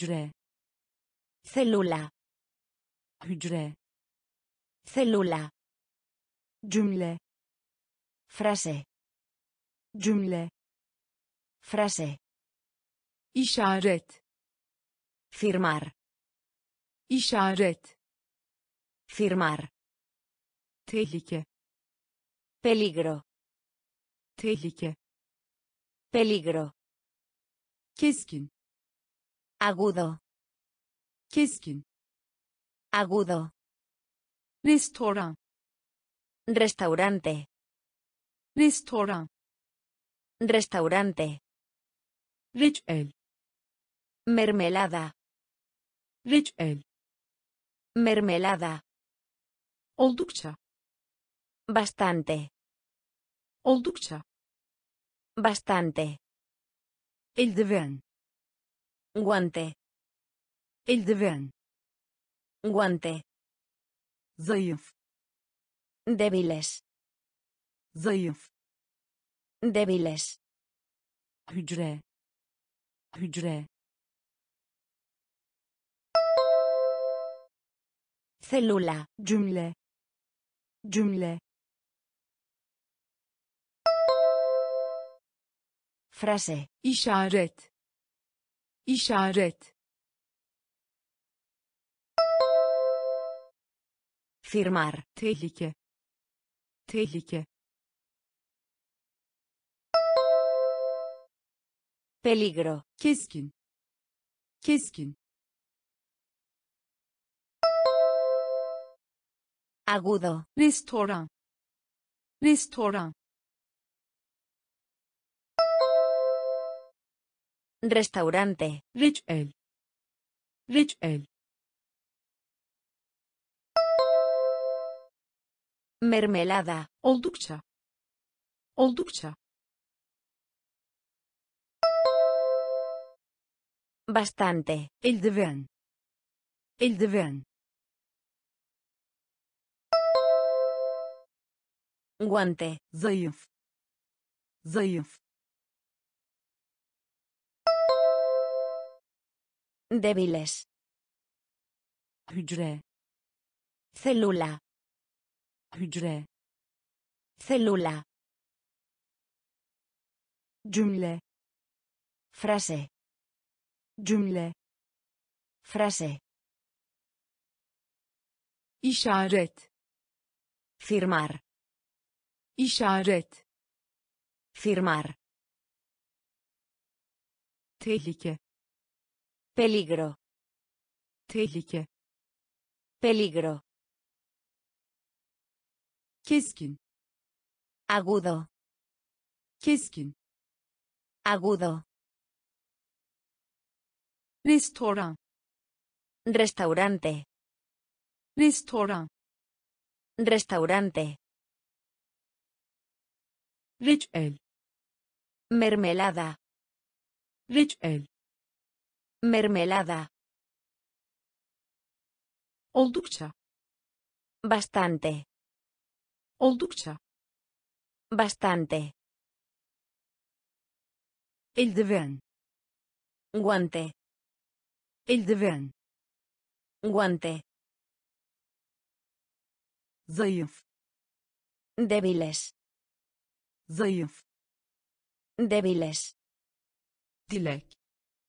hücre, célula, hücre, célula, cümle, frase, işaret, firmar, tehlike, peligro, keskin, agudo, restaurante, reçel, mermelada, oldukça, bastante, eldiven, guante, zayıf, débiles, hücre, célula, cümle, frase, işaret, firmar, tehlike, peligro, keskin, agudo, restoran, restaurante, reçel, mermelada, oldukça, bastante, eldiven, guante, zayıf, débiles, hücre, célula, cümle, frase, işaret, firmar, tehlike, peligro, keskin, agudo, restaurante, reçel, mermelada, oldukça, bastante, eldiven, guante, zayıf, débiles, dilek,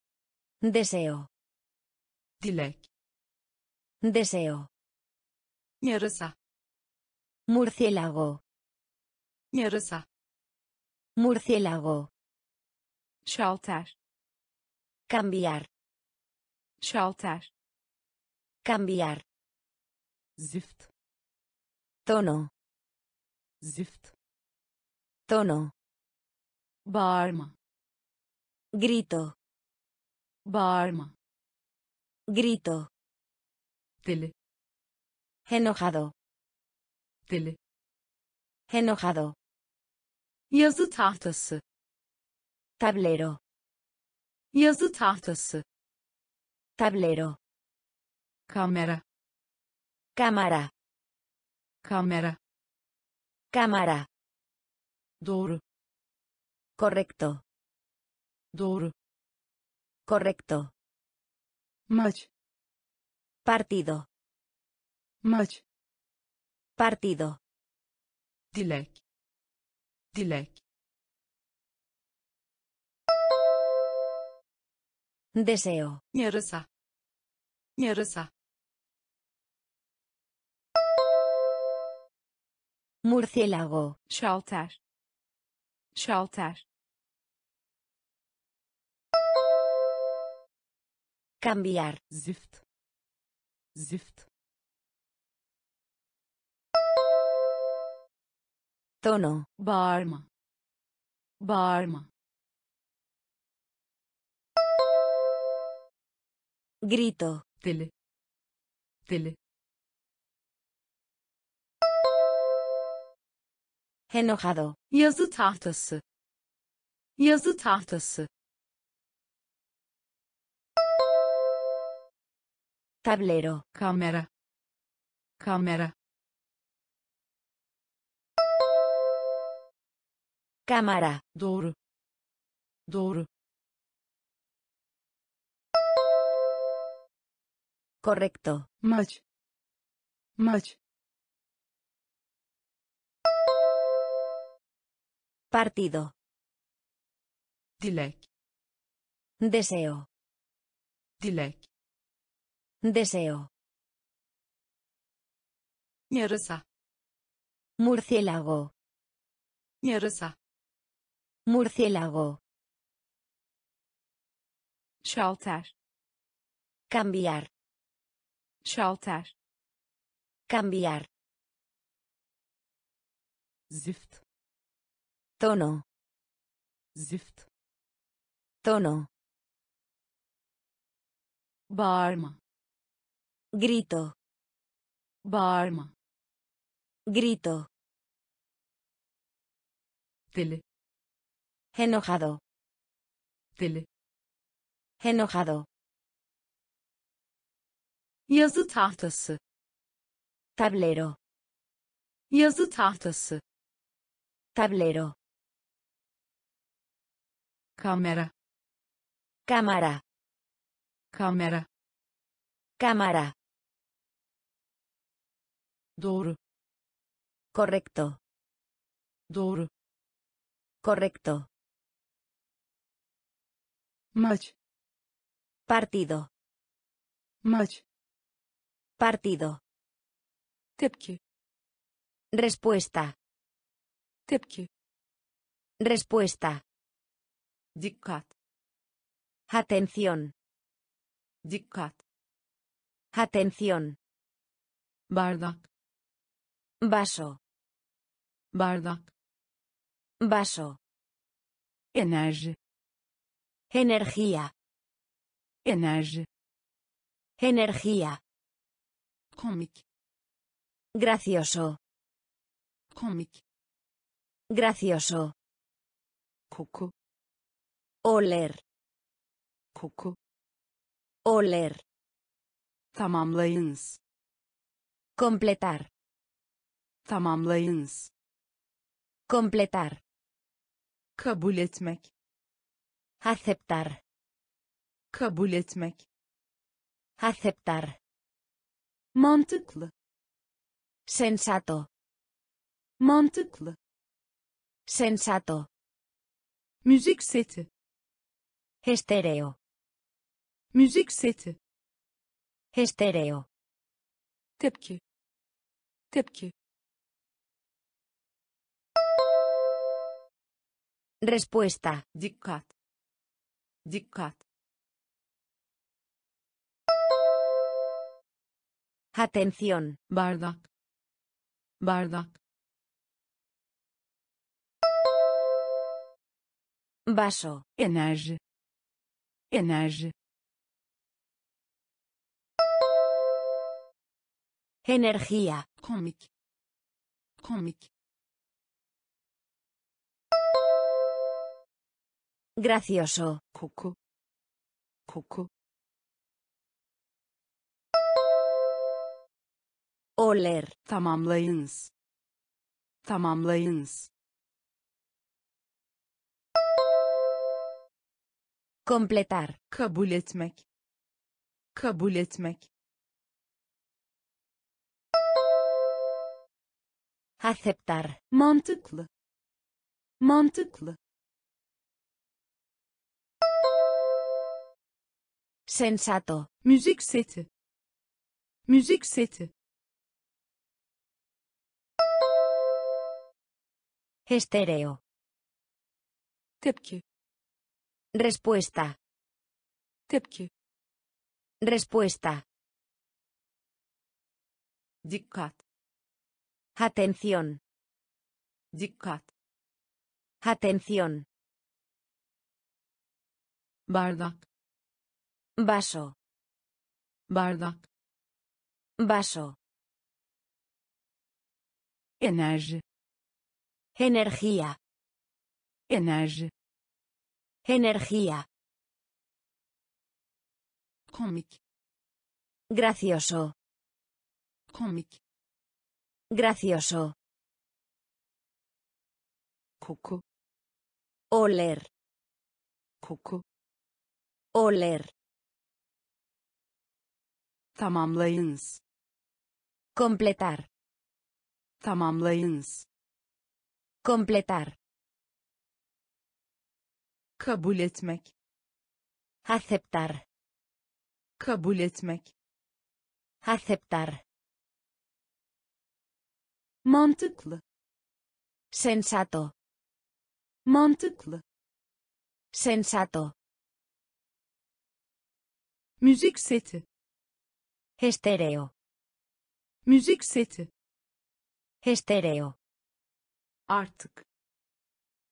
deseo, Murciélago, Şalter, cambiar, Zift, tono, Bağırma, grito, Dili, enojado, Yazı tahtası, tablero, Kamera, Doğru, correcto, Match. Partido. Match. Partido. Dilek. Dilek. Deseo. Yarısa. Yarısa. Murciélago. Şalter. Şalter. Cambiar. Zift. Zift. Tono. Bağırma. Bağırma. Grito. Dili. Dili. Enojado. Yazı tahtası. Yazı tahtası. Tablero. Kamera. Kamera. Kamera. Doğru. Doğru. Correcto. Match. Match. Partido. Dilek. Deseo. Dilek. Deseo. Yarısa. Murciélago. Yarısa. Murciélago. Şalter. Cambiar. Şalter. Cambiar. Zift. Tono. Zift. Tono. Bağırma. Grito. Bağırma. Grito. Dili. Enojado. Dili. Enojado. Yazı tahtası. Tablero. Yazı tahtası. Tablero. Kamera. Kamera. Kamera. Kamera. Doğru. Correcto. Doğru. Correcto. Match. Partido. Match. Partido. Tepki. Respuesta. Tepki. Respuesta. Dikkat. Atención. Dikkat. Atención. Bardak. Vaso. Bardak. Vaso. Enerji. Energía. Enerji. Energía. Cómic. Gracioso. Cómic. Gracioso. Coco. Oler. Koku. Oler. Tamamlayınız. Completar. Tamamlayınız. Completar. Kabul etmek. Aceptar. Kabul etmek. Aceptar. Mantıklı. Sensato. Mantıklı. Sensato. Müzik seti. Estéreo. Müzik seti. Estéreo. Tepki. Tepki. Respuesta. Dikkat. Dikkat. Atención. Bardak. Bardak. Vaso. Enerji. Enerji. Energía. Komik. Komik. Gracioso. Koku. Koku. Oler. Tamamlayınız. Tamamlayınız. Completar. Kabul etmek. kabul etmek, aceptar, mantıklı, mantıklı, sensato, müzik seti, müzik seti, estéreo, tepki, respuesta, tepki, respuesta, dikkat, atención, dikkat, atención, bardak, vaso, bardak, vaso, enerji, energía, enerji, energía, cómic, gracioso, cómic, gracioso, coco, oler, coco, oler, tamamlayınız, completar, tamamlayınız, completar, kabul etmek, aceptar, kabul etmek, aceptar, mantıklı, sensato, mantıklı, sensato, müzik seti, estereo, müzik seti, estereo, artık,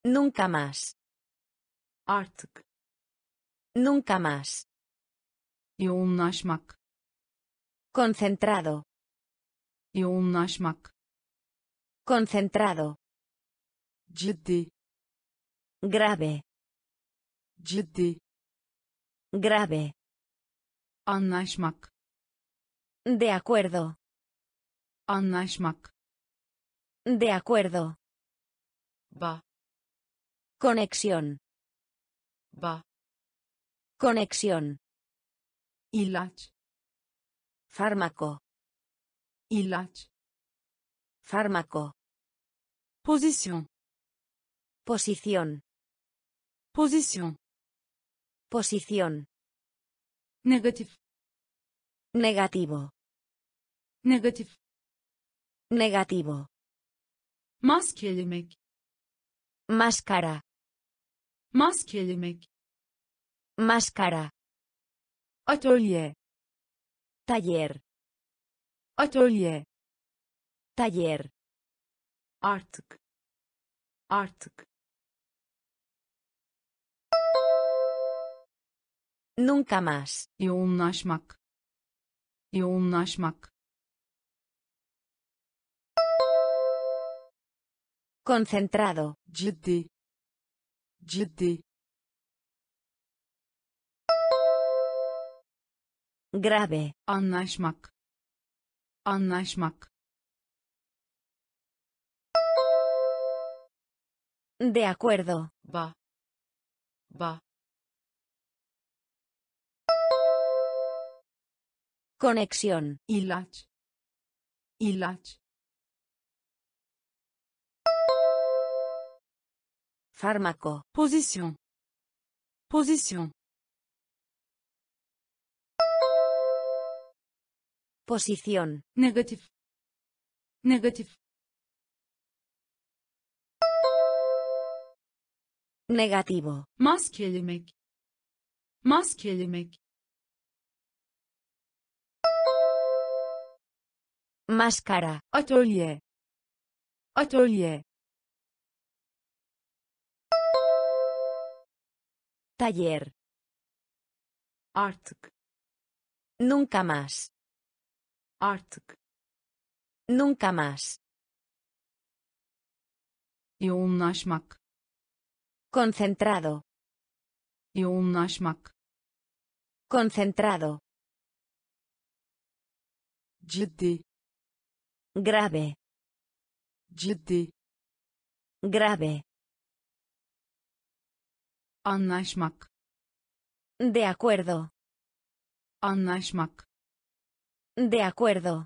nunca más, artık, nunca más, yoğunlaşmak, concentrado, yoğunlaşmak, concentrado, ciddi, grave, anlaşmak, de acuerdo, anlaşmak, de acuerdo, va, conexión, va, conexión, ilaç, fármaco, ilaç, fármaco, posición, posición, posición, posición, negativo, negativo, negativo, negativo, maskelemek, máscara, maskelemek, máscara, atölye, taller, atölye, taller, artık, artık, nunca más, yoğunlaşmak, yoğunlaşmak, concentrado, ciddi, ciddi, grave, anlaşmak, anlaşmak, de acuerdo, va, va, conexión, ilaç, ilaç, fármaco, posición, posición, posición, negativo, negativo, negativo, maskelemek, maskelemek, máscara, atölye, atölye, taller, artık, nunca más, artık, nunca más, yoğunlaşmak, concentrado, yoğunlaşmak, concentrado, ciddi, grave, anlaşmak, de acuerdo, Anlaşmak. De acuerdo.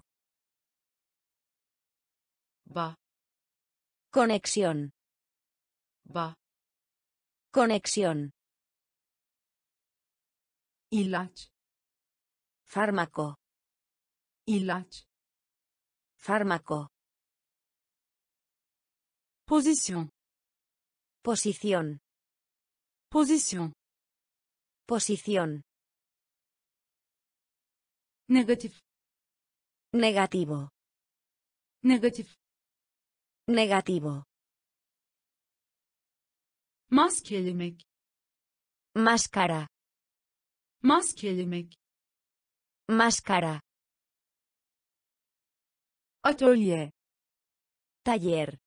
Va. Conexión. Va. Conexión. Ilaç. Fármaco. Ilaç. Fármaco. Posición. Posición. Posición. Posición. Negatif. Negativo. Negatif. Negativo. Maskelemek. Máscara. Maskelemek. Máscara. Atelier. Taller.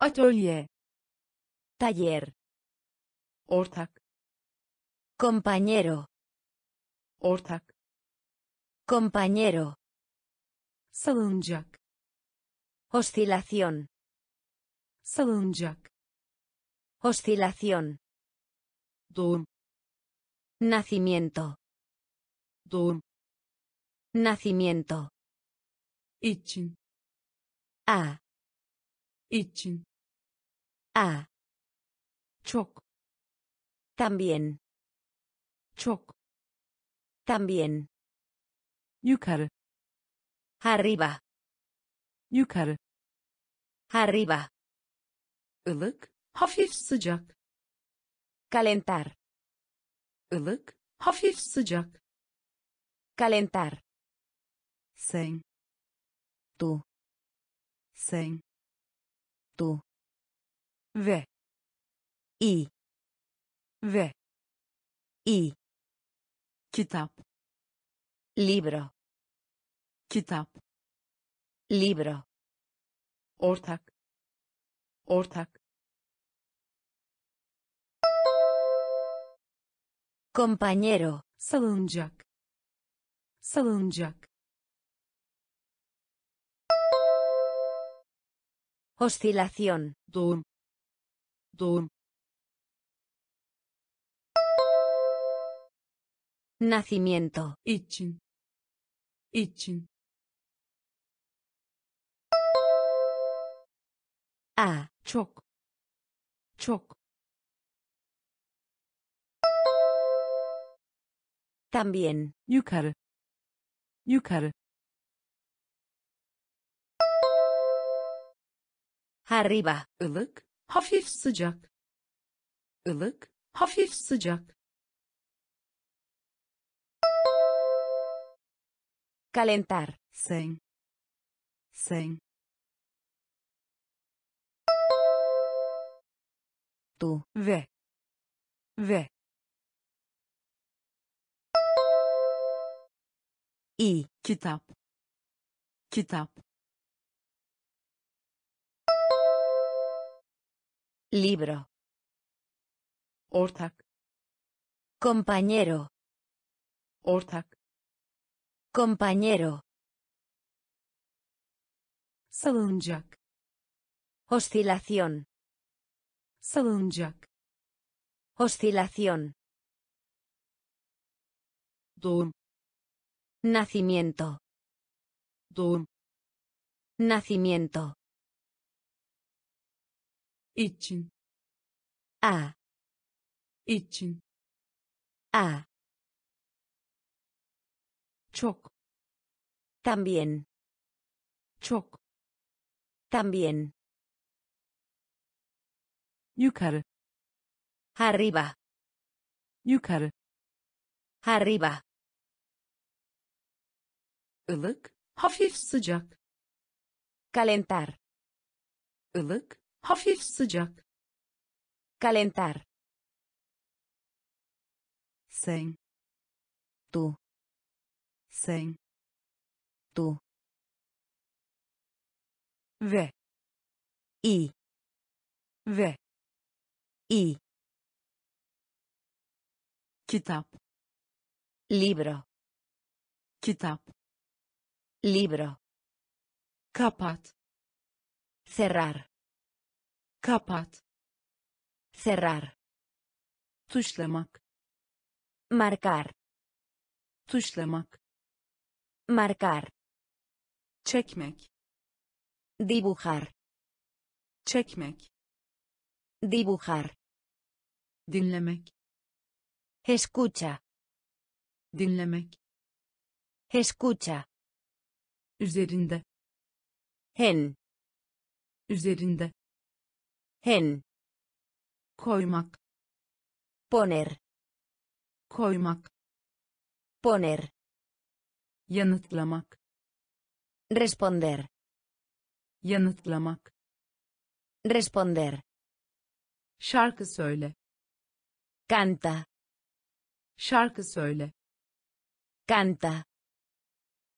Atelier. Taller. Ortak. Compañero. Ortak. Compañero. Salınacak. Oscilación. Salınacak. Oscilación. Doğum. Nacimiento. Doğum. Nacimiento. İçin. A. İçin. A. Çok. También. Çok. También. Yukarı. Arriba. Yukarı. Arriba. Ilık, hafif sıcak. Calentar. Ilık, hafif sıcak. Calentar. Sen. Tu. Sen. Tu. Ve. İ. Ve. İ. Kitap. Libro. Kitap. Libro. Ortak. Ortak. Compañero. Salınacak. Salınacak. Oscilación. Doğum. Doğum. Nacimiento. İçin. İçin. A. Çok. Çok. También. Yukarı. Yukarı. Arriba. Ilık, hafif sıcak. Ilık, hafif sıcak. Calentar. Sen. Sen. Tu. Ve. Ve. İ. Kitap. Kitap. Libro. Ortak. Compañero. Ortak. Compañero. Salınacak. Oscilación. Salınacak. Oscilación. Doğum. Nacimiento. Doğum. Nacimiento. İçin. A. İçin. A. Çok. También. Çok. También. Yukarı. Arriba. Yukarı. Arriba. Ilık, hafif sıcak. Calentar. Ilık, hafif sıcak. Calentar. Sen. Tu. Sen. Tu. Ve. İ. Ve. İ. Kitap. Libro. Kitap. Libro. Kapat. Cerrar. Kapat. Cerrar. Tuşlamak. Marcar. Tuşlamak. Marcar. Çekmek. Dibujar. Çekmek. Dibujar. Dinlemek. Escucha. Dinlemek. Escucha. Üzerinde. En. Üzerinde. En. Koymak. Poner. Koymak. Poner. Yanıtlamak. Responder. Yanıtlamak. Responder. Şarkı söyle. Canta. Şarkı söyle. Canta.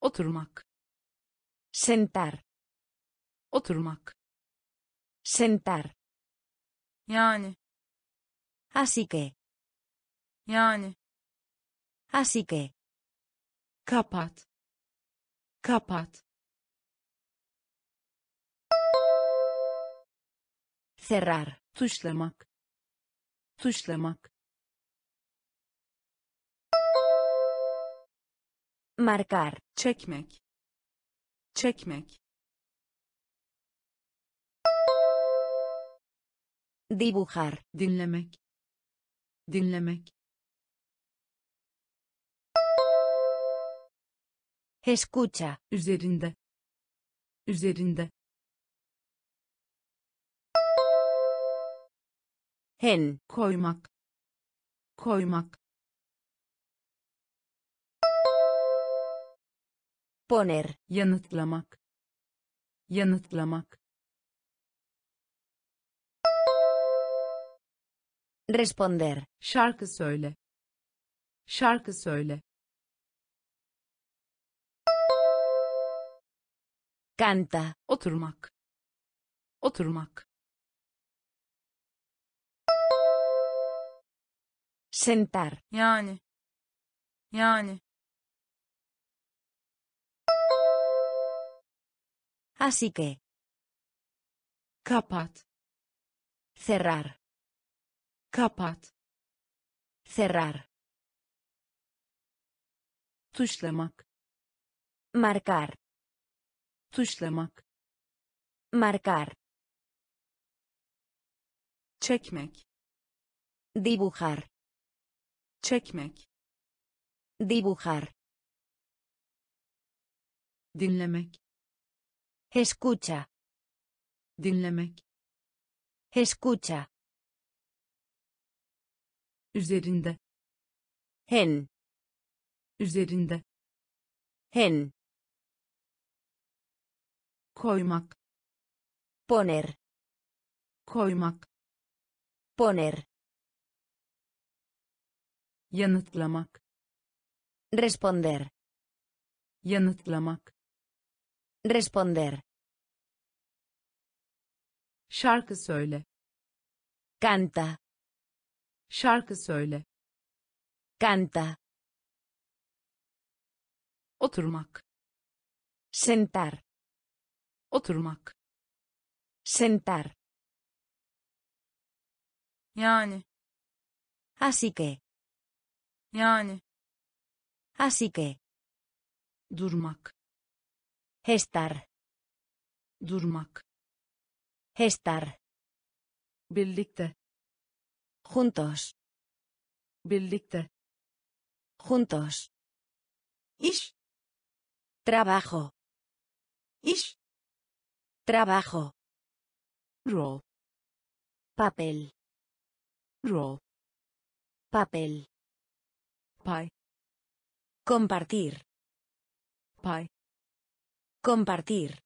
Oturmak. Sentar. Oturmak. Sentar. Yani. Así que. Yani. Así que. Kapat. Kapat. Cerrar. Tuşlamak. Tuşlamak. Marcar. Çekmek. Çekmek. Dibujar. Dinlemek. Dinlemek. Escucha. Üzerinde. Üzerinde. En. Koymak. Koymak. Poner. Yanıtlamak. Yanıtlamak. Responder. Şarkı söyle. Şarkı söyle. Canta. Oturmak. Oturmak. Sentar. Yani. Yani. Así que. Kapat. Cerrar. Kapat. Cerrar. Tuşlamak. Marcar. Tuşlamak. Marcar. Çekmek. Dibujar. Çekmek. Dibujar. Dinlemek. Escucha. Dinlemek. Escucha. Üzerinde. En. Üzerinde. En. Koymak. Poner. Koymak. Poner. Yanıtlamak. Responder. Yanıtlamak. Responder. Şarkı söyle. Canta. Şarkı söyle. Canta. Oturmak. Sentar. Oturmak. Sentar. Yani. Así que. Yani. Así que. Durmak. Estar. Durmak. Estar. Birlikte. Juntos. Birlikte. Juntos. İş. Trabajo. İş. Trabajo. Rol. Papel. Rol. Papel. Pay. Compartir. Pay. Compartir.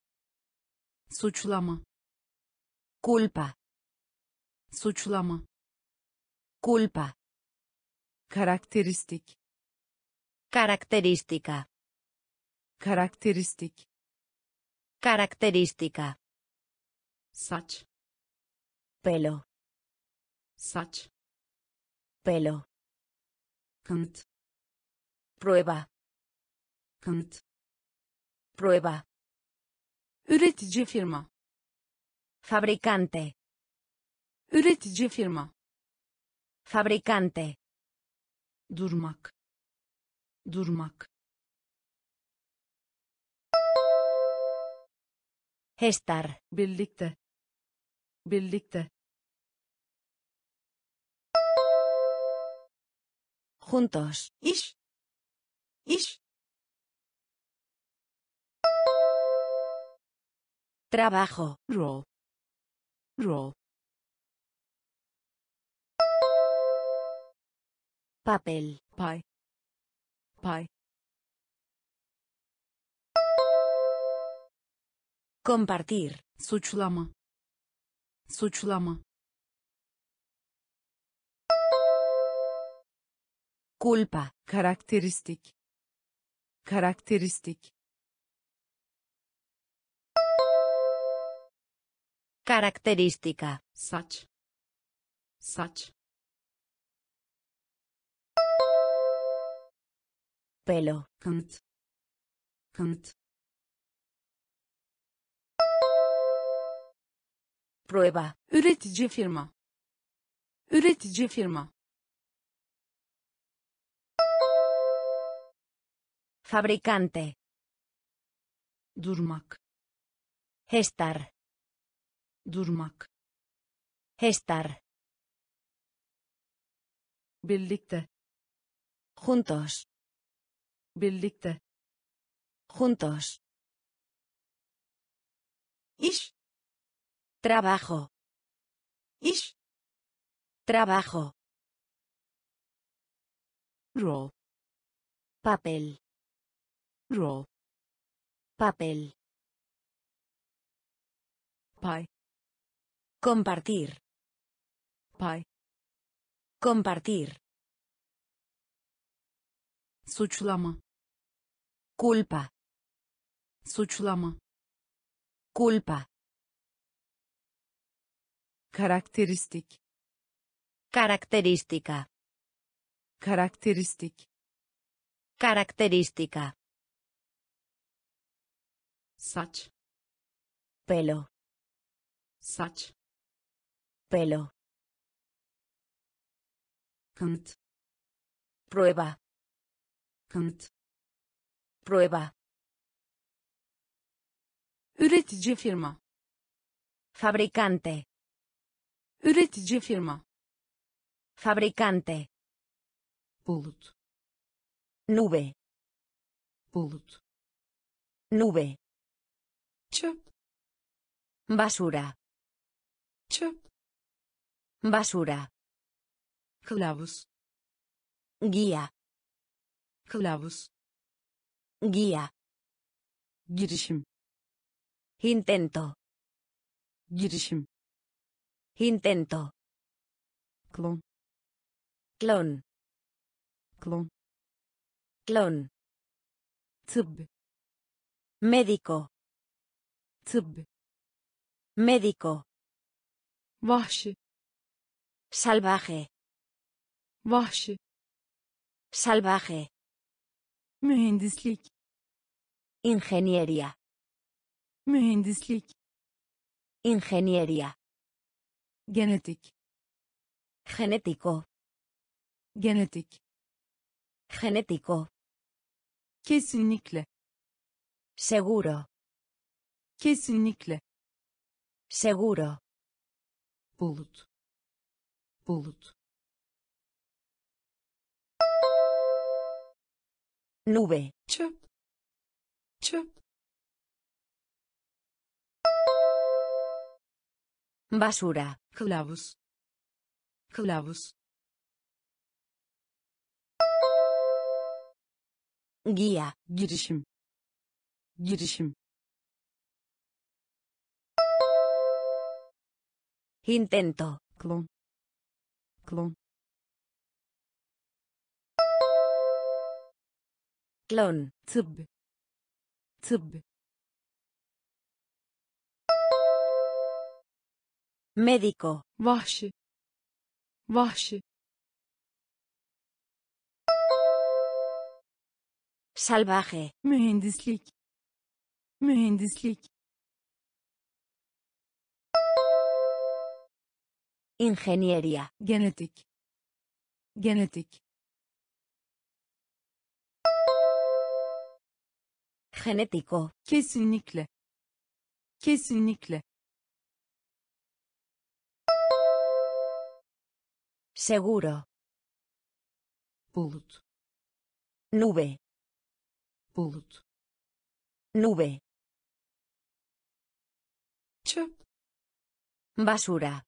Suçlama. Culpa. Suçlama. Culpa. Característica. Característica. Característica. Característica. Saç. Pelo. Saç. Pelo. Kanıt. Prueba. Kanıt. Prueba. Üretici firma. Fabricante. Üretici firma. Fabricante. Durmak. durmak, estar, birlikte, birlikte, juntos, iş, iş, trabajo, rol, rol, papel, pay, pay, compartir, suçlama, suçlama, culpa, karakteristik, karakteristik, característica, saç, saç, pelo, kant, kant, prueba, üretici firma, üretici firma, fabricante, durmak, estar, durmak, estar, birlikte, juntos, birlikte, juntos, iş, trabajo, iş, trabajo, rol, papel, rol, papel, pay, compartir, pay, compartir, suçlama, culpa, karakteristik, karakteristika, karakteristik, karakteristika, saç, pelo, saç, pelo, kant, prueba, kant, prueba, üretici firma, fabricante, üretici firma, fabricante, bulut, nube, bulut, nube, çöp, basura, çöp, basura, kılavuz, guía, kılavuz, guía, girişim, intento, girişim, intento, klon, klon, klon, klon, tıbb, médico, tıbb, médico, vahşi, salvaje, vahşi, salvaje, mühendislik, ingeniería, mühendislik, ingeniería, genetik, genético, genetik, genético, kesinlikle, seguro, kesinlikle, seguro, bulut, bulut, nube, çöp, çöp, basura, kılavuz, kılavuz, guía, girişim, girişim, intento, klon, klon, klon, tıbb, tıbb, médico, vahşi, vahşi, salvaje, mühendislik, mühendislik, ingeniería, genetik, genetik, Genético. Kesinlikle. Kesinlikle. Seguro. Bulut. Nube. Bulut. Nube. Çöp. Basura.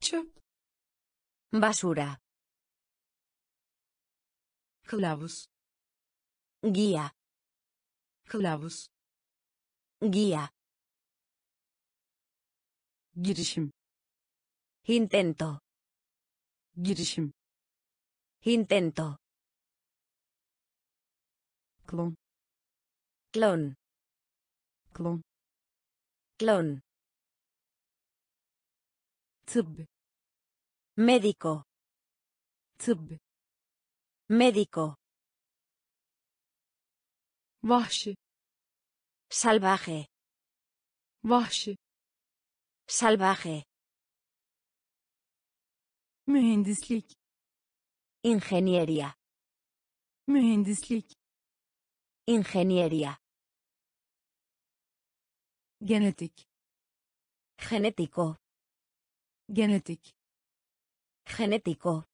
Çöp. Basura. Kılavuz. Guía. Kılavuz. Guía. Girişim. Intento. Girişim. Intento. Clon. Clon. Clon. Clon. Tıbbi. Médico. Tıbbi. Médico. Vahşi. Salvaje. Vahşi. Salvaje. Mühendislik. Ingeniería. Mühendislik. Ingeniería. Genetik. Genético. Genetik. Genético.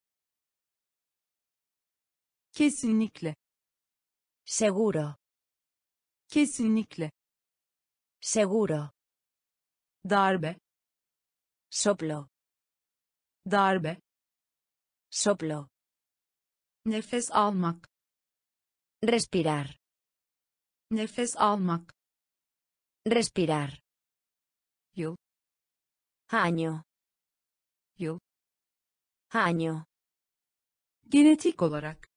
Kesinlikle. Seguro. Kesinlikle. Seguro. Darbe. Soplo. Darbe. Soplo. Nefes almak. Respirar. Nefes almak. Respirar. Yıl. Año. Yıl. Año. Genetik olarak.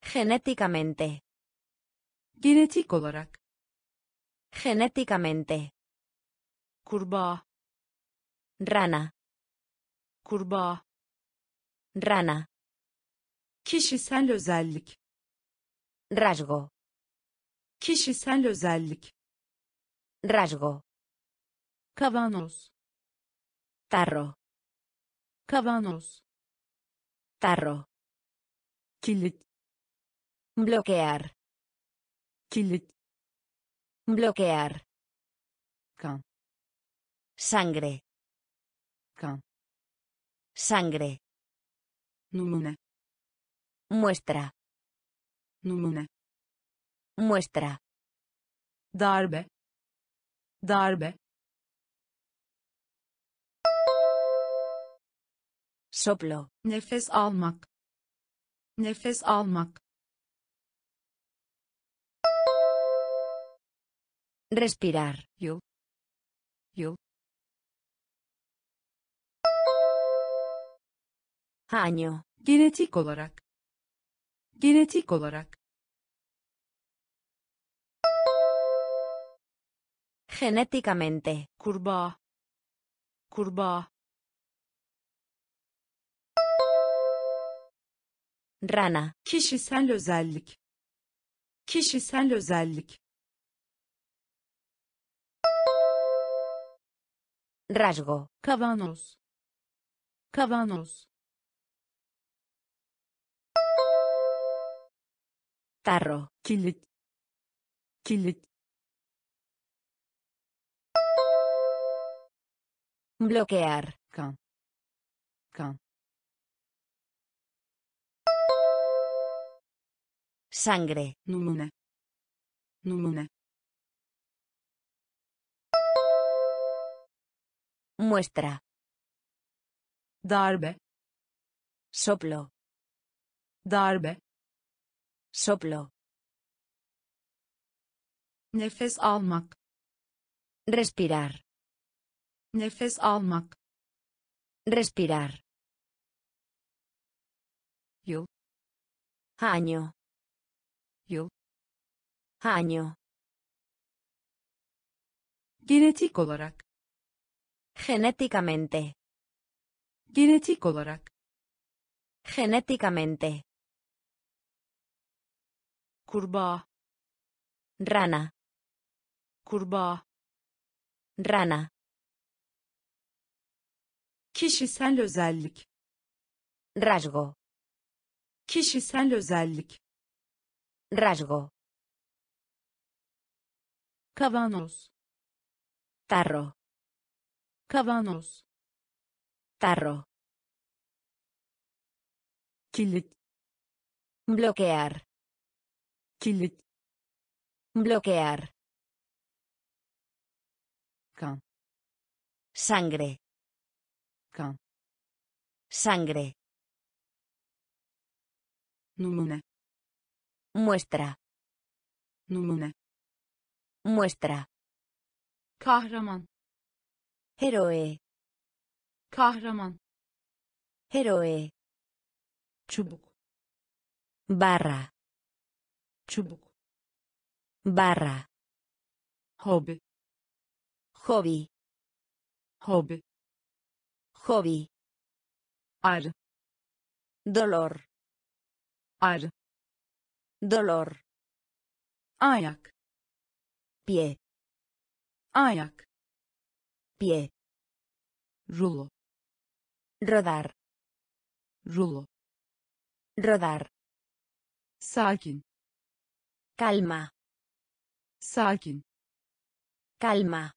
Genéticamente. Genetik olarak. Genéticamente. Kurbağa. Rana. Kurbağa. Rana. Kişisel özellik. Rasgo. Kişisel özellik. Rasgo. Kavanoz. Tarro. Kavanoz. Tarro. Kilit. Bloquear. Kilit. Bloquear. Kan. Sangre. Kan. Sangre. Numune. Muestra. Numune. Muestra. Darbe. Darbe. Soplo. Nefes almak. Nefes almak. Respirar. Yıl. Yıl. Año. Genetik olarak. Genetik olarak. Genéticamente. Kurbağa. Kurbağa. Rana. Kişisel özellik. Kişisel özellik. Rasgo. Kavanoz. Kavanoz. Tarro. Kilit. Kilit. Bloquear. Kan. Kan. Sangre. Numune. Numune. Muestra. Darbe. Soplo. Darbe. Soplo. Nefes almak. Respirar. Nefes almak. Respirar. Yıl. Año. Yıl. Año. Genetik olarak. Genéticamente. Genetik olarak. Genéticamente. Kurbağa. Rana. Kurbağa. Rana. Kişisel özellik. Rasgo. Kişisel özellik. Rasgo. Kavanoz. Tarro. Kavanoz. Tarro. Kilit. Bloquear. Kilit. Bloquear. Kan. Sangre. Kan. Sangre. Numune. Muestra. Numune. Muestra. Kahraman. Héroe. Kahraman. Héroe. Çubuk. Barra. Çubuk. Barra. Hobby. Hobby. Hobby. Hobby. Ar. Dolor. Ar. Dolor. Ayak. Pie. Ayak. Pie. Rulo. Rodar. Rulo. Rodar. Sakin. Calma. Sakin. Calma.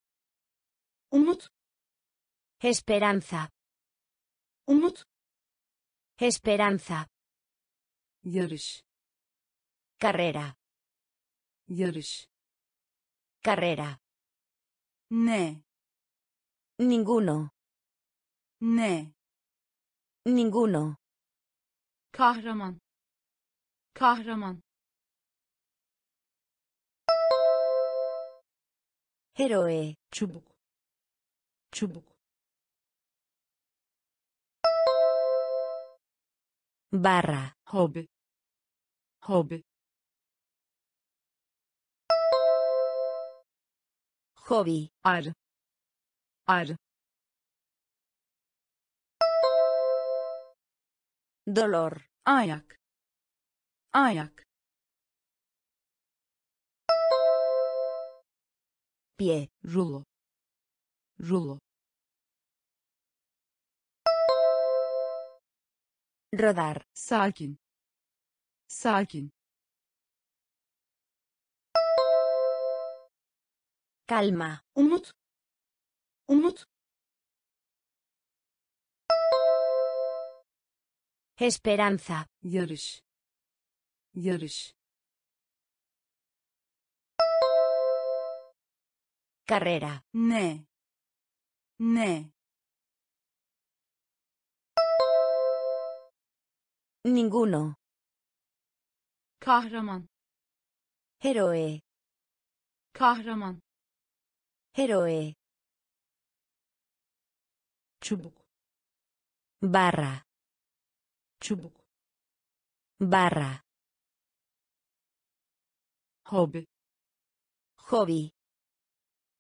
Umut. Esperanza. Umut. Esperanza. Yarış. Carrera. Yarış. Carrera. Ne. Ninguno. Ne. Ninguno. Kahraman. Kahraman. Héroe. Çubuk. Çubuk. Barra. Hobby. Hobby. Hobby. Ar. Ar. Dolor. Ayak. Ayak. Pie. Rulo. Rulo. Rodar. Sakin. Sakin. Calma. Umut. Umut. Esperanza. Yarış. Yarış. Carrera. Ne. Ne. Ninguno. Kahraman. Héroe. Kahraman. Héroe. Çubuk. Barra. Çubuk. Barra. Hobby. Hobby.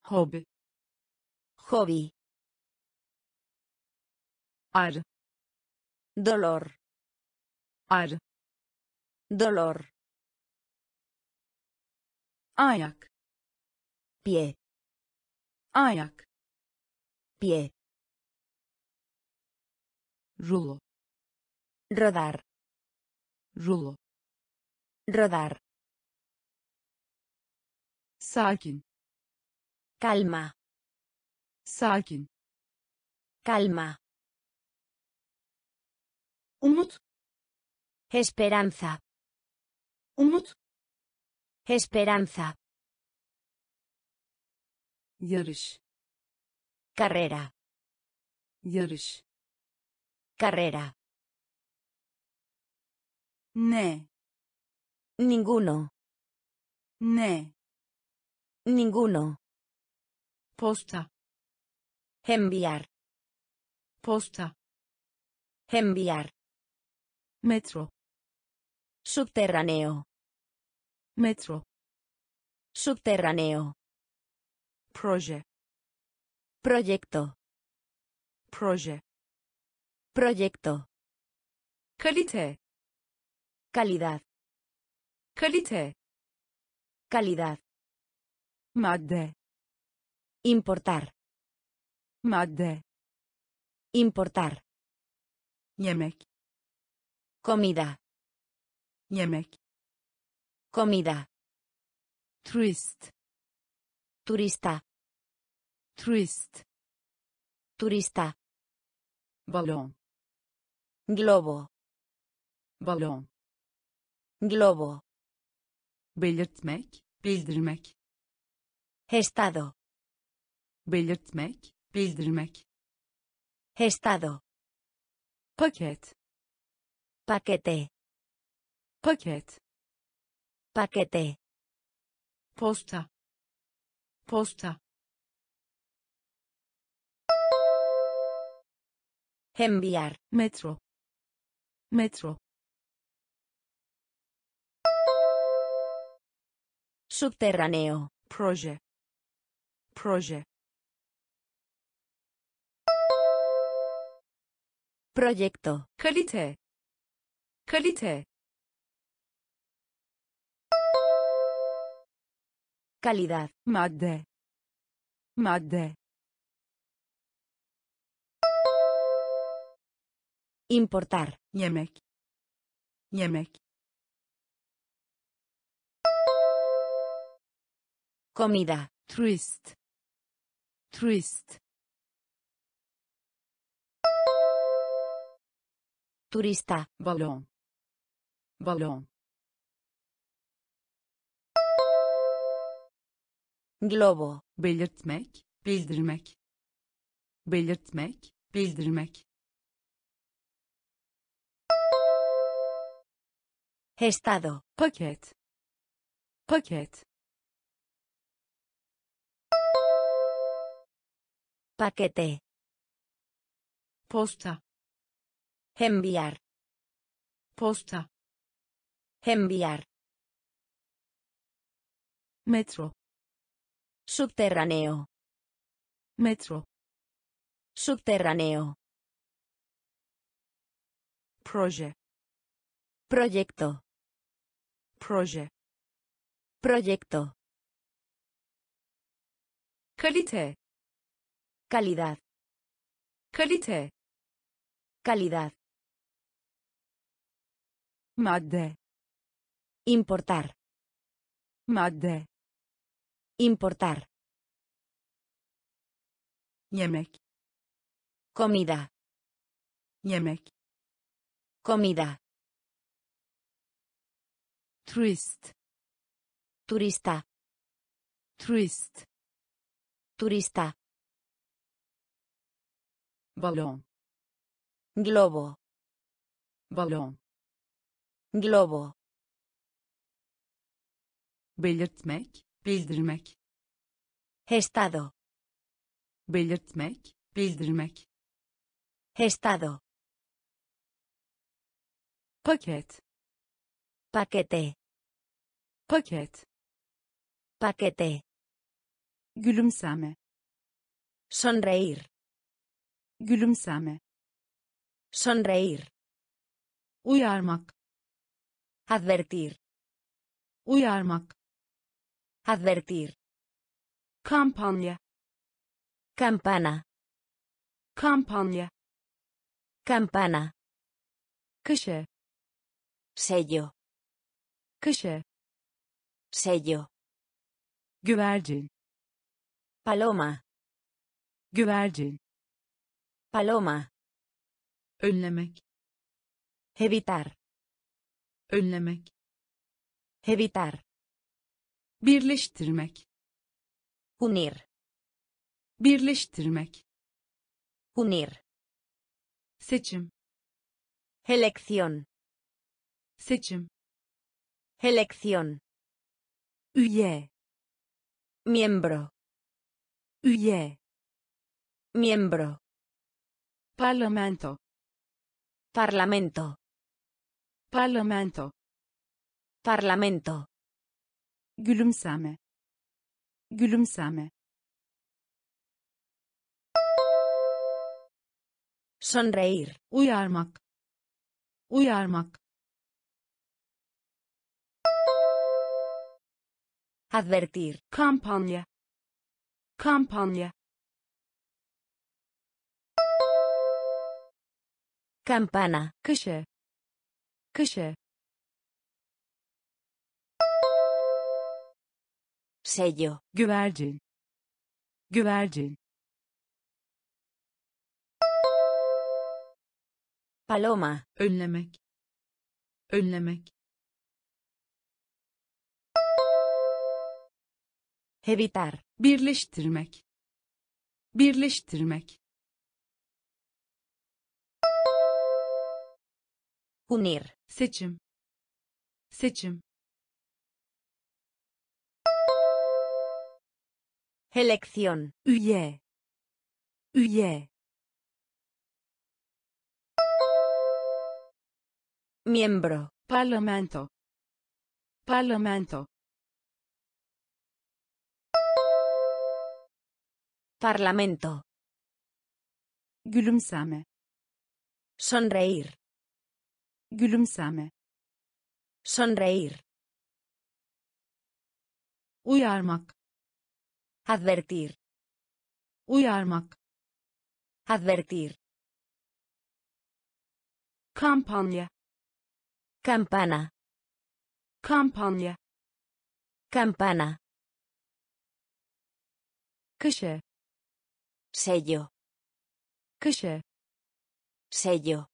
Hobby. Hobby. Ar. Dolor. Ar. Dolor. Ayak. Pie. Ayak. Pie. Rulo. Rodar. Rulo. Rodar. Sakin. Calma. Sakin. Calma. Umut. Esperanza. Umut. Esperanza. Yarış. Carrera. Yarış. Carrera. Ne. Ninguno. Ne. Ninguno. Posta. Enviar. Posta. Enviar. Metro. Subterráneo. Metro. Subterráneo. Proje. Proyecto. Proje. Proyecto. Kalite. Calidad. Kalite. Calidad. Madde. Importar. Madde. Importar. Yemek. Comida. Yemek. Comida. Turist. turista, turist, turista, balón, globo, balón, globo, belirtmek, bildirmek, estado, belirtmek, bildirmek, estado, paket, paquete, paket, paquete, posta, posta, enviar, metro, metro, subterráneo, proje, proje, proyecto, kalite, kalite, calidad, madde, madde, importar, yemek, yemek, comida, turist, turist, turista, balón, balón, globo, belirtmek, bildirmek, belirtmek, bildirmek, estado, paket, paket, paquete, posta, enviar, posta, enviar, metro, subterráneo, metro, subterráneo, proje, proyecto, proje, proyecto, kalite, calidad, kalite, calidad, madde, importar, madde, importar, yemek, comida, yemek, comida, turist, turista, turist, turista, balón, globo, balón, globo, belirtmek, bildirmek, estado, belirtmek, bildirmek, estado, paket, paquete, paket, paquete, gülümseme, sonreír, gülümseme, sonreír, uyarmak, advertir, uyarmak, advertir, campana, campana, campana, campana, köşe, sello, köşe, sello, güvercin, paloma, güvercin, paloma, önlemek, evitar, önlemek, evitar, birleştirmek, unir, birleştirmek, unir, seçim, elección, seçim, elección, üye, miembro, üye, miembro, parlamento, parlamento, parlamento, parlamento, gülümseme, gülümseme, sonreír, uyarmak, uyarmak, advertir, kampanya, kampanya, campana, köşe, köşe, sello, güvercin, Güvercin. Paloma. Önlemek. Önlemek. Evitar. Birleştirmek. Birleştirmek. Unir. Seçim. Seçim. Elección. Üye. Üye. Miembro. Parlamento. Parlamento. Parlamento. Gülümseme. Sonreír. Gülümseme. Sonreír. Uyarmak. Advertir. Uyarmak. Advertir. Kampanya. Campana. Kampanya. Campana. Köşe. Sello. Köşe. Sello.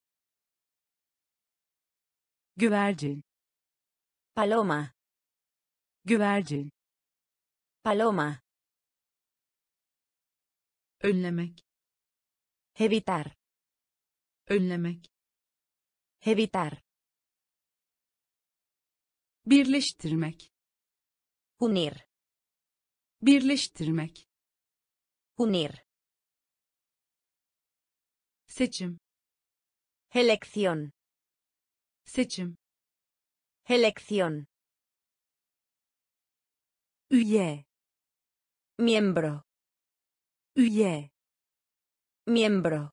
Güvercin. Paloma. Güvercin. Paloma. Önlemek. Evitar. Önlemek. Evitar. Birleştirmek. Unir. Birleştirmek. Unir. Seçim. Elección. Seçim. Elección. Üye. Miembro. Üye. Miembro.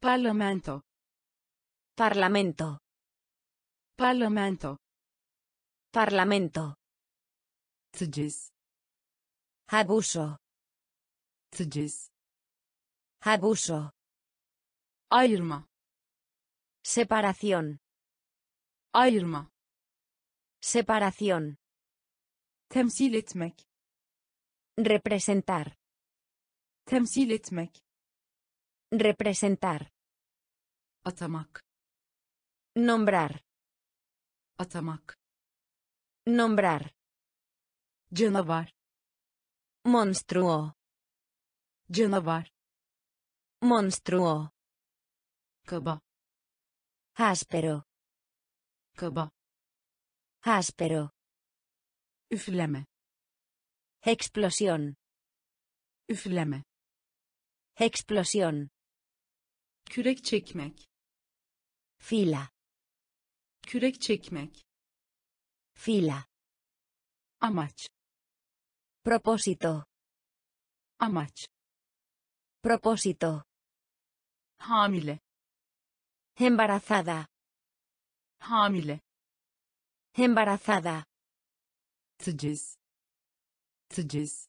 Parlamento. Parlamento. Parlamento. Parlamento. Tecis. Abuso. Tecis. Abuso. Ayırma. Separación. Ayırma. Separación. Temsil etmek. Representar. Temsil etmek. Representar. Atamak. Nombrar. Atamak. Nombrar. Canavar. Monstruo. Canavar. Monstruo. Kaba. Áspero. Kaba. Áspero. Üfleme. Explosión. Üfleme. Explosión. Kürek çekmek. Fila. Kürek çekmek. Fila. Amaç. Propósito. Amaç. Propósito. Hamile. Embarazada. Hamile. Embarazada. Teciz. Teciz.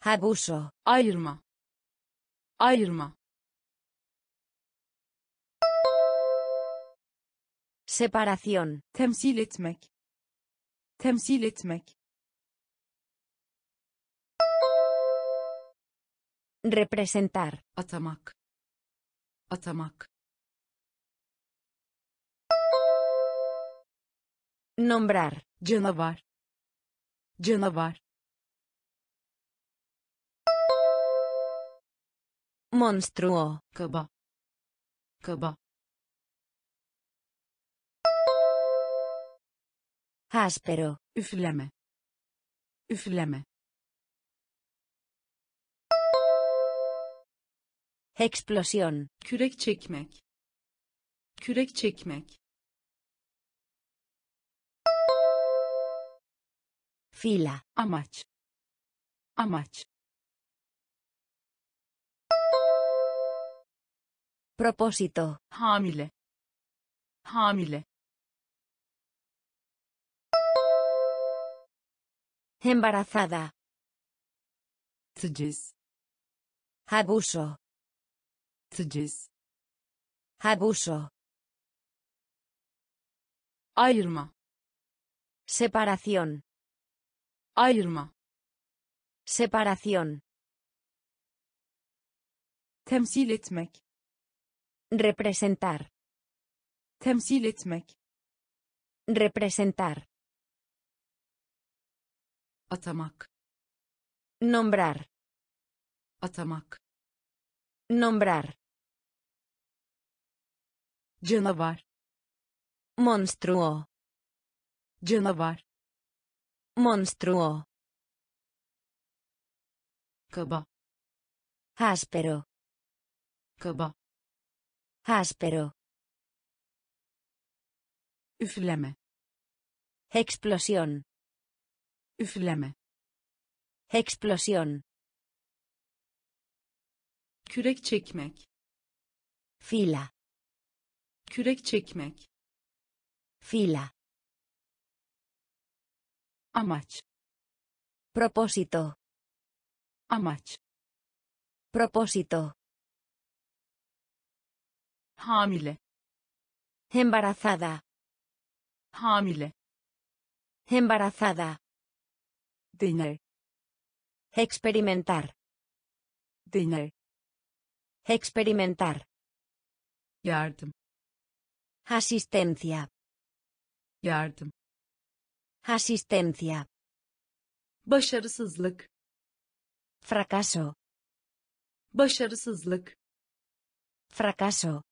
Abuso. Ayırma. Ayırma. Separación. Temsil etmek. Temsil etmek. Representar. Atamak. Atamak. Nombrar. Canavar. Canavar. Monstruo. Kaba. Kaba. Áspero. Üfleme. Üfleme. Explosión. Kürek çekmek. Kürek çekmek. Fila. Amaç. Amaç. Propósito. Hamile. Hamile. Embarazada. Teciz. Abuso. Teciz. Abuso. Ayırma. Separación. Ayırma. Separación. Temsil etmek. Representar. Temsil etmek. Representar. Atamak. Nombrar. Atamak. Nombrar. Canavar. Monstruo. Canavar. Monstruo. Kaba. Áspero. Kaba. Áspero. Üfleme. Explosión. Üfleme. Explosión. Kürek çekmek. Fila. Kürek çekmek. Fila. Amaç. Propósito. Amaç. Propósito. Hamile. Embarazada. Hamile. Embarazada. Dener. Experimentar. Dener. Experimentar. Yardım. Asistencia. Yardım. Asistencia. Başarısızlık. Fracaso. Başarısızlık. Fracaso.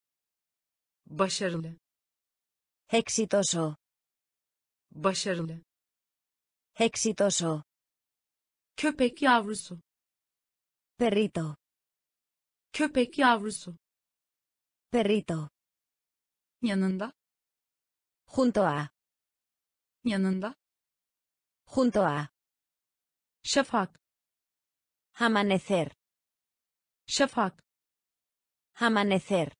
Başarılı. Exitoso. Başarılı. Exitoso. Köpek yavrusu. Perrito. Köpek yavrusu. Perrito. Yanında. Junto a. Yanında. Junto a. Şafak. Amanecer. Şafak. Amanecer.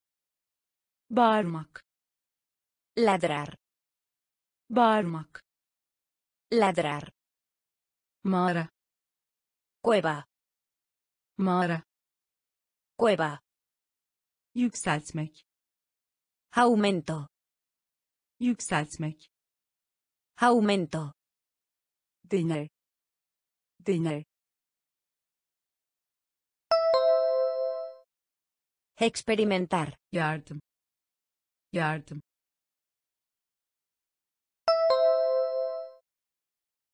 Bağırmak. Ladrar. Bağırmak. Ladrar. Mağara. Cueva. Mağara. Cueva. Yükseltmek. Aumento. Yükseltmek. Aumento. Dener. Dener. Experimentar. Yardım. Yardım.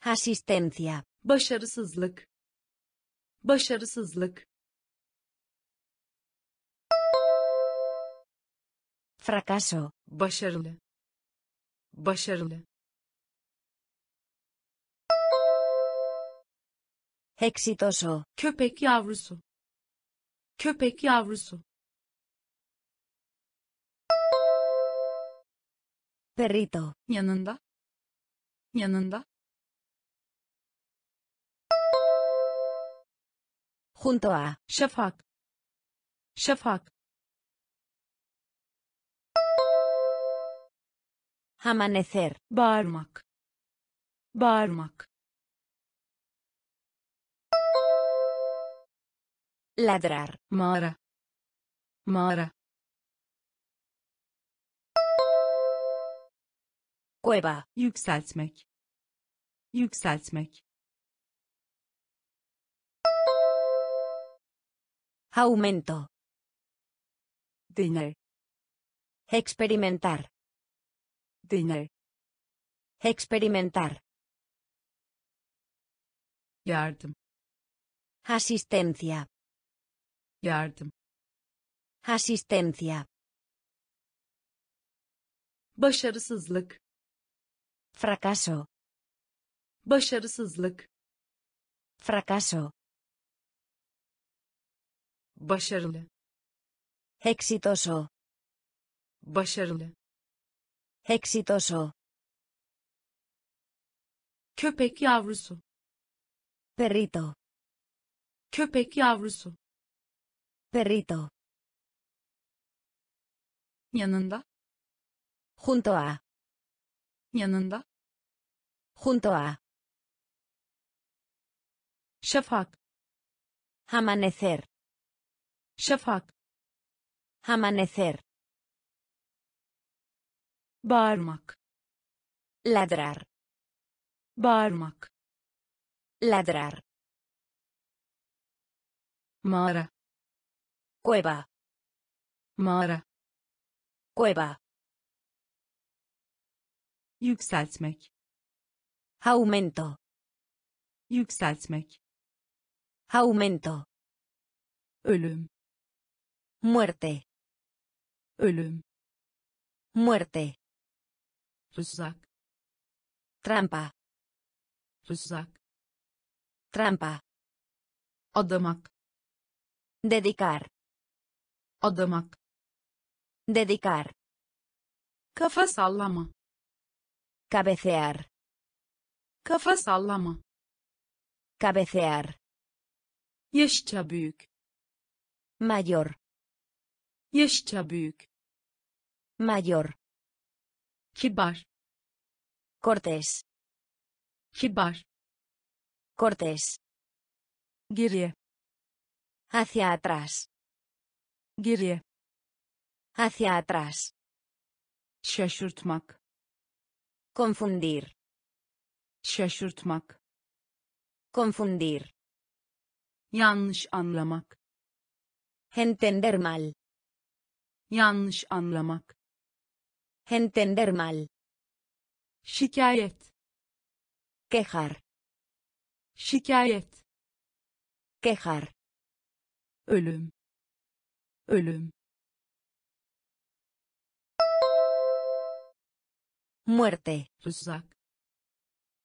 Asistencia. Başarısızlık. Başarısızlık. Fracaso. Başarılı. Başarılı. Exitoso. Köpek yavrusu. Köpek yavrusu. Perrito. Yanında. Yanında. Junto a. Şafak. Şafak. Amanecer. Bağırmak. Bağırmak. Ladrar. Mağara. Mağara. Cueva. Yükseltmek. Yükseltmek. Aumento. Dener. Experimentar. Dener. Experimentar. Yardım. Asistencia. Yardım. Asistencia. Başarısızlık. Fracaso. Başarısızlık. Fracaso. Başarılı. Exitoso. Başarılı. Exitoso. Köpek yavrusu. Perrito. Köpek yavrusu. Perrito. Yanında. Junto a. Yanında. Junto a. Şafak. Amanecer. Şafak. Amanecer. Bağırmak. Ladrar. Bağırmak. Ladrar. Mağara. Cueva. Mağara. Cueva. Yükseltmek. Aumento. Yükseltmek. Aumento. Ölüm. Muerte. Ölüm. Muerte. Tuzak. Trampa. Tuzak. Trampa. Adamak. Dedicar. Adamak. Dedicar. Kafa sallama. Cabecear. Kafa sallama. Cabecear. Jeszcze büyük. Mayor. Jeszcze büyük. Mayor. Kibar. Cortés. Kibar. Cortés. Geriye. Hacia atrás. Geriye. Hacia atrás. Şaşırtmak. Confundir. Şaşırtmak. Confundir. Yanlış anlamak. Entender mal. Yanlış anlamak. Entender mal. Şikayet. Quejar. Şikayet. Quejar. Ölüm. Ölüm. Muerte. Tuzak.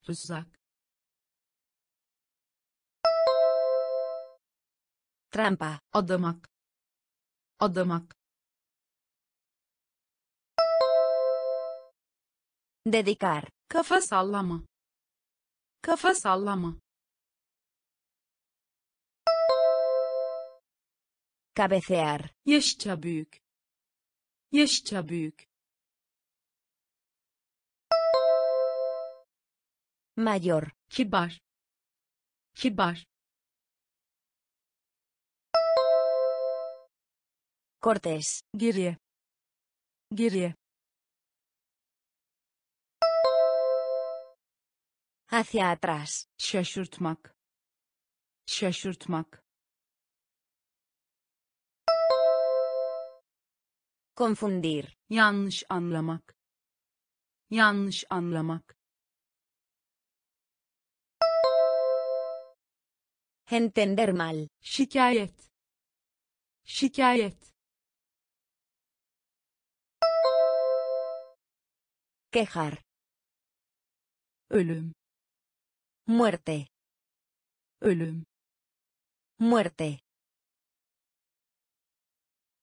Tuzak. Trampa. Adamak. Adamak. Dedicar. Kafa sallama. Kafa sallama. Cabecear. Jeszcze büyük. Jeszcze büyük. Mayor. Kibar. Kibar. Cortés. Geriye. Geriye. Hacia atrás. Şaşırtmak. Şaşırtmak. Confundir. Yanlış anlamak. Yanlış anlamak. Entender mal. Şikayet. Şikayet. Quejar. Ölüm. Muerte. Ölüm. Muerte.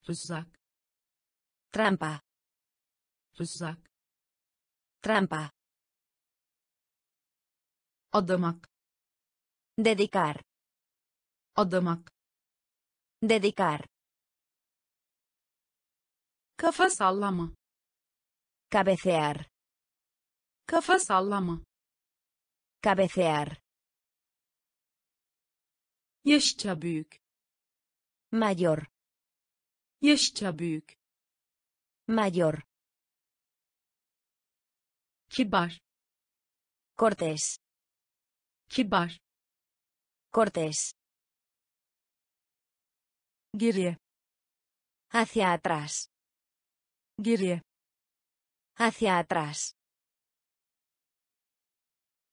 Tuzak. Trampa. Tuzak. Trampa. Adamak. Dedicar. Adamak. Dedicar. Kafa sallama. Cabecear. Kafa sallama. Cabecear. Jeszcze büyük. Mayor. Jeszcze büyük. Mayor. Kibar. Cortés. Kibar. Cortés. Geriye. Hacia atrás. Geriye. Hacia atrás.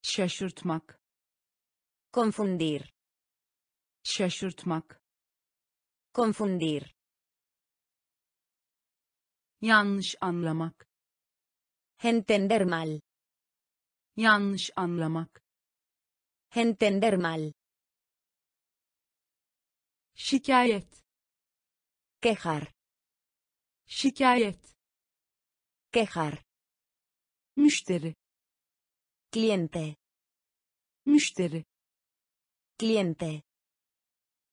Şaşırtmak. Confundir. Şaşırtmak. Confundir. Yanlış anlamak. Entender mal. Yanlış anlamak. Entender mal. Şikayet. Quejar. Şikayet. Quejar. Müşteri. Cliente. Müşteri. Cliente.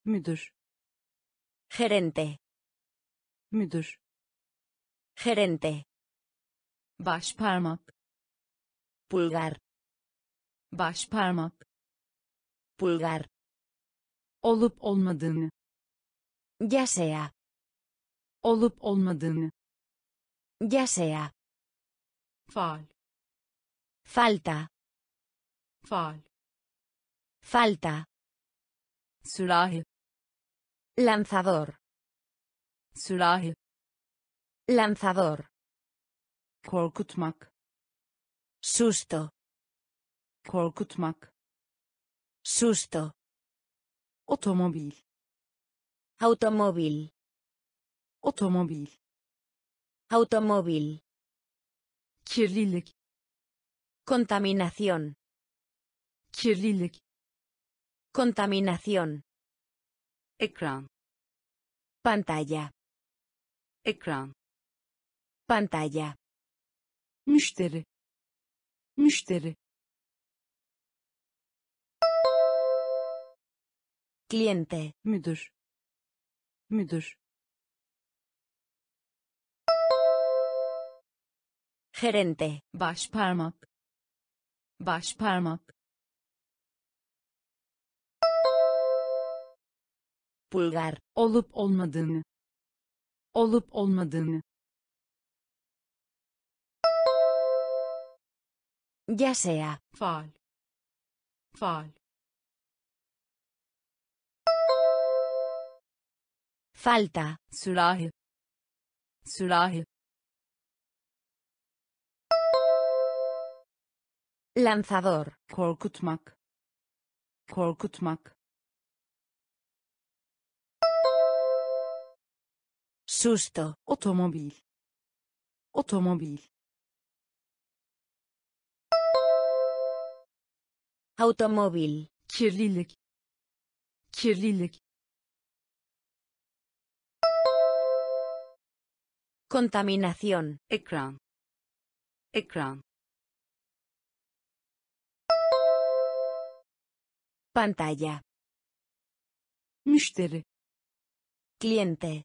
Müdür. Gerente. Müdür. Gerente. Başparmak. Pulgar. Başparmak. Pulgar. Olup olmadığını. Ya sea. Olup olmadığını. Ya sea. Faal. Falta. Faal. Falta. Sürahi. Lanzador. Sürahi. Lanzador. Korkutmak. Susto. Korkutmak. Susto. Otomóvil. Automóvil. Otomóvil. Automóvil. Kirlilik. Contaminación. Kirlilik. Contaminación. Ekran. Pantalla. Ekran. Pantalla. Müşteri. Müşteri. Cliente. Müdür. Müdür. Gerente. Başparmak. Başparmak. Pulgar. Olup olmadığını. Olup olmadığını. Ya sea. Faal. Faal. Falta. Sürahi. Sürahi. Lanzador. Korkutmak. Korkutmak. Susto. Otomóvil. Otomóvil. Automóvil. Kirlilik. Kirlilik. Contaminación. Ekran. Ekran. Pantalla. Müşteri. Cliente.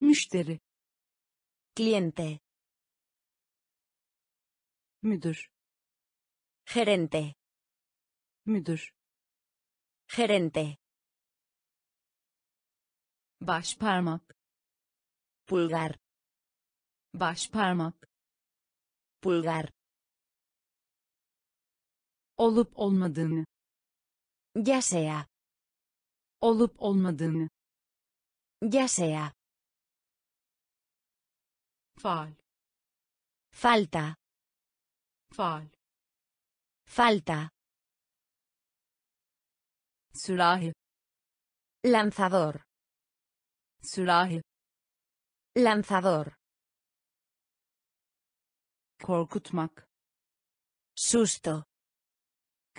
Müşteri. Cliente. Müdür. Gerente. Müdür. Gerente. Başparmak. Pulgar. Başparmak. Pulgar. Olup olmadığını. Ya sea. Olup olmadığını. Ya sea. Faal. Falta. Faal. Falta. Sürahi. Lanzador. Sürahi. Lanzador. Korkutmak. Susto.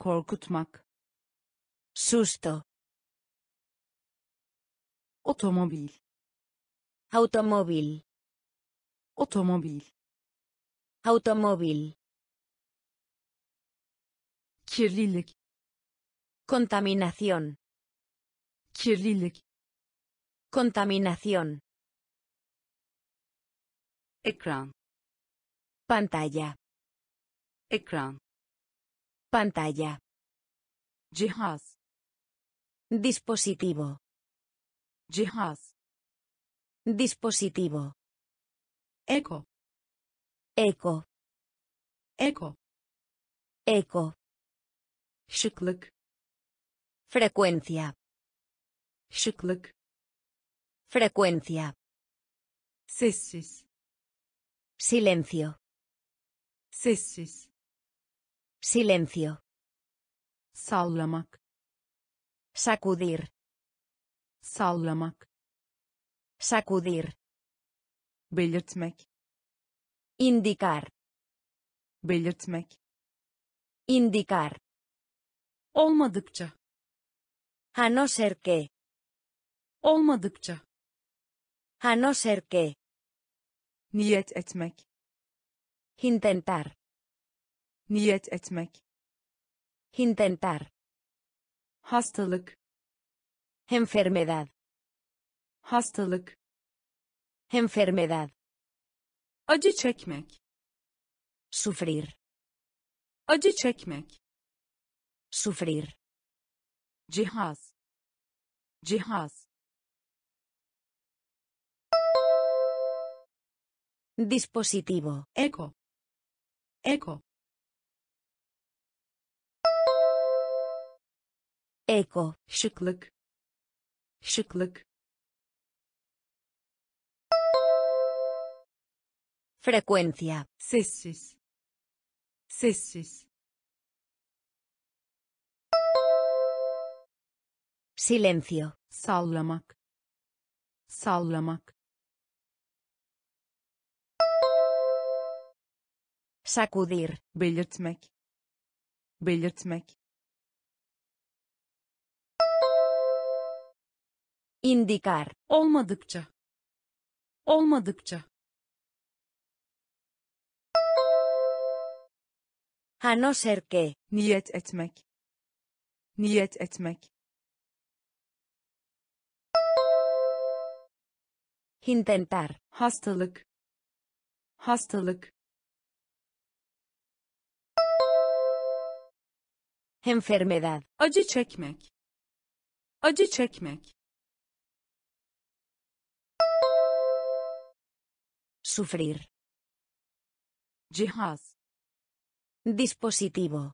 Korkutmak. Susto. Otomóvil. Automóvil. Otomóvil. Automóvil. Kirlilik. Contaminación. Kirlilik. Contaminación. Ekran. Pantalla. Ekran. Pantalla. Cihaz. Dispositivo. Cihaz. Dispositivo. Eco. Eco. Eco. Eco. Şıklık. Frecuencia. Şıklık. Frecuencia. Sessiz. Silencio. Sessiz. Silencio. Sallamak. Sacudir. Sallamak. Sacudir. Belirtmek. Indicar. Belirtmek. Indicar. Olmadıkça. A no ser que. Olmadıkça. A no ser que. Niyet etmek. Intentar. Niyet etmek. Intentar. Hastalık. Enfermedad. Hastalık. Enfermedad. Acı çekmek. Sufrir. Acı çekmek. Sufrir. Cihaz. Cihaz. Dispositivo. Eco. Eco. Eko. Şıklık. Şıklık. Frecuencia. Sessiz. Sessiz. Silencio. Sallamak. Sallamak. Sacudir. Belirtmek. Belirtmek. Indicar. Olmadıkça. Olmadıkça. A no ser que. Niyet etmek. Niyet etmek. Intentar. Hastalık. Hastalık. Enfermedad. Acı çekmek. Acı çekmek. Sufrir. Cihaz. Dispositivo.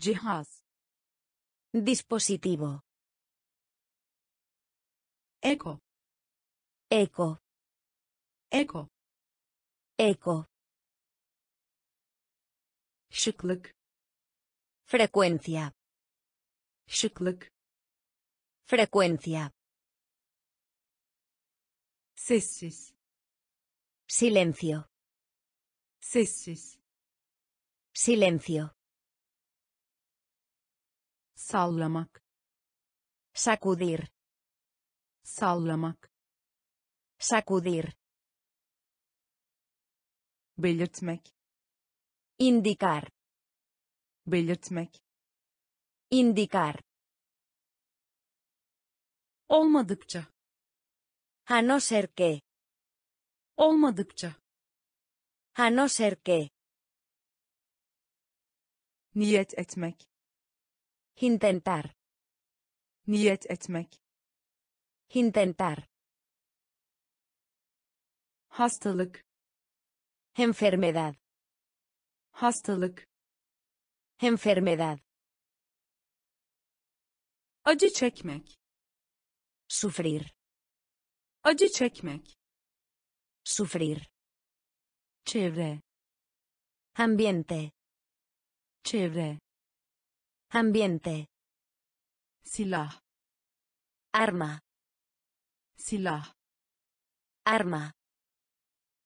Cihaz. Dispositivo. Eco. Eco. Eco. Eco. Şıklık. Frecuencia. Şıklık. Frecuencia. Sessiz. Silencio. Sessiz. Silencio. Sallamak. Sacudir. Sallamak. Sacudir. Belirtmek. Indicar. Belirtmek. Indicar. Olmadıkça. A no ser que. Olmadıkça. A no ser que. Niyet etmek. Intentar. Niyet etmek. Intentar. Hastalık. Enfermedad. Hastalık. Enfermedad. Acı çekmek. Sufrir. Acı çekmek. Sufrir. Çevre. Ambiente. Çevre. Ambiente. Silah. Arma. Silah. Arma.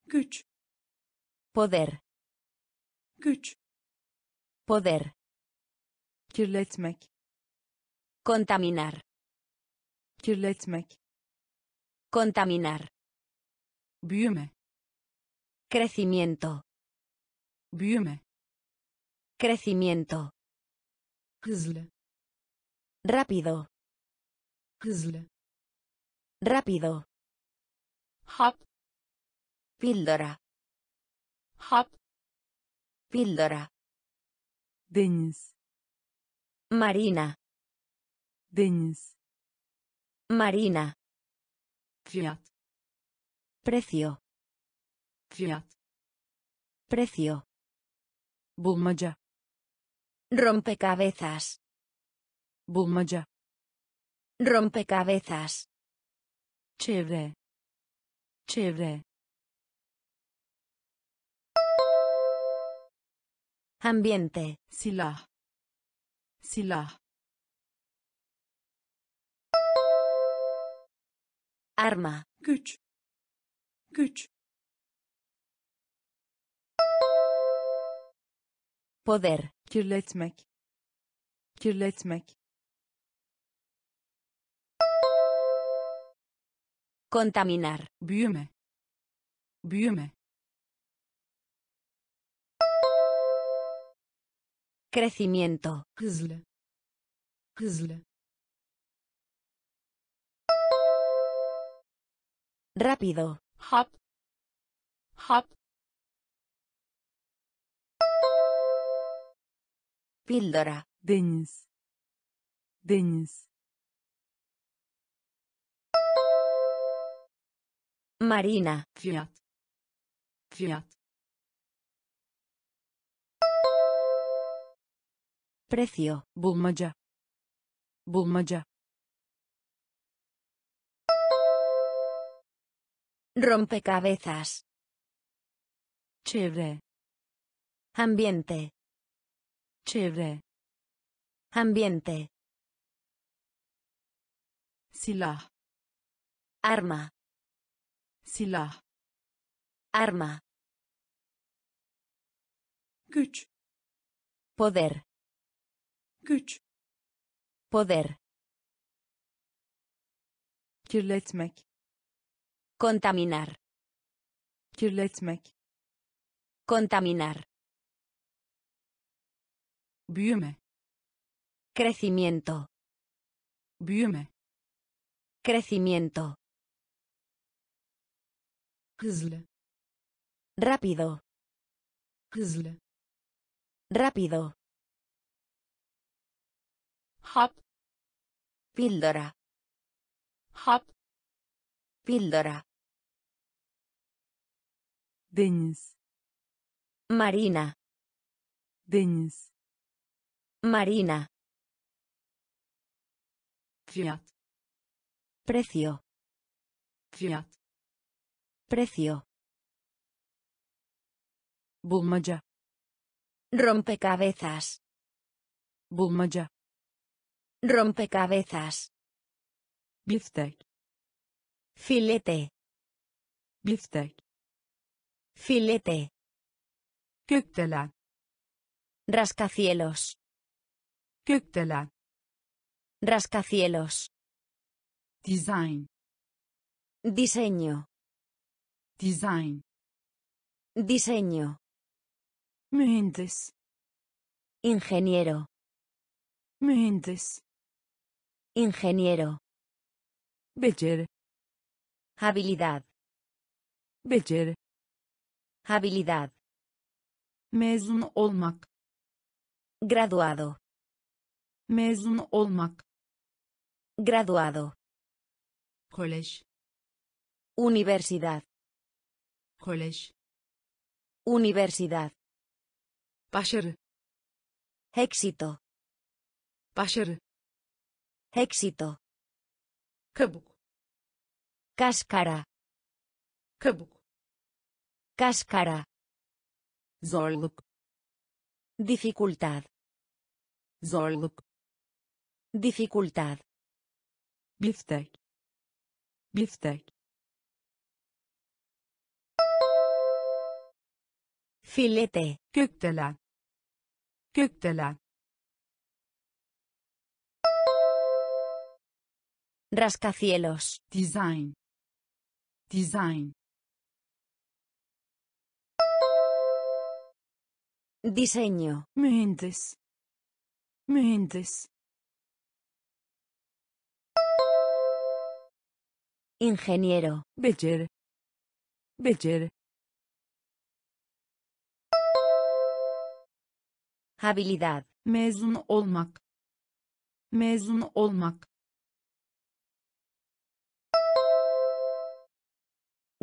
Güç. Poder. Güç. Poder. Kirletmek. Contaminar. Kirletmek. Contaminar. Büyüme. Crecimiento. Büyüme. Crecimiento. Hızlı. Rápido. Hızlı. Rápido. Hap. Píldora. Hap. Píldora. Deniz. Marina. Deniz. Marina. Fiyat. Precio. Fiyat. Precio. Bulmaca. Rompecabezas. Bulmaca. Rompecabezas. Çevre. Çevre. Ambiente. Silah. Silah. Arma. Güç. Güç. Poder. Kirletmek. Kirletmek. Contaminar. Büyüme. Büyüme. Crecimiento. Hızlı. Hızlı. Rápido. Hop. Hop. Píldora. Deniz. Deniz. Marina. Fiyat. Fiyat. Precio. Bulmaca. Bulmaca. Rompecabezas. Chévere. Ambiente. Chévere. Ambiente. Silah. Arma. Silah. Arma. Güç. Poder. Güç. Poder. Kirletmek. Contaminar. Kirletmek. Contaminar. Büyüme. Crecimiento. Büyüme. Crecimiento. Hızlı. Rápido. Hızlı. Rápido. Hap. Píldora. Hap. Píldora. Deniz. Marina. Deniz. Marina. Fiat. Precio. Fiat. Precio. Bulmaca. Rompecabezas. Bulmaca. Rompecabezas. Biftek. Filete. Biftek. Filete. Köktelen. Rascacielos. Köktelen. Rascacielos. Design. Diseño. Design. Diseño. Mühendis. Ingeniero. Mühendis. Ingeniero. Becer. Habilidad. Becer. Habilidad. Mezun olmak. Graduado. Mezun olmak. Graduado. College. Universidad. College. Universidad. Başarı. Éxito. Başarı. Éxito. Kabuk. Cáscara. Kabuk. Cáscara. Zorluk. Dificultad. Zorluk. Dificultad. Biftek. Biftek. Filete. Köktelen. Köktelen. Rascacielos. Design. Design. Diseño. Mühendis. Mühendis. Ingeniero. Becer. Becer. Habilidad. Mezun olmak. Mezun olmak.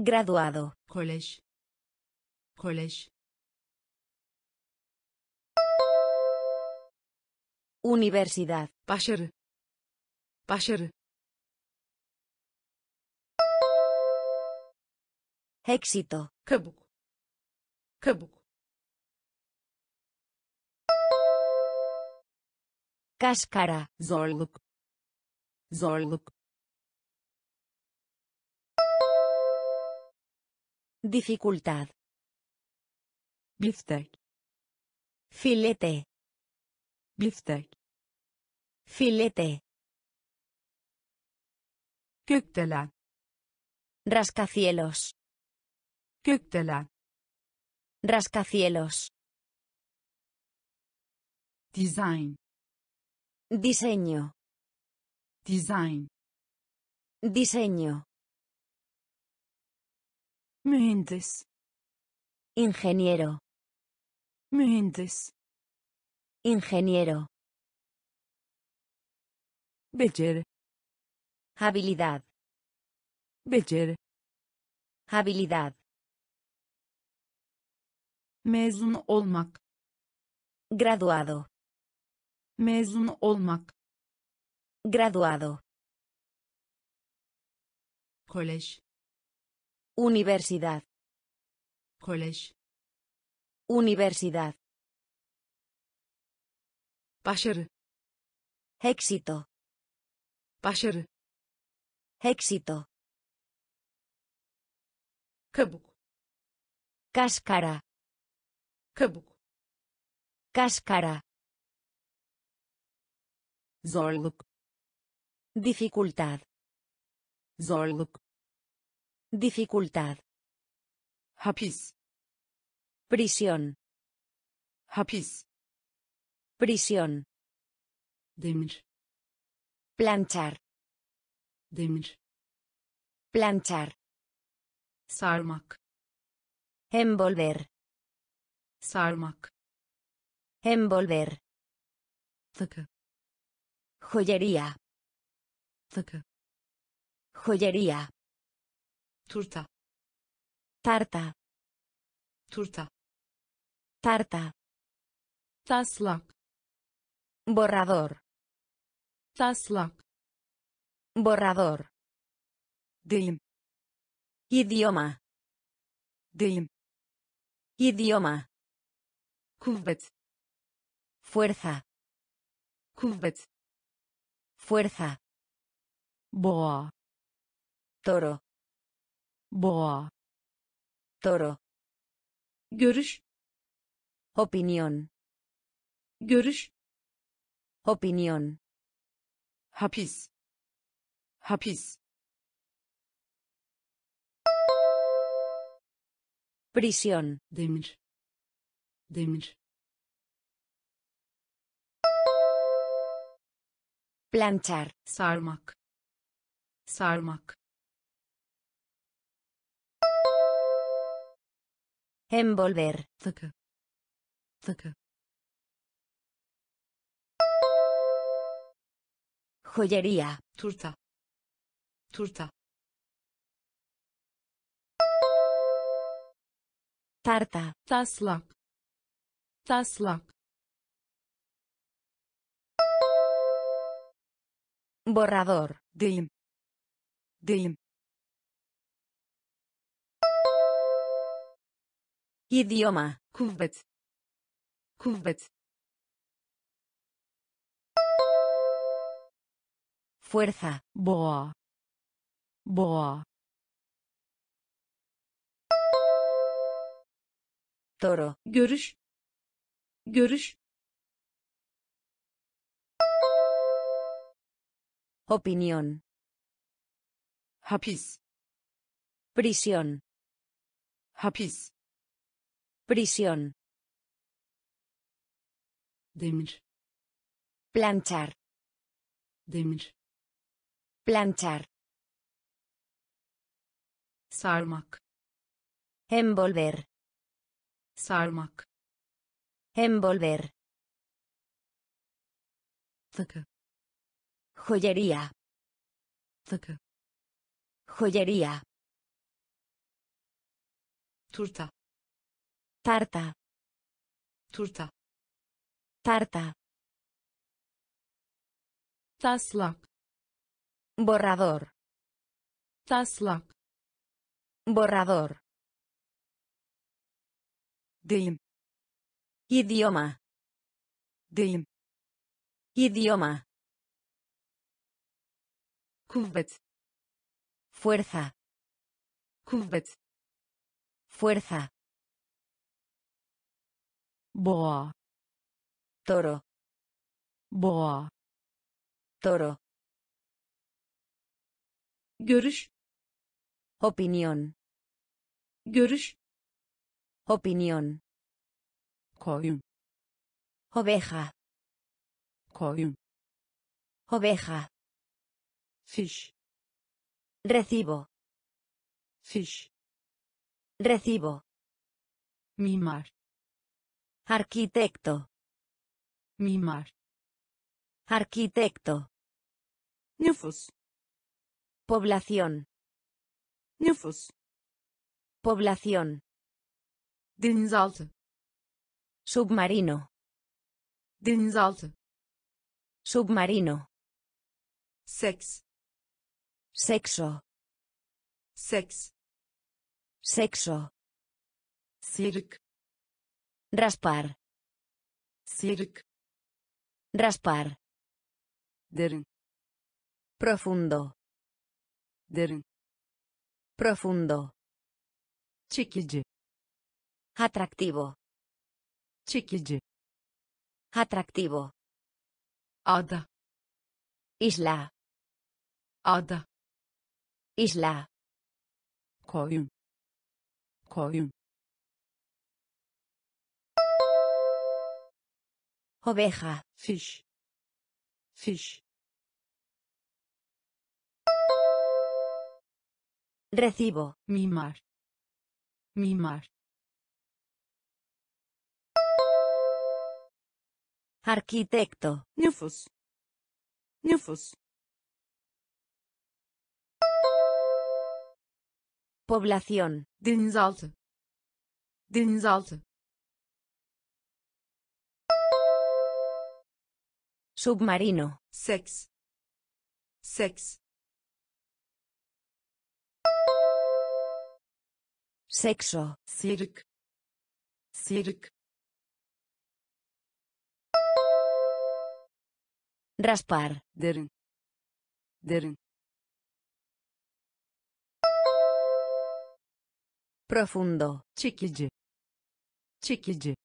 Graduado. College. College. Universidad. Başarı. Başarı. Éxito. Kabuk. Kabuk. Cáscara. Zorluk. Zorluk. Dificultad. Biftek. Filete. Biftek. Filete. Köktelen. Rascacielos. Köktelen. Rascacielos. Design. Diseño. Design. Diseño. Mühendis. Ingeniero. Mühendis. Ingeniero. Becer. Habilidad. Becer. Habilidad. Mezun olmak. Graduado. Mezun olmak. Graduado. College. Universidad. College. Universidad. Başarı. Éxito. Başarı. Éxito. Kabuk. Cáscara. Kabuk. Cáscara. Zorluk. Dificultad. Zorluk. Dificultad. Hapis. Prisión. Hapis. Prisión. Demir. Planchar. Demir. Planchar. Sarmak. Envolver. Sarmak. Envolver. Tıkı. Joyería. Tıkı. Joyería. Turta. Tarta. Turta. Tarta. Taslak. Borrador. Taslak. Borrador. Dilim. Idioma. Dilim. Idioma. Kuvvet. Fuerza. Kuvvet. Fuerza. Boa. Toro. Boa. Toro. Görüş. Opinión. Görüş. Opinión. Hapis. Hapis. Prisión. Demir. Demir. Planchar. Sarmak. Sarmak. Envolver. Tıkı. Tıkı. Joyería. Turta. Turta. Tarta. Taslak. Taslak. Borrador. Dilim. Dilim. Idioma. Kuvvet. Kuvvet. Fuerza. Boa. Boa. Toro. Görüş. Görüş. Opinión. Hapis. Prisión. Hapis. Prisión. Demir. Planchar. Demir. Planchar. Sarmak. Envolver. Sarmak. Envolver. Tıkı. Joyería. Tıkı. Joyería. Turta. Tarta. Turta. Tarta. Taslak. Borrador. Taslak. Borrador. Dilim. Idioma. Dilim. Idioma. Kuvvet. Fuerza. Kuvvet. Fuerza. Boa. Toro. Boa. Toro. Görüş. Opinión. Görüş. Opinión. Koyun. Oveja. Koyun. Oveja. Fish. Recibo. Fish. Recibo. Mimar. Arquitecto. Mimar. Arquitecto. Nüfus. Población. Nüfus. Población. Denizaltı. Submarino. Denizaltı. Submarino. Sex. Sexo. Sex. Sexo. Circ. Raspar. Circ. Raspar. Derin. Profundo. Derin. Profundo. Çekici. Atractivo. Çekici. Atractivo. Ada. Isla. Ada. Isla. Koyun. Koyun. Oveja. Fish. Fish. Recibo. Mimar. Mimar. Arquitecto. Nüfus. Nüfus. Población. Denizaltı. Denizaltı. Submarino. Sex. Sex. Sexo. Circ. Circ. Raspar. Derin. Derin. Profundo. Çekici. Çekici.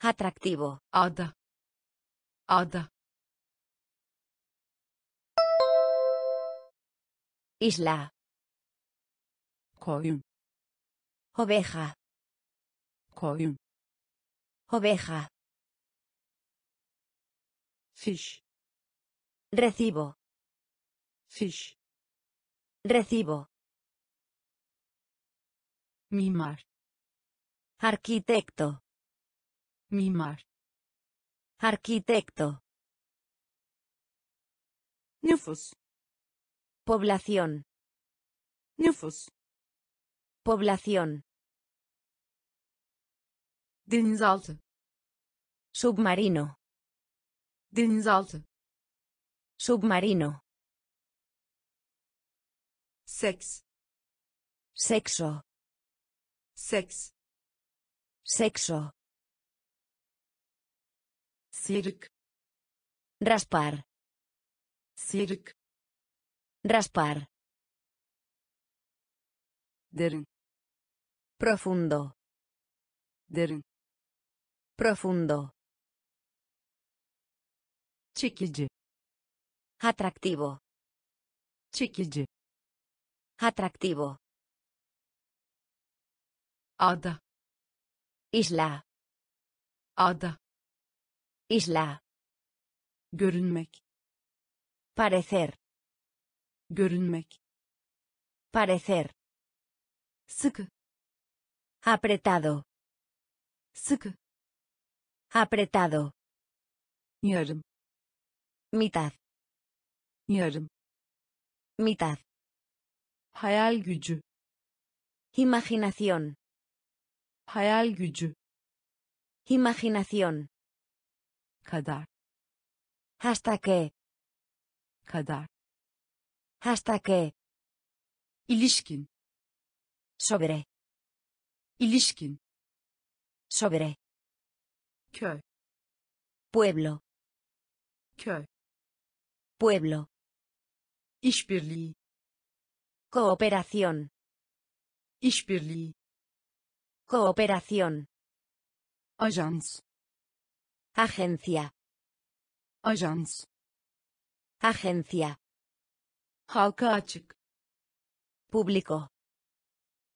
Atractivo. Ada. Ada. Isla. Koyun. Oveja. Koyun. Oveja. Fish. Recibo. Fish. Recibo. Mimar. Arquitecto. Mimar. Arquitecto. Nüfus. Población. Nüfus. Población. Denizaltı. Submarino. Denizaltı. Submarino. Sex. Sexo. Sex. Sexo. Circ. Raspar. Circ. Raspar. Derin. Profundo. Derin. Profundo. Çekici. Atractivo. Çekici. Atractivo. Ada. Isla. Ada. Isla. Görünmek. Parecer. Görünmek. Parecer. Sıkı. Apretado. Sıkı. Apretado. Yarım. Mitad. Yarım. Mitad. Hayal gücü. Imaginación. Hayal gücü. Imaginación. Kadar. Hasta que. Kadar. Hasta que. İlişkin. Sobre. İlişkin. Sobre. Köy. Pueblo. Köy. Pueblo. İşbirliği. Cooperación. İşbirliği. Cooperación. Ajans. Agencia. Ajans. Agencia. Halka açık. Público.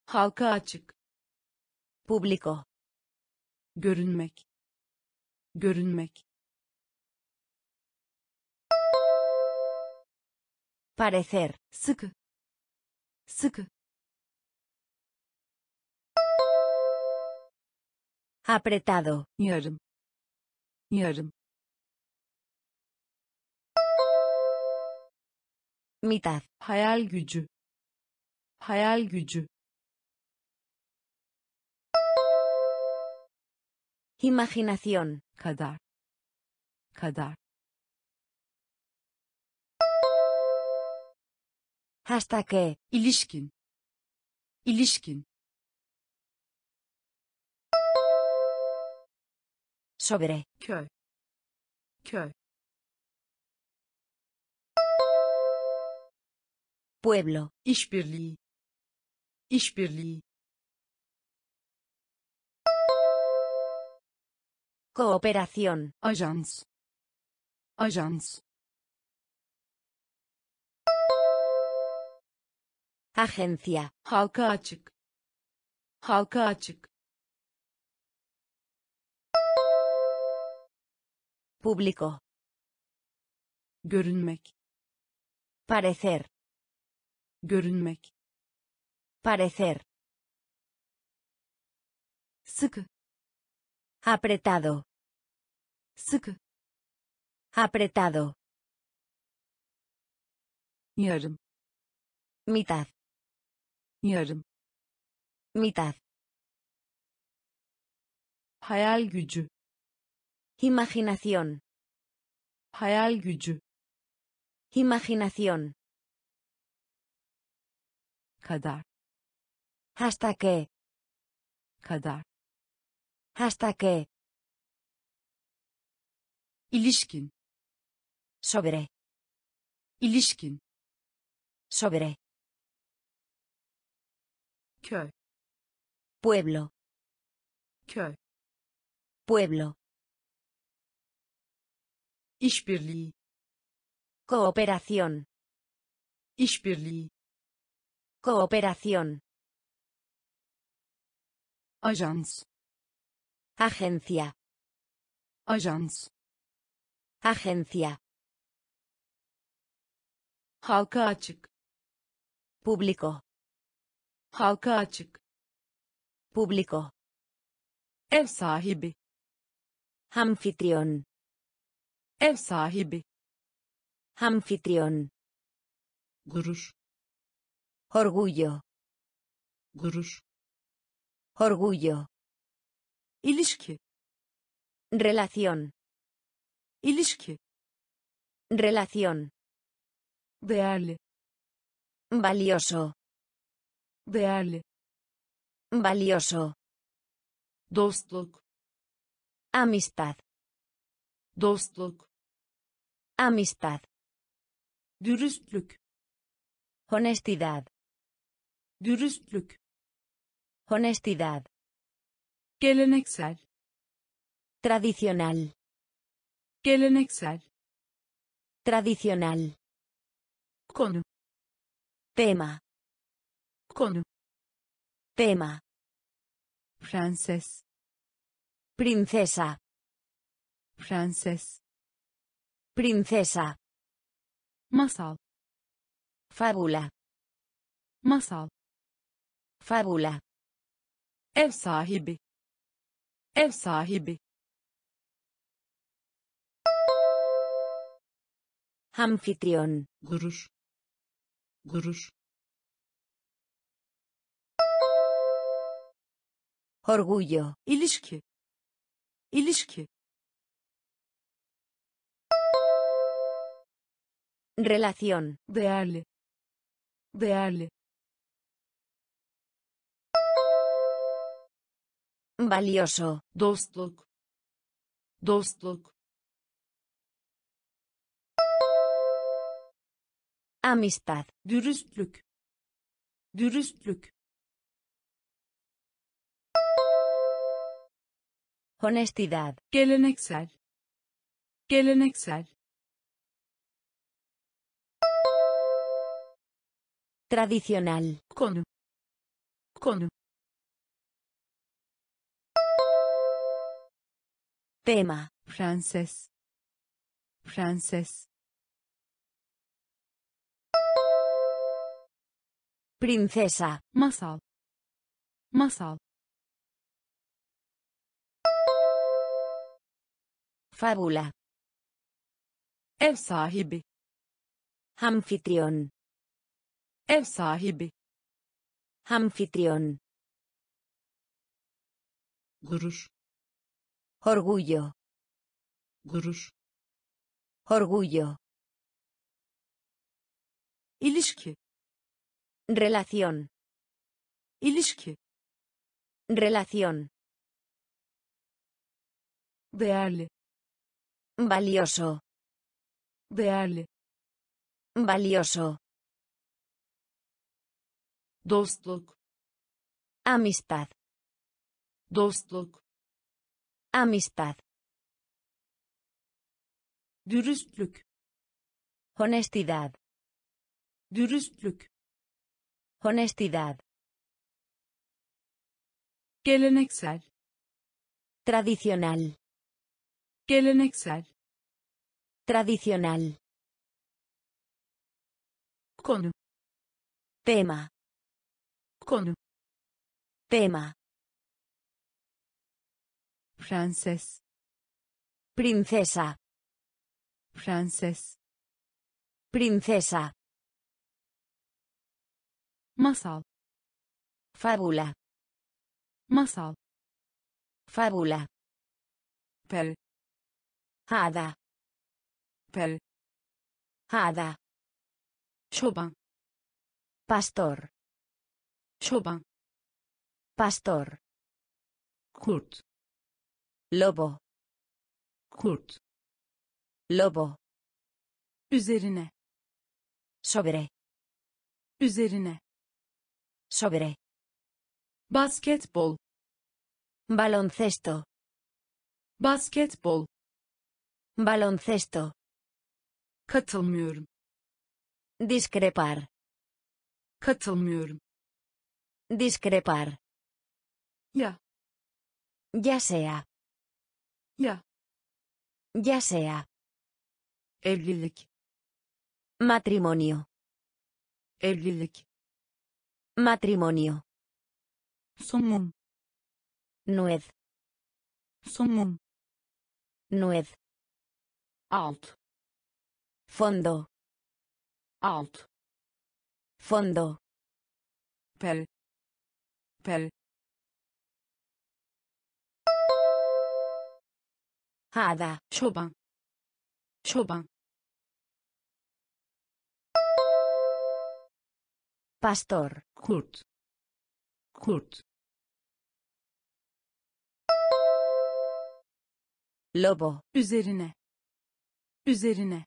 Halka açık. Público. Görünmek. Görünmek. Parecer. Sıkı. Sıkı. Apretado. Yarım. Yarım. Mitad. Hayal gücü. Hayal gücü. Imaginación. Kadar. kadar. Hasta que, ilişkin, ilişkin. Sobre, köy, köy. Pueblo, işbirliği, işbirliği. Cooperación, ajans, ajans. Agencia, halka açık, halka açık. Público, görünmek, parecer, görünmek, parecer. Sıkı, apretado, sıkı, apretado. Yarım, mitad. Yarım, mitad. Hayal gücü, imaginación. Hayal gücü, imaginación. Kadar, hasta que, kadar, hasta que. İlişkin, sobre, ilişkin, sobre. Köy, pueblo, köy, pueblo. İşbirliği, cooperación, işbirliği, cooperación. Ajans, agencia, ajans, agencia. Halka açık, público, halka açık, público. Ev sahibi, anfitrión, ev sahibi, anfitrión. Gurur, orgullo, gurur, orgullo. İlişki, relación, ilişki, relación. Değerli, valioso, değerli, valioso. Dostluk, amistad, dostluk, amistad. Dürüstlük, honestidad, dürüstlük, honestidad. Geleneksel, tradicional, geleneksel, tradicional. Konu, tema, konu, tema. Prenses, princesa, prenses, princesa. Masal, fábula, masal, fábula. Ev sahibi, ev sahibi. Anfitrión, gurur, gurur. Orgullo, ilişki, ilişki. Relación, değerli, değerli. Valioso, dostluk, dostluk. Amistad, dürüstlük, dürüstlük. Honestidad, geleneksel, geleneksel. Tradicional, konu, konu. Tema, Fransız, Fransız. Princesa, masal, masal. Fábula, ev sahibi, anfitrión, ev sahibi, anfitrión. Gurur, orgullo, gurur, Orgullo. İlişki. Relación. İlişki. Relación. Değerli. Valioso. Değerli. Valioso. Dostluk. Amistad. Dostluk. Amistad. Dürüstlük. Honestidad. Dürüstlük. Honestidad. Geleneksel. Tradicional. Geleneksel. Tradicional. Konu. Tema. Konu. Tema. Frances. Princesa. Frances. Princesa. Masal. Fábula. Masal. Fábula. Pel. Hada. Pel. Hada. Çoban. Pastor. Çoban. Pastor. Kurt. Lobo. Kurt. Lobo. Üzerine. Sobre. Üzerine. Sobre. Basketbol. Baloncesto. Basketbol. Baloncesto. Katılmıyorum. Discrepar. Katılmıyorum. Discrepar. Ya. Ya sea. Ya. Ya sea. Evlilik. Matrimonio. Evlilik. Matrimonio. Somum. Nuez. Somum. Nuez. Alt. Fondo. Alt. Fondo. Pel. Pel. Hada. Çoban. Çoban. Pastor. Kurt. Kurt. Lobo. Üzerine. Üzerine.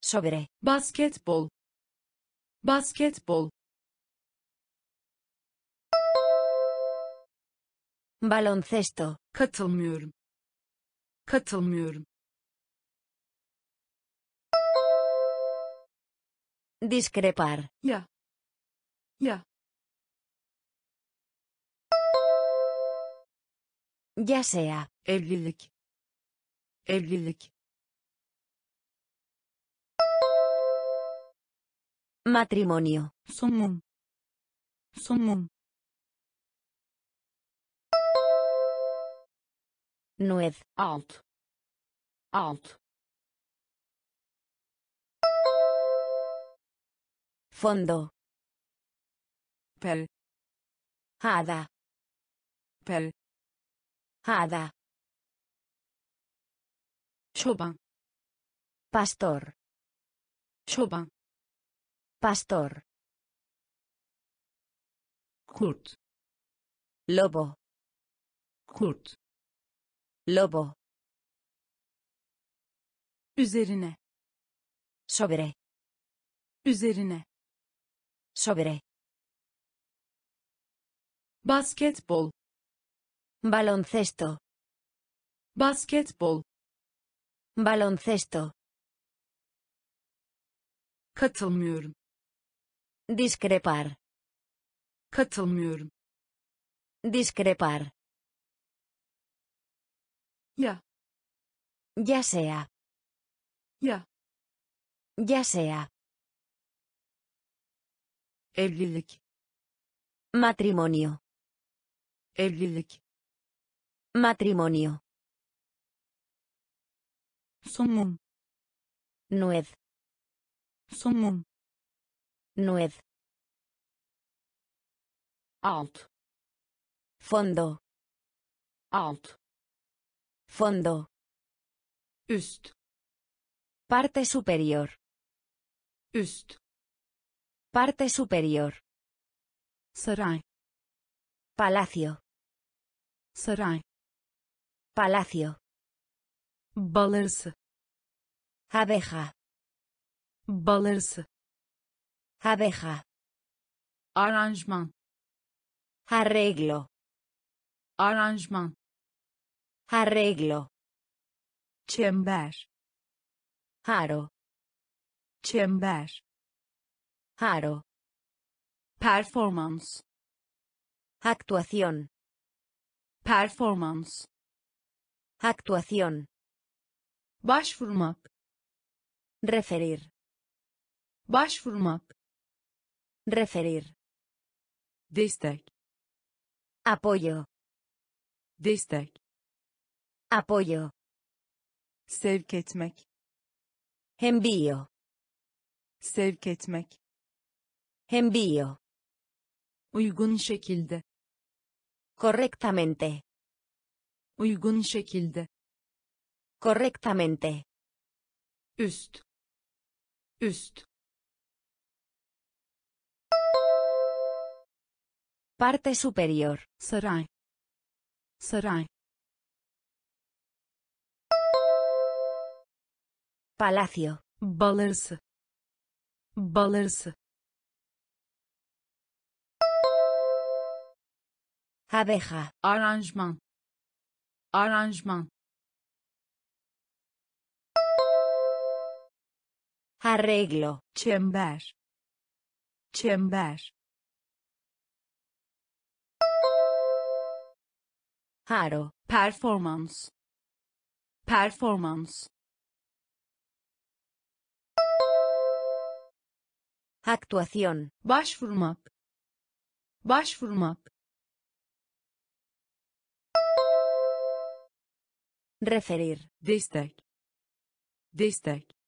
Sobre. Basketbol. Basketbol. Baloncesto. Katılmıyorum. Katılmıyorum. Discrepar. Ya. Ya. Ya sea. Evlilik. Evlilik. Matrimonio. Somum. Somum. Nuez. Alt. Alt. Fondo. Pel. Hada. Pel. Hada. Çoban. Pastor. Çoban. Pastor. Kurt. Lobo. Kurt. Lobo. Üzerine. Sobre. Üzerine. Sobre. Basketbol. Baloncesto. Basketbol. Baloncesto. Katılmıyorum. Discrepar. Katılmıyorum. Discrepar. Ya. Ya sea. Ya. Ya sea. Evlilik. Matrimonio. Evlilik. Matrimonio. Somum. Nuez. Somum. Nuez. Alt. Fondo. Alt. Fondo. Øst. Parte superior. Øst. Parte superior. Saray. Palacio. Saray. Palacio. Balerse. Abeja. Balerse. Abeja. Arrangement. Arreglo. Arrangement. Arreglo. Çember. Haro. Çember. Haro. Performance. Actuación. Performance. Actuación. Başvurmak. Referir. Başvurmak. Referir. Destek. Apoyo. Destek. Apoyo. Sevk etmek. Envío. Sevk etmek. Envío. Uygun şekilde. Correctamente. Uygun şekilde. Correctamente. Üst. Üst. Parte superior. Saray. Saray. Palacio. Balerse. Balerse. Abeja. Arrangement. Arrangement. Arreglo. Çember. Çember. Haro. Performance. Performance. Actuación. Başvurmak. Başvurmak. Referir. Destek. Destek.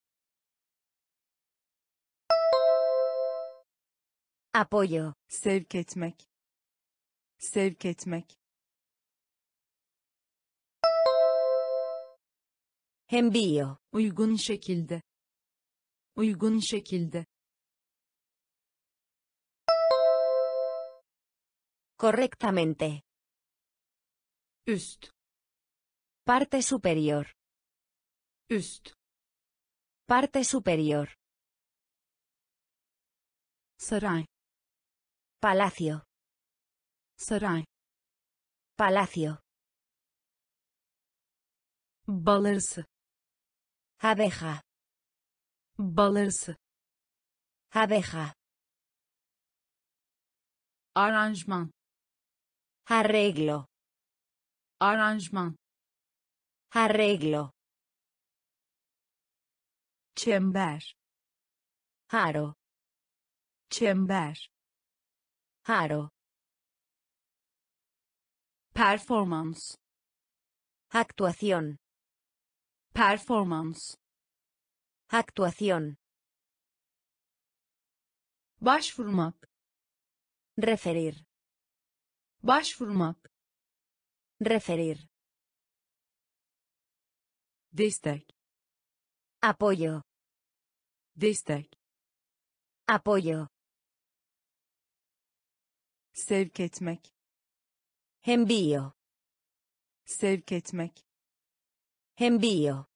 Apoyo. Sevk etmek. Sevk etmek. Envío. Uygun şekilde. Uygun şekilde. Correctamente. Üst. Parte superior. Üst. Parte superior. Saray. Palacio. Saray. Palacio. Balerse. Abeja. Balerse. Abeja. Arrangement. Arreglo. Arrangement. Arreglo. Çember. Haro. Çember. Haro. Performance. Actuación. Performance. Actuación. Başvurmak. Referir. Başvurmak. Referir. Destek. Apoyo. Destek. Apoyo. Sevk etmek. Envío. Sevk etmek. Envío.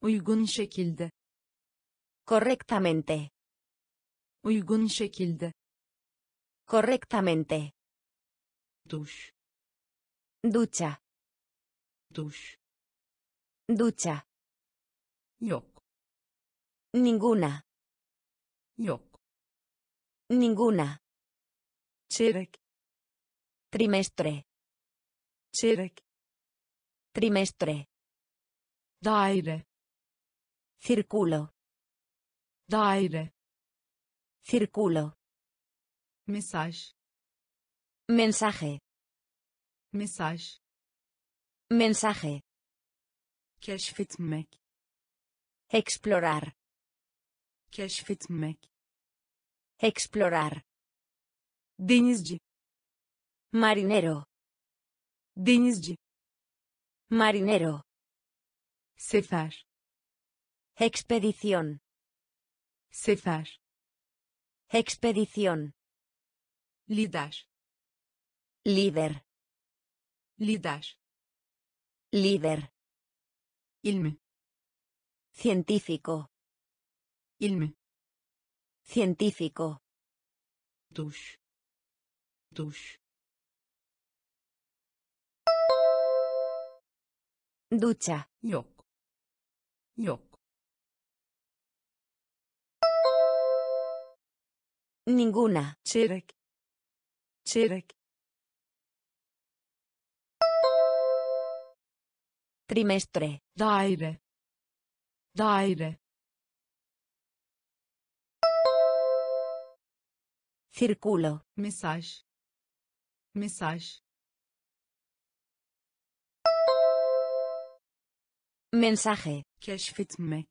Uygun şekilde. Correctamente. Uygun şekilde. Correctamente. Duş. Ducha. Duş. Ducha. Yok. Ninguna. Yok. Ninguna. Çeyrek. Trimestre. Çeyrek. Trimestre. Daire. Círculo. Daire. Círculo. Mesaj. Mensaje. Mesaj. Mensaje. Keşf etmek. Explorar. Keşf etmek. Explorar. Denizci. Marinero. Denizci. Marinero. Sefer. Expedición. Sefer. Expedición. Líder. Líder. Líder. Líder. Ilme. Científico. Ilme. Científico. Duş. Duş. Ducha. Yok. Yok. Ninguna. Çeyrek. Çeyrek. Trimestre. Daire. Daire. Círculo. Mesaj. Mesaj. Mensaje. Keşfetmek.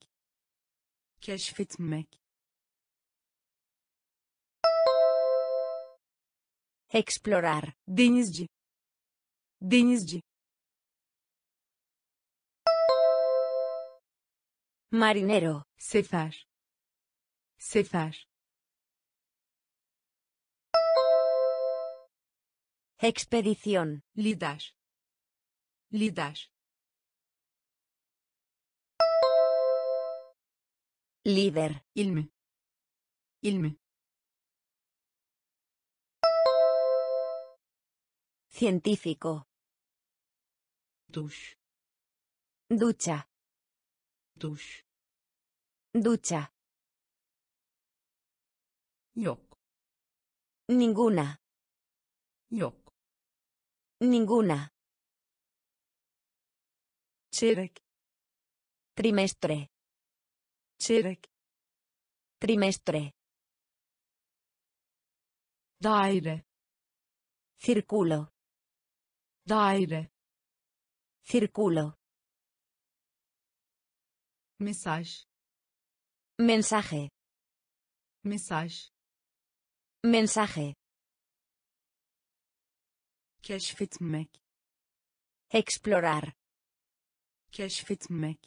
Keşfetmek. Explorar. Denizci. Denizci. Marinero. Sefer. Sefer. Expedición. Lider. Lider. Líder. Ilme. Ilme. Científico. Duş. Ducha. Duş. Ducha. Yok. Ninguna. Yok. Ninguna. Çeyrek. Trimestre. Çeyrek. Trimestre. Daire. Círculo. Daire. Círculo. Mesaj. Mensaje. Mesaj. Mensaje. Keşfetmek. Explorar. Keşfetmek.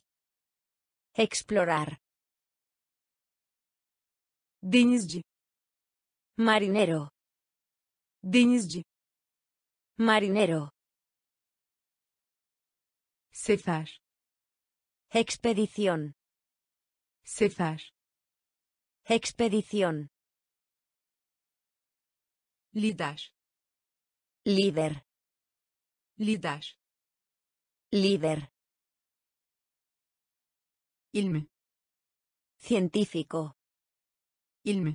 Explorar. Denizci. Marinero. Denizci. Marinero. Sefer. Expedición. Sefer. Expedición. Lider. Líder. Líder. Líder. Ilme. Científico. Ilme.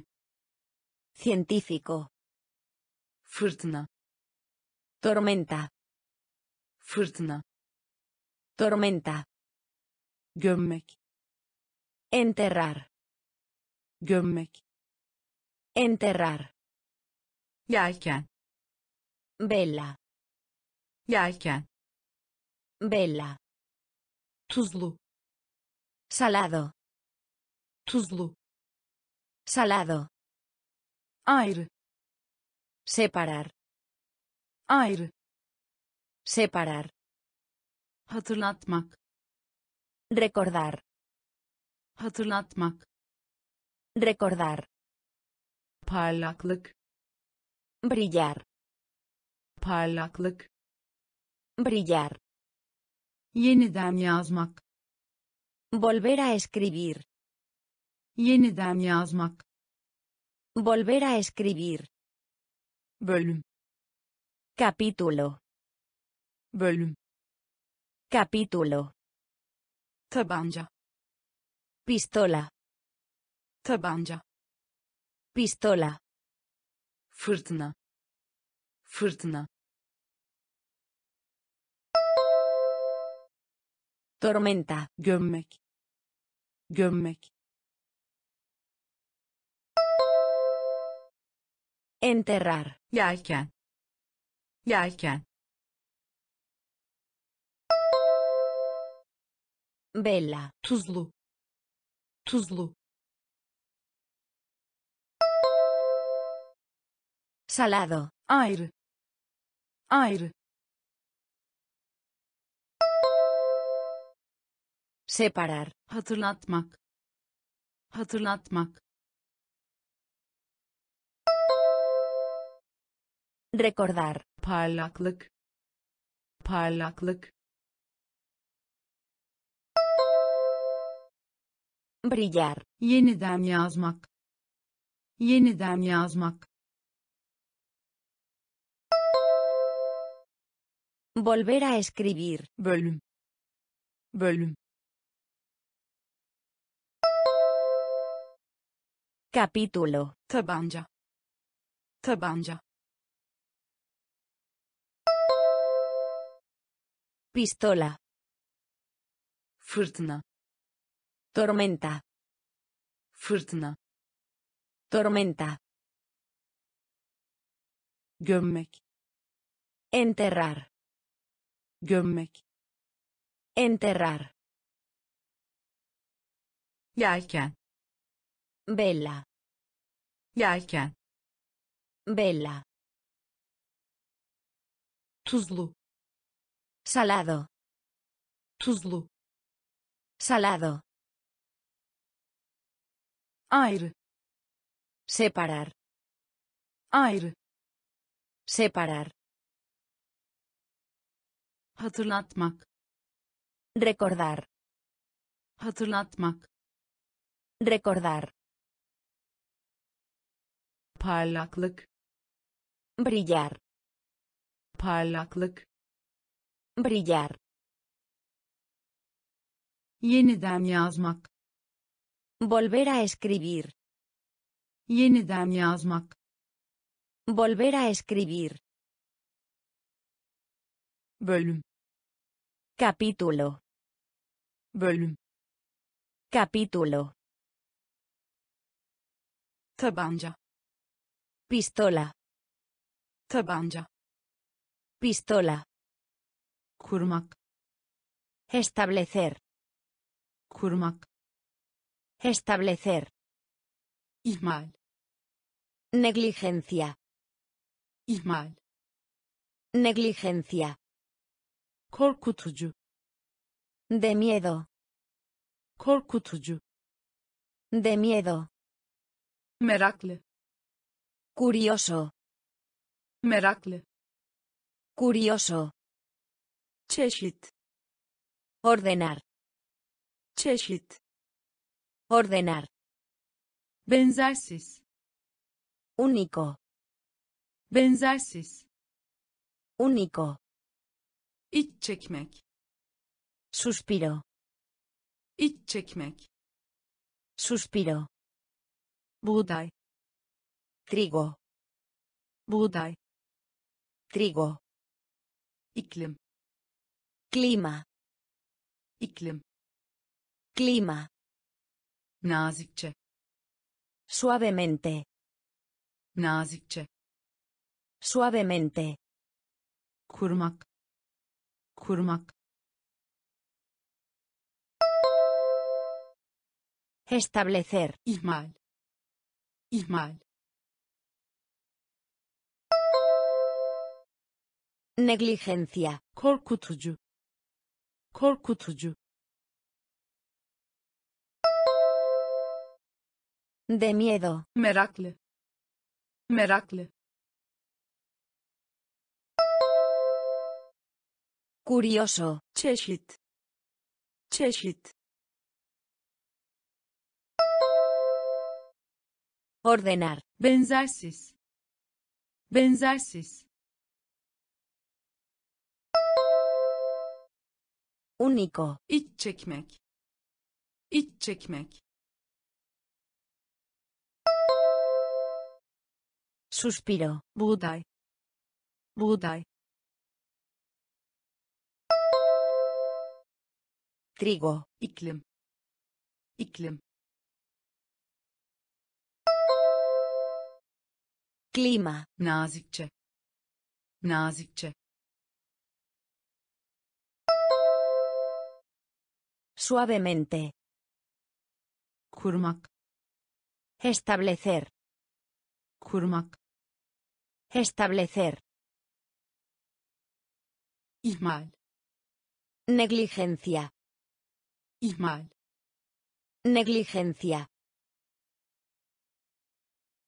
Científico. Fırtına. Tormenta. Fırtına. Tormenta. Gömmek. Enterrar. Gömmek. Enterrar. Yelken. Vela. Yelken. Vela. Tuzlu. Salado. Tuzlu. Salado. Ayrı. Separar. Ayrı. Separar. Hatırlatmak. Recordar. Hatırlatmak. Recordar. Parlaklık. Brillar. Parlaklık. Brillar. Yeniden yazmak. Volver a escribir. Yeniden yazmak. Volver a escribir. Bölüm. Capítulo. Bölüm. Capítulo. Tabanca. Pistola. Tabanca. Pistola. Fırtına. Fırtına. Tormenta. Gömmek. Gömmek. Enterrar. Yelken. Yelken. Vela. Tuzlu. Tuzlu. Salado. Aire. Aire. Separar. Hatırlatmak. Hatırlatmak. Recordar. Parlaklık. Parlaklık. Brillar. Yeniden yazmak. Yeniden yazmak. Volver a escribir. Bölüm. Bölüm. Capítulo. Tabanca. Tabanca. Pistola. Fırtına. Tormenta. Fırtına. Tormenta. Gömmek. Enterrar. Gömmek. Enterrar. Yelken. Vela. Yelken. Vela. Tuzlu. Salado. Tuzlu. Salado. Ayrı. Separar. Ayrı. Separar. Hatırlatmak. Recordar. Hatırlatmak. Recordar. Parlaklık. Brillar. Parlaklık. Brillar. Yeniden yazmak. Volver a escribir. Yeniden yazmak. Volver a escribir. Bölüm. Capítulo. Bölüm. Capítulo. Tabanca. Pistola. Tabanca. Pistola. Kurmak. Establecer. Kurmak. Establecer. İhmal. Negligencia. İhmal. Negligencia. Korkutucu. De miedo. Korkutucu. De miedo. Meraklı. Curioso. Meraklı. Curioso. Çeşit. Ordenar. Çeşit. Ordenar. Benzersiz. Único. Benzersiz. Único. İç çekmek. Suspiro. İç çekmek. Suspiro. Buğday. Trigo. Buğday. Trigo. İklim. Clima. İklim. Clima. Nazikçe. Suavemente. Nazikçe. Suavemente. Kurmak. Kurmak. Establecer. İhmal. İhmal. Negligencia. Korkutucu. Korkutucu. De miedo. Meraklı. Meraklı. Curioso. Çeşit. Çeşit. Ordenar. Benzersiz. Benzersiz. Único. İç çekmek. İç çekmek. Suspiro. Buğday. Buğday. Trigo. İklim. İklim. Klima. Nazikçe. Nazikçe. Suavemente. Kurmak. Establecer. Kurmak. Establecer. İhmal. Negligencia. İhmal. Negligencia.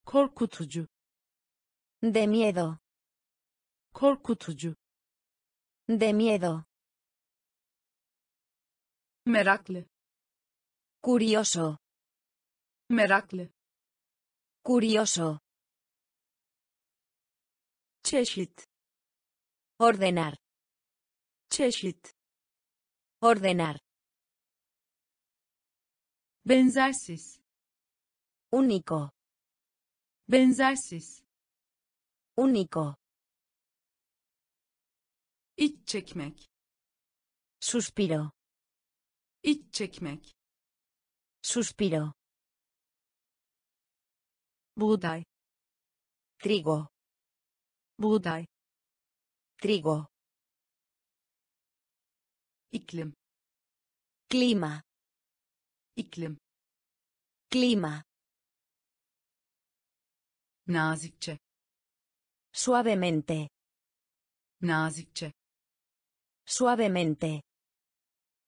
Korkutucu. De miedo. Korkutucu. De miedo. Meraklı. Curioso. Meraklı. Curioso. Çeşit. Ordenar. Çeşit. Ordenar. Benzersiz. Único. Benzersiz. Único. İç çekmek. Suspiro. İç çekmek. Suspiro. Buğday. Trigo. Buğday. Trigo. İklim. Clima. İklim. Clima. Nazikçe. Suavemente. Nazikçe. Suavemente.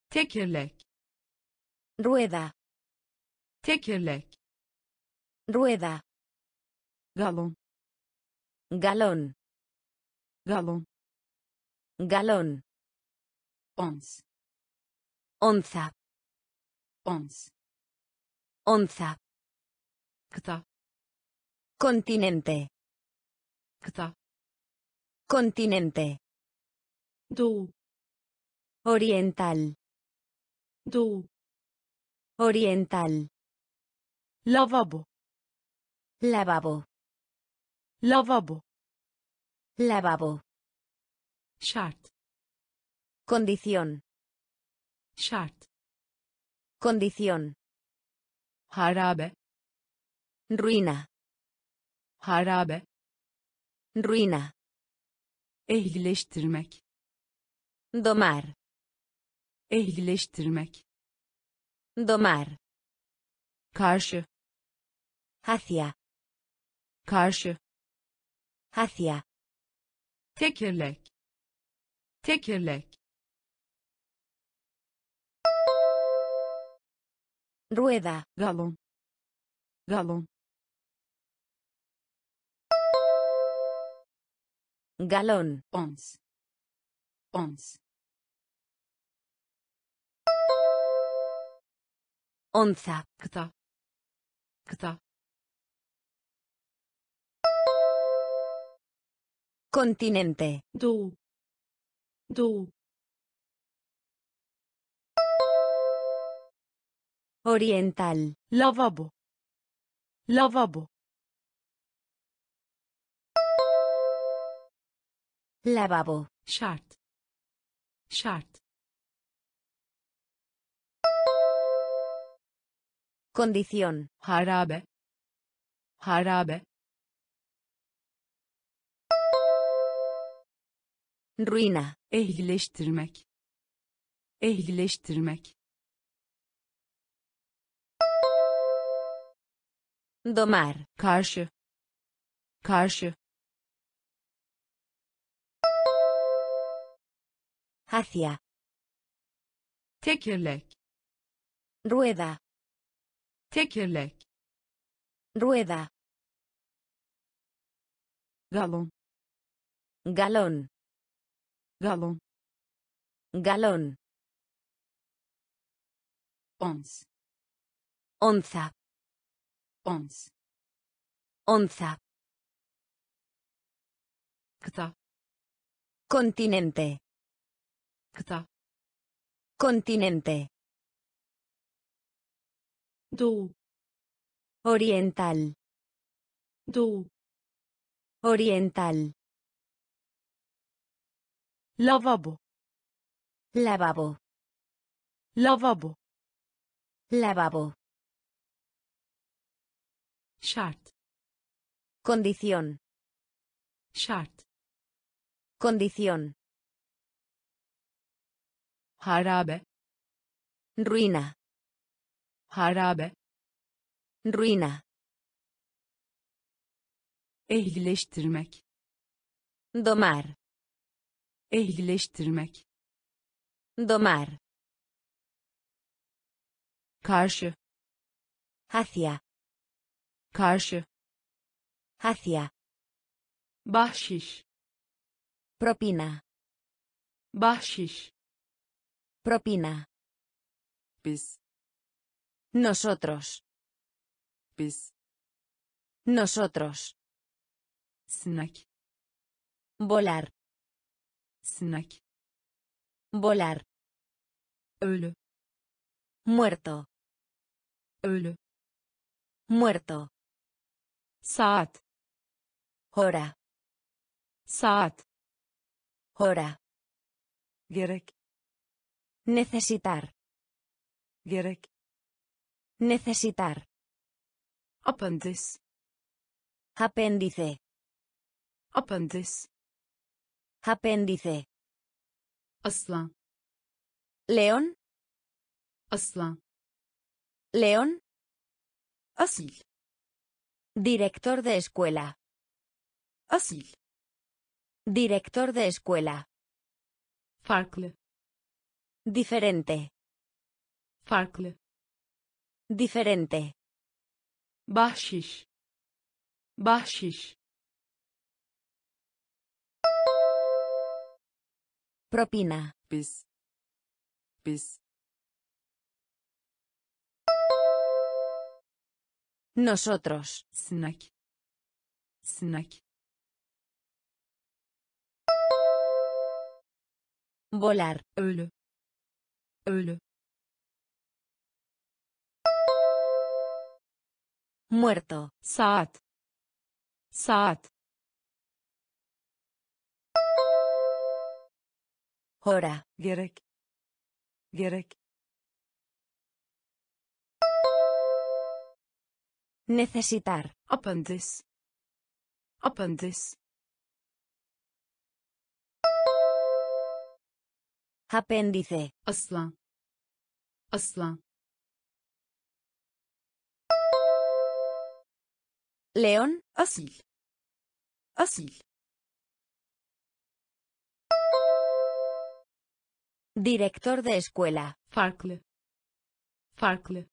Tekerlek. Rueda. Tekerlek. Rueda. Galón. Galón. Galón. Galón. Ons. Onza. Ons. Onza. Kıta. Continente. Kıta. Continente. Doğu. Oriental. Doğu. Oriental. Lavabo. Lavabo. Lavabo. Lavabo. Şart. Condición. Şart. Condición. Harabe. Ruina. Harabe. Ruina. Ehlileştirmek. Domar. Ehlileştirmek. Domar. Karşı. Hacia. Karşı. Hacia. Tekerlek. Tekerlek. Rueda. Galón. Galón. Galón. Ons. Ons. Onza. Kıta. Kıta. Continente. Doğu. Doğu. Oriental. Lavabo. Lavabo. Lavabo. Şart. Şart. Condición. Harabe. Harabe. Ruina. Ehlileştirmek. Ehlileştirmek. Domar. Karşı. Karşı. Hacia. Tekerlek. Rueda. Tekerlek. Rueda. Galón. Galón. Galón. Galón. Ons. Onza. Ons. Onza. Kıta. Continente. Kıta. Continente. Doğu. Oriental. Doğu. Oriental. Lavabo. Lavabo. Lavabo. Lavabo. Şart. Condición. Şart. Condición. Harabe. Ruina. Harabe. Ruina. Ehlileştirmek. Domar. Ehlileştirmek. Domar. Karşı. Hacia. Karşı. Hacia. Bahşiş. Propina. Bahşiş. Propina. Biz. Nosotros. Biz. Nosotros. Snack. Volar. Snack. Volar. Ölü. Muerto. Ölü. Muerto. Saat. Hora. Saat. Hora. Gerek. Necesitar. Gerek. Necesitar. Apéndice. Apéndice. Apéndice. Apéndice. Aslan. León. Aslan. León. Asil. Director de escuela. Asil. Director de escuela. Farklı. Diferente. Farklı. Diferente. Bahşiş. Bahşiş. Propina. Biz. Biz. Nosotros. Snack. Snack. Volar. Ölü. Ölü. Muerto. Saat. Saat. Hora. Gerek. Gerek. Necesitar. Apéndice. Apéndice. Apéndice. Aslan. Aslan. León. Asil. Asil. Director de escuela. Farklı. Farklı.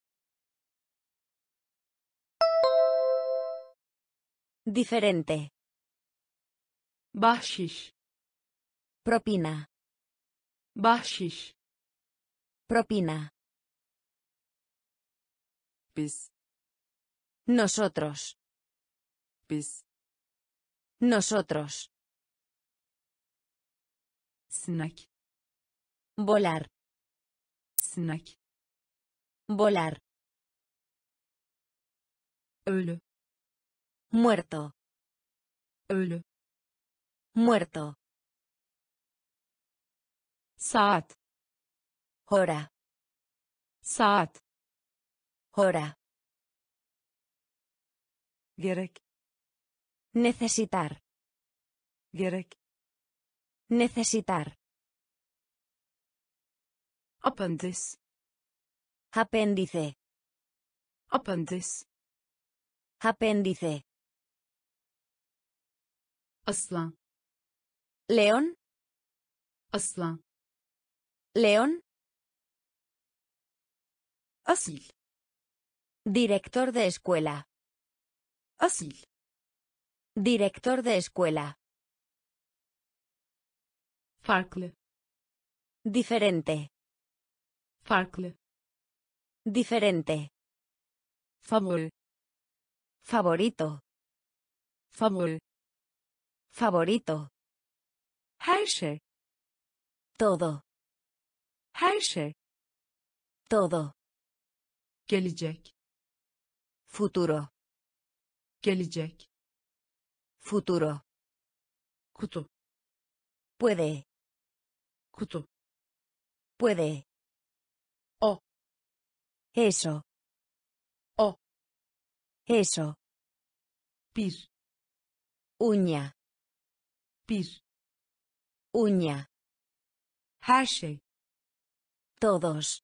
Diferente. Bahşiş. Propina. Bahşiş. Propina. Biz. Nosotros. Biz. Nosotros. Snack. Volar. Snack. Volar. Ölü. Muerto. Ölü. Muerto. Saat. Hora. Saat. Hora. Gerek. Necesitar. Gerek. Necesitar. Apéndice. Apéndice. Apéndice. Apéndice. Aslan. León. Aslan. León. Asil. Director de escuela. Asil. Director de escuela. Farklı. Diferente. Farklı. Diferente. Favor. Favorito. Favor. Favorito. Her şey. Todo. Her şey. Todo. Gelecek. Futuro. Gelecek. Futuro. Kutu. Puede. Kutu. Puede. O. Eso. O. Eso. Bir. Uña. Bir. Uña. Her şey. Todos.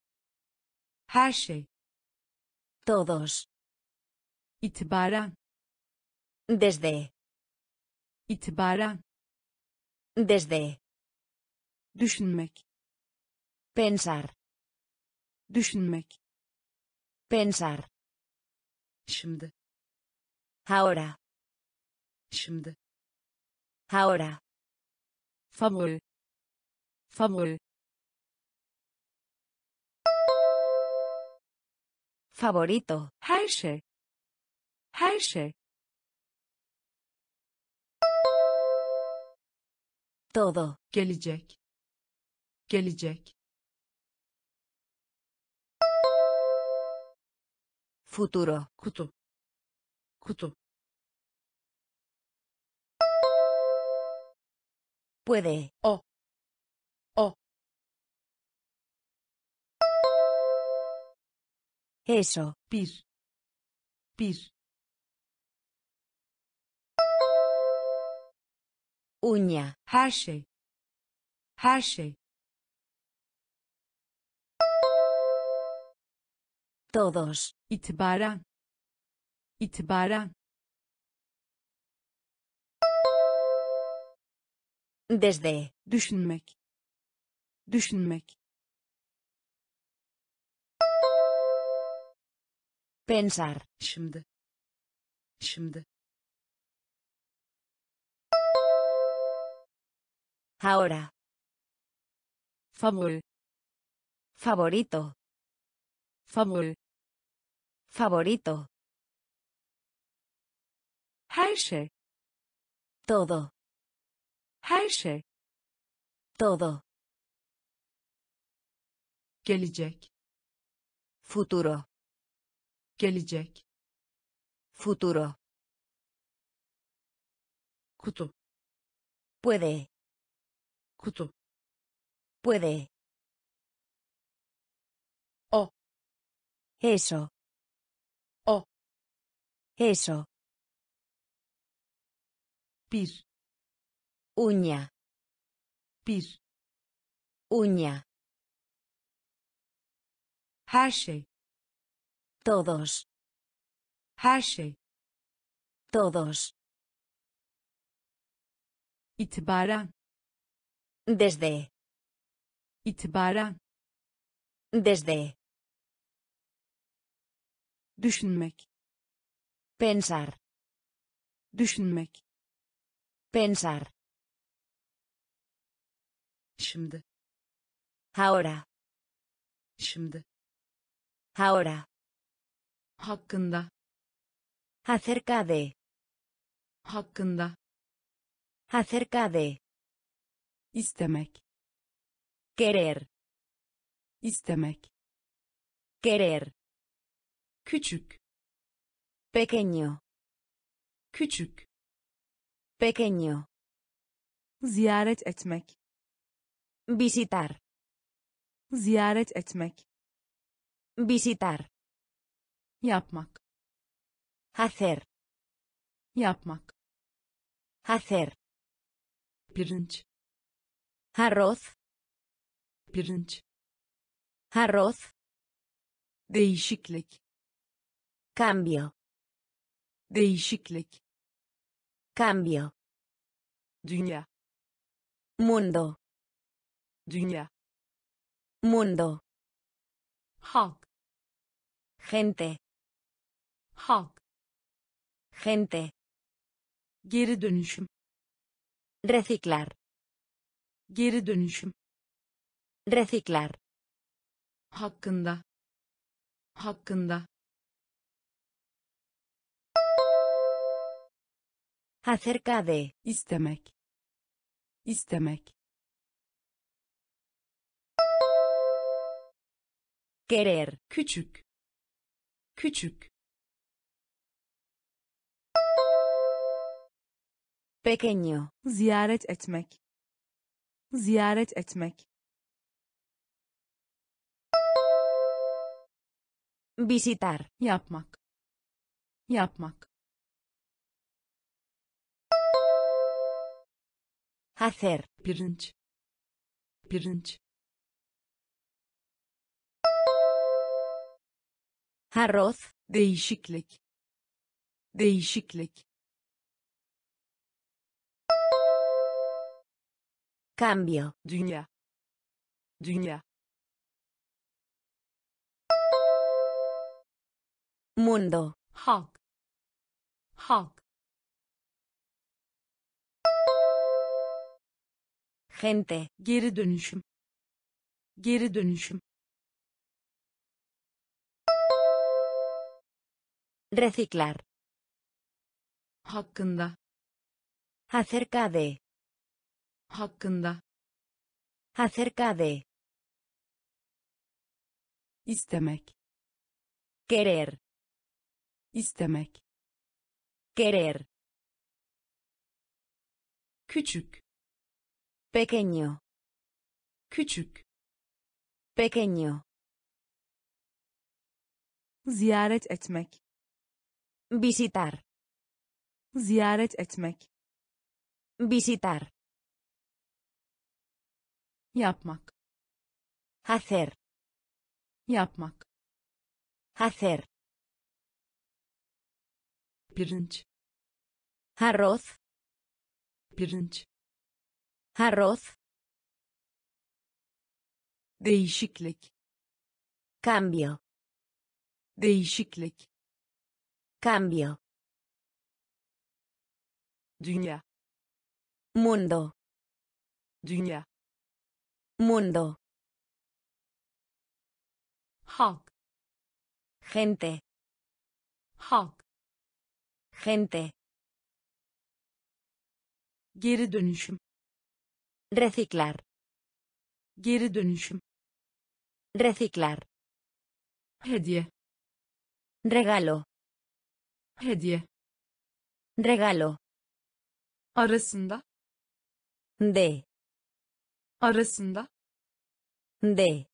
Her şey. Todos. İtibaren. Desde. İtibaren. Desde. Düşünmek. Pensar. Düşünmek. Pensar. Şimdi. Ahora. Şimdi. Ahora. Famul. Famul. Favorito. Her şey. Her şey. Todo. Gelecek. Gelecek. Futuro. Kutu. Kutu. Puede. O. O. Eso. Bir. Bir. Uña. Her şey. Her şey. Todos. İtibaren. İtibaren. Desde. Düşünmek. Düşünmek. Pensar. Şimdi. Şimdi. Ahora. Famul. Favorito. Famul. Favorito. Her şey. Todo. Her şey. Todo. Gelecek. Futuro. Gelecek. Futuro. Kutu. Puede. Kutu. Puede. O. Eso. O. Eso. Bir. Uña. Bir. Uña. Her şey. Todos. Her şey. Todos. İtibaren. Desde. İtibaren. Desde. Düşünmek. Pensar. Düşünmek. Pensar. Şimdi. Ahora. Şimdi. Ahora. Hakkında. Acerca de. Hakkında. Acerca de. İstemek. Querer. İstemek. Querer. Küçük. Pequeño. Küçük. Pequeño. Ziyaret etmek. Visitar. Ziyaret etmek. Visitar. Yapmak. Hacer. Yapmak. Hacer. Pirinç. Arroz. Pirinç. Arroz. Değişiklik. Cambio. Değişiklik. Cambio. Dünya. Mundo. Dünya. Mundo. Halk. Gente. Halk. Gente. Geri dönüşüm. Reciclar. Geri dönüşüm. Reciclar. Hakkında. Hakkında. Acerca de. İstemek. İstemek. Querer. Küçük. Küçük. Pequeño. Ziyaret etmek. Ziyaret etmek. Visitar. Yapmak. Yapmak. Hacer. Pirinç. Pirinç. Arroz. Değişiklik. Değişiklik. Cambio. Dünya. Dünya. mundo. Hawk. Hawk. Gente. Geri dönüşüm. Geri dönüşüm. Reciclar. Hakkında. Acerca de. Hakkında. Acerca de. İstemek. Querer. İstemek. Querer. Küçük. Pequeño. Küçük. Pequeño. Ziyaret etmek. Visitar. Ziyaret etmek. Visitar. Yapmak. Hacer. Yapmak. Hacer. Pirinç. Arroz. Pirinç. Arroz. Değişiklik. Cambio. Değişiklik. Cambio. Dünya. Mundo. Dünya. Mundo. Halk. Gente. Halk. Gente. Geri dönüşüm. Reciclar. Geri dönüşüm. Reciclar. Hediye. Regalo. Hediye. Regalo. Arasında. De. Arasında. De.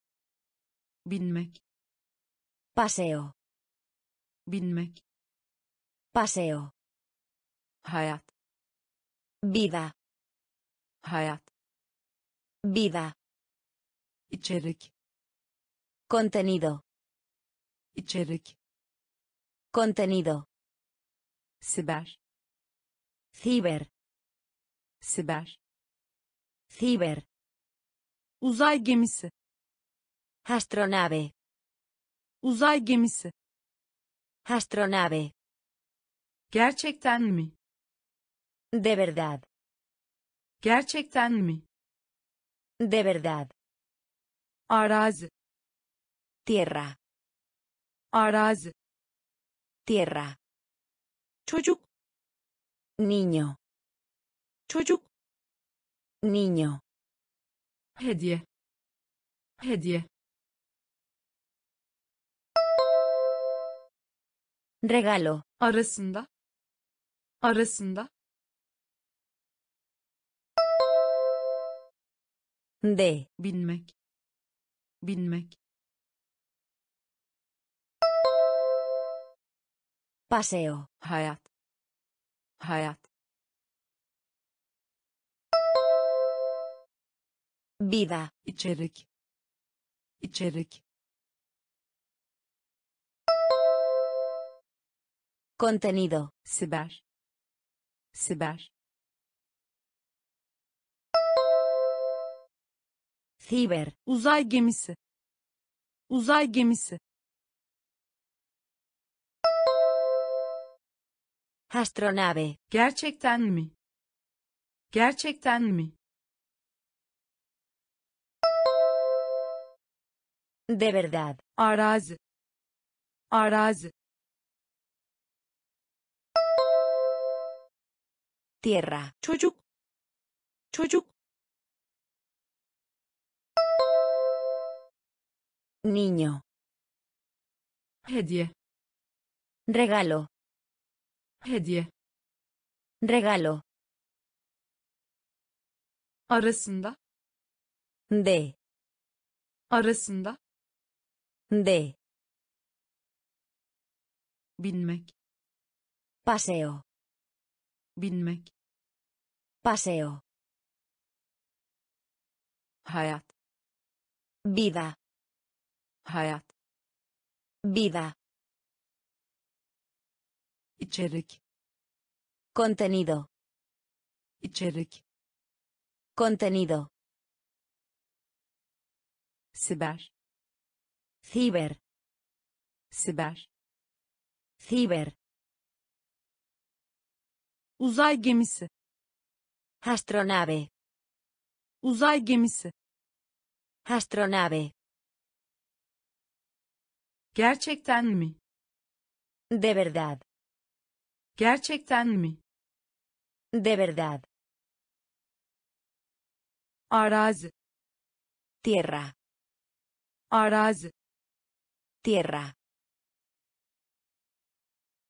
Binmek. Paseo. Binmek. Paseo. Hayat. Vida. Hayat. Vida. İçerik. Contenido. İçerik. Contenido. Ciber. Ciber. Ciber. Ciber. Uzay gemisi. Astronave. Uzay gemisi. Astronave. Gerçekten mi? De verdad. Gerçekten mi? De verdad. Arazi. Tierra. Arazi. Tierra. Çocuk. Niño. Çocuk. Niño. Hediye. Hediye. Regalo. Arasında. Arasında. De. Binmek. Binmek. Paseo. Hayat. Hayat. Vida. İçerik. İçerik. Contenido. Ciber. Ciber. Ciber. Uzay gemisi. Uzay gemisi. Astronave. Gerçekten mi? Gerçekten mi? De verdad. Arazi. Arazi. Tierra. Çocuk. Çocuk. Niño. Hediye. Regalo. Hediye. Regalo. Arasında. De. Arasında. De. Binmek. Paseo. Binmek. Paseo. Hayat. Vida. Hayat. Vida. İçerik. Contenido. İçerik. Contenido. Ciber. Ciber. Ciber. Ciber. Uzay gemisi. Astronave. Uzay gemisi. Astronave. Gerçekten mi? De verdad. Gerçekten mi? De verdad. Arazi. Tierra. Arazi. Tierra.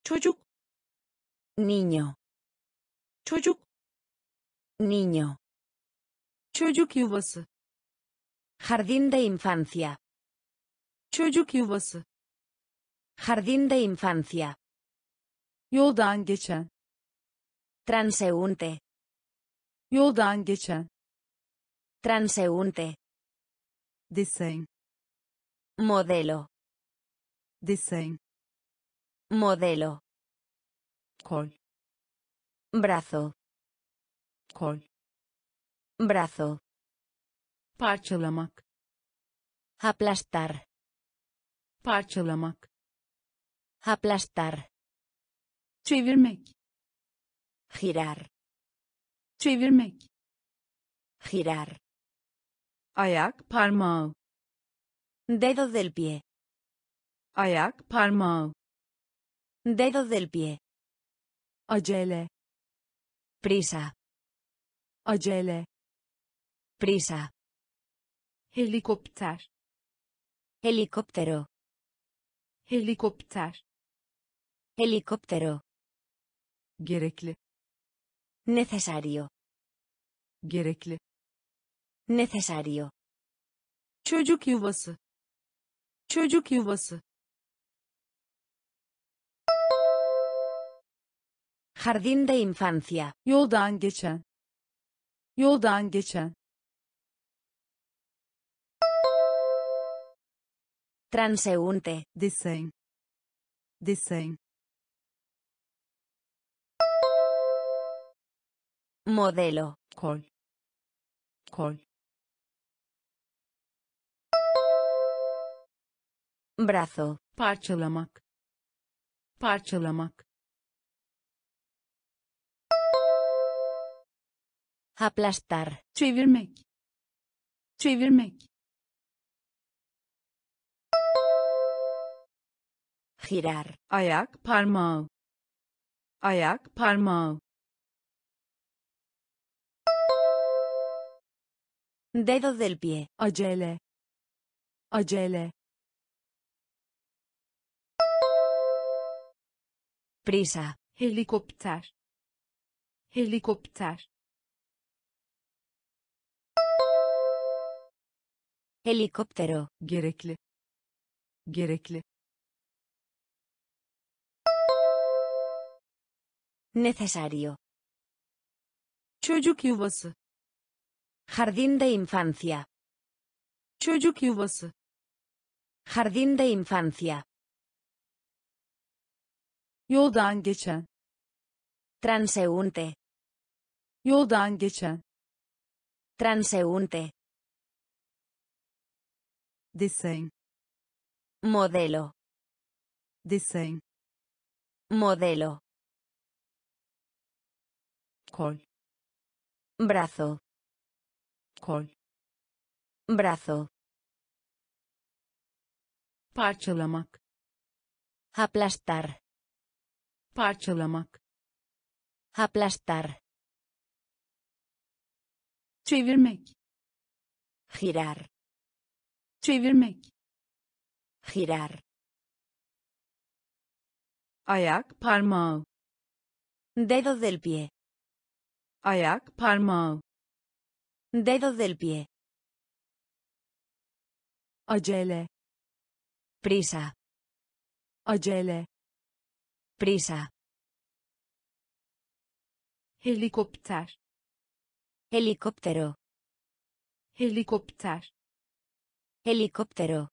Çocuk. Niño. Çocuk. Niño. Çocuk yuvası. Jardín de infancia. Çocuk yuvası. Jardín de infancia. Yoldan geçen. Transeúnte. Yoldan geçen. Transeúnte. Diseño. Modelo. Diseño. Modelo. Kol. Brazo. Kol. Brazo. Parçalamak. Aplastar. Parçalamak. Aplastar. Çevirmek. Girar. Çevirmek. Girar. Ayak parmağı. Dedo del pie. Ayak parmağı. Dedo del pie. Acele. Prisa. Acele. Prisa. Helikopter. Helicóptero. Helikopter. Helicóptero. Gerekli. Necesario. Gerekli. Necesario. Çocuk yuvası. Çocuk yuvası. Jardín de infancia. Yoldan geçen. Yoldan geçen. Transeúnte. Diseño. Diseño. Modelo. Kol. Kol. Brazo. Parçalamak. Parçalamak. Aplastar. Çevirmek. Çevirmek. Girar. Ayak parmağı. Ayak parmağı. Dedo del pie. Acele. Acele. Prisa. Helikopter. Helikopter. Helikoptero. Gerekli. Gerekli. Necesario. Çocuk yuvası. Jardín de infancia. Çocuk yuvası. Jardín de infancia. Yoldan geçen. Transeúnte. Yoldan geçen. Transeúnte. Diseño. Modelo. Diseño. Modelo. Kol. Brazo. Kol. Brazo. Parçalamak. Aplastar. Parçalamak. Aplastar. Çevirmek. Girar. Çevirmek. Girar. Ayak parmağı. Dedo del pie. Ayak parmağı. Dedo del pie. Acele. Prisa. Acele. Prisa. Helikopter. Helikoptero. Helikopter. Helicóptero.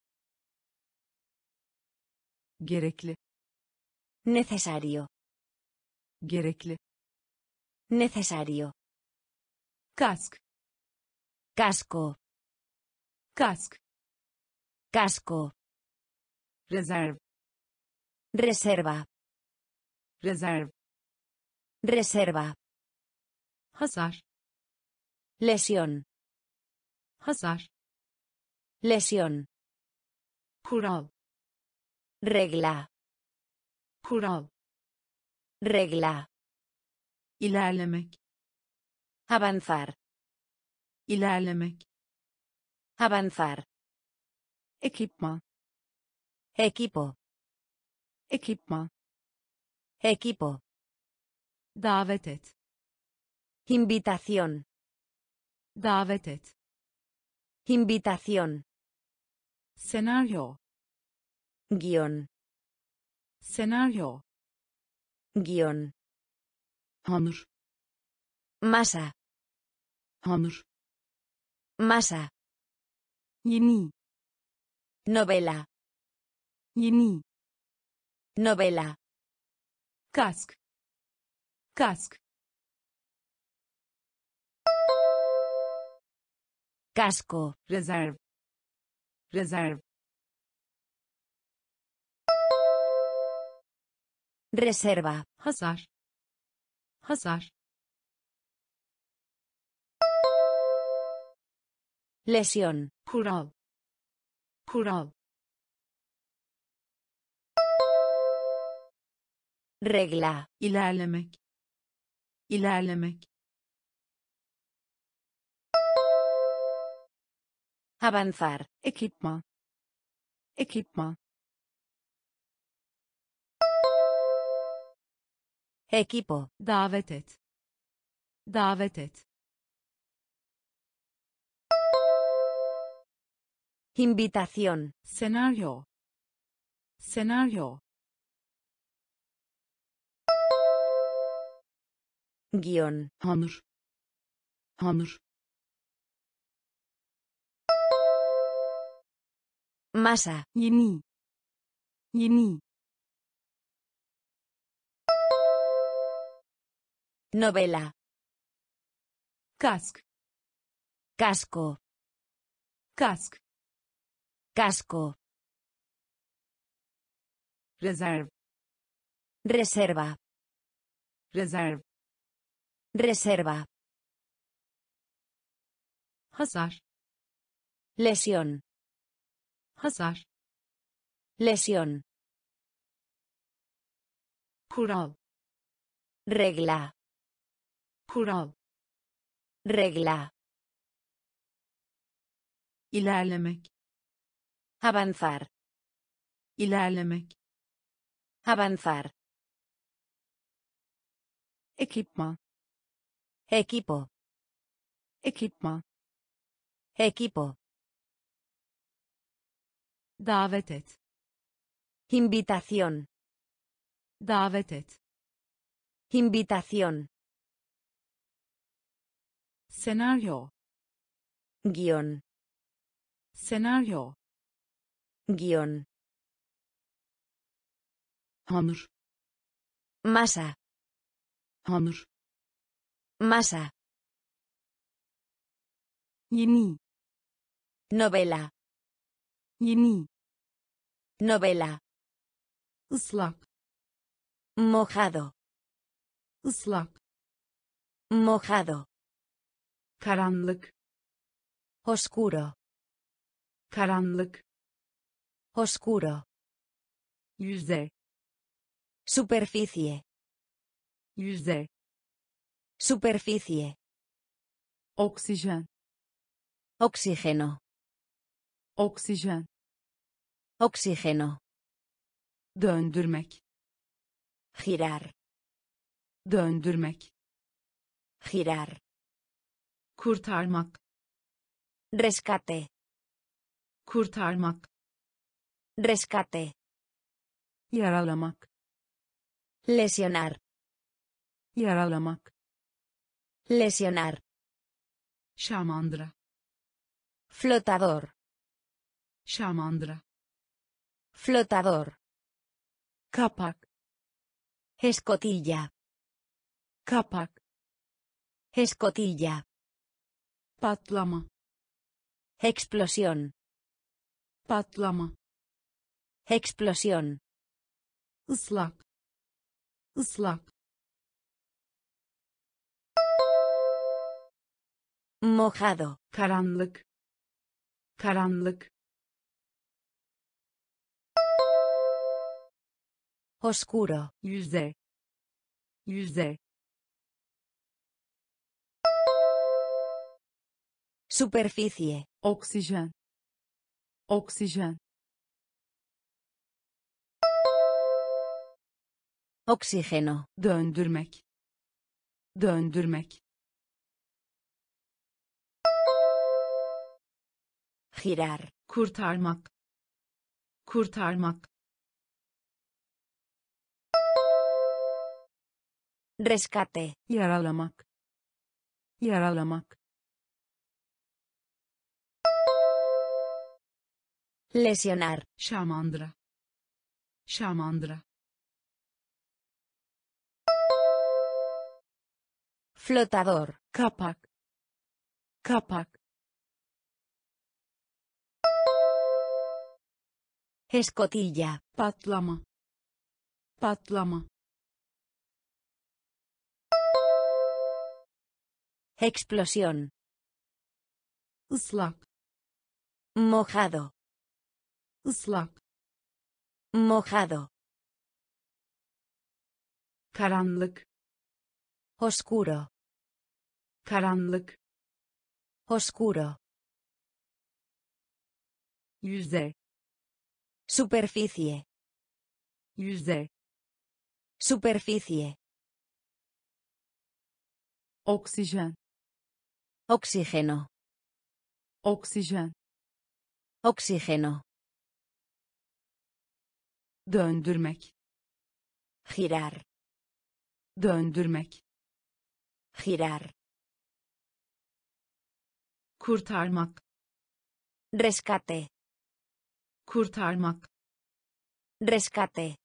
Gerekli. Necesario. Gerekli. Necesario. Kask. Casco. Kask. Casco. Reserva. Reserva. Reserv. Reserva. Hasar. Lesión. Hasar. Lesión. Kural. Regla. Kural. Regla. İlerlemek. Avanzar. İlerlemek. Avanzar. Equipman. Equipo. Equipman. Equipo. Davet et. Invitación. Davet et. Invitación. Senaryo. Guión. Senaryo. Guión. Hamur. Masa. Hamur. Masa. Yeni. Novela. Yeni. Novela. Kask. Kask. Casco. Reserv. Reserv. Reserva. Hasar. Hasar. Lesión. Kural. Kural. Regla. İlerlemek. İlerlemek. Avanzar. Equipman. Equipman. Equipo. Davet et. Davet et. Invitación. Senaryo. Senaryo. Guión. Hamur. Hamur. Masa. Yeni. Yeni. Novela. Kask. Casco. Kask. Casco. Reserv. Reserva. Reserv. Reserva. Hasar. Lesión. Hasar. Lesión. Kural. Regla. Kural. Regla. İlerlemek. Avanzar. İlerlemek. Avanzar. Equipman. Equipo. Equipman. Equipo. Davet et. Invitación. Davet et. Invitación. Senaryo. Guión. Senaryo. Guión. Hamur. Masa. Hamur. Masa. Yeni. Novela. Yeni. Novela. Islak. Mojado. Islak. Mojado. Karanlık. Oscuro. Karanlık. Oscuro. Yüzey. Superficie. Yüzey. Superficie. Oxígeno. Oxígeno. Oxígeno. Oxígeno. Döndürmek. Girar. Döndürmek. Girar. Kurtarmak. Rescate. Kurtarmak. Rescate. Yaralamak. Lesionar. Yaralamak. Lesionar. Şamandra. Flotador. Şamandra. Flotador. Kapak. Escotilla. Kapak. Escotilla. Patlama. Explosión. Patlama. Explosión. Islak. Islak. Mojado. Karanlık. Karanlık. Oscuro. Yüzde. Yüzde. Superficie. Oksijen. Oksijen. Oksijeno. Döndürmek. Döndürmek. Girar. Kurtarmak. Kurtarmak. Rescate. Yaralamak. Yaralamak. Lesionar. Şamandıra. Şamandıra. Flotador. Kapak. Kapak. Escotilla. Patlama. Patlama. Explosión. Islak. Mojado. Islak. Mojado. Karanlık. Oscuro. Karanlık. Oscuro. Yüzde. Superficie. Yüzde. Superficie. Oksijen. Oxígeno. Oksijen. Oxígeno. Döndürmek. Girar. Döndürmek. Girar. Kurtarmak. Rescate. Kurtarmak. Rescate.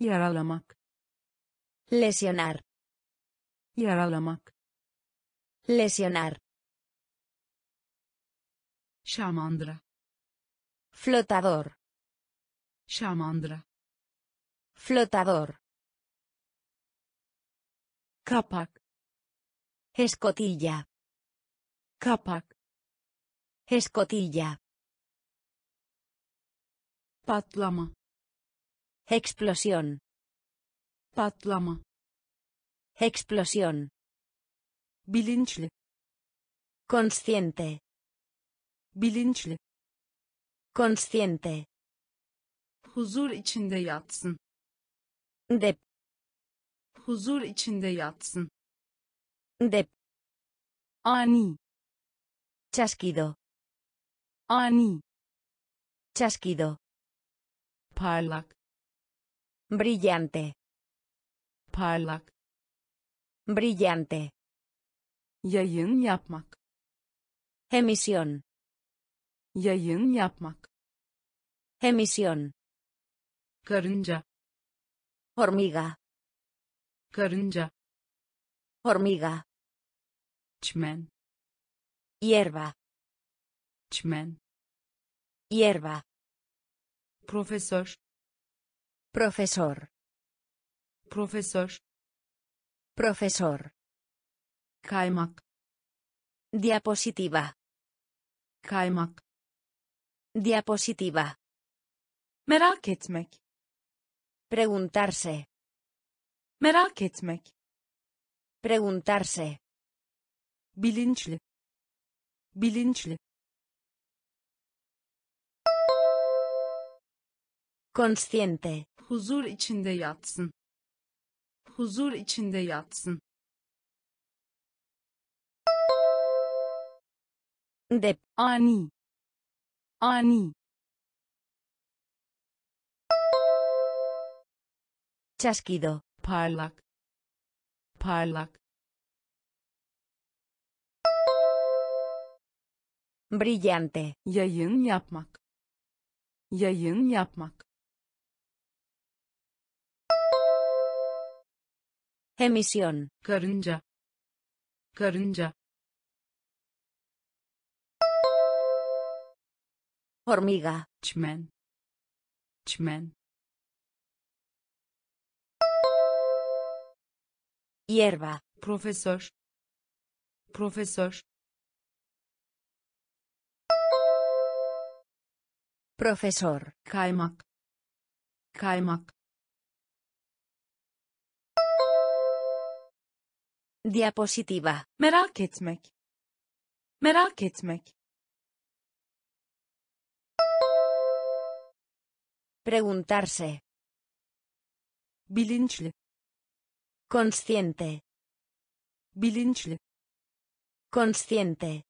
Yaralamak. Lesionar. Yaralamak. Lesionar. Şamandıra. Flotador. Şamandıra. Flotador. Kapak. Escotilla. Kapak. Escotilla. Patlama. Explosión. Patlama. Explosión. Bilinçli. Consciente. Bilinçli. Consciente. Huzur içinde yatsın. Dep. Huzur içinde yatsın. Dep. Ani. Chasquido. Ani. Chasquido. Parlak. Brillante. Parlak. Brillante. Yayın yapmak. Emisión. Yayın yapmak. Emisión. Karınca. Hormiga. Karınca. Hormiga. Çmen. Hierba. Çmen. Hierba. Profesör. Profesor. Profesör. Profesor. Kaymak. Diapositiva. Kaymak. Diapositiva. Merak etmek. Preguntarse. Merak etmek. Preguntarse. Bilinçli. Bilinçli. Consciente. Huzur içinde yatsın. Huzur içinde yatsın. Dep. Ani. Ani. Chasquido. Parlak. Parlak. Brillante. Yayın yapmak. Yayın yapmak. Emisión. Karınca. Karınca. Hormiga. Çmen. Çmen. Hierba. Profesör. Profesör. Profesor. Kaymak. Kaymak. Diapositiva. Merak etmek. Merak etmek. Preguntarse. Bilinçli. Consciente. Bilinçli. Consciente.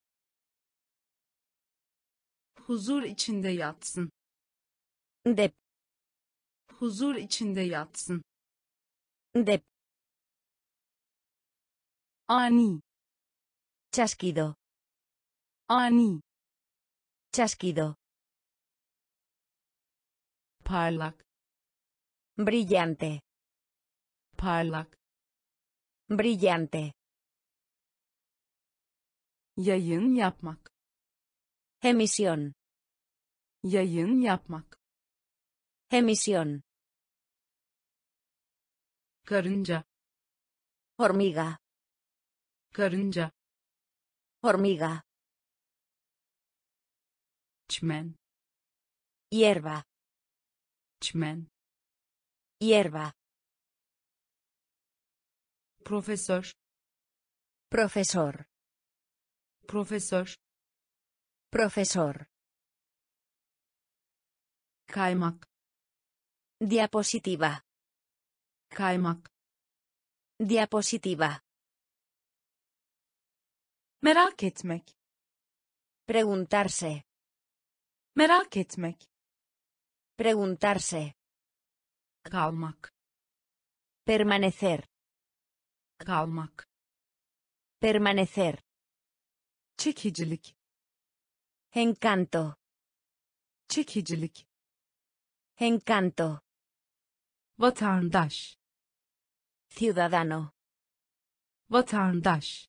Huzur içinde yatsın. Dep. Huzur içinde yatsın. Dep. Ani. Chasquido. Ani. Chasquido. Parlak. Brillante. Parlak. Brillante. Yayın yapmak. Emisión. Yayın yapmak. Emisión. Karınca. Hormiga. Karınca. Hormiga. Çmen. Hierba. Çmen. Hierba. Profesör. Profesor. Profesör. Profesor. Kaymak. Diapositiva. Kaymak. Diapositiva. Merak etmek. Preguntarse. Merak etmek. Preguntarse. Kalmak. Permanecer. Kalmak. Permanecer. Çekicilik. Encanto. Çekicilik. Encanto. Vatandaş. Ciudadano. Vatandaş.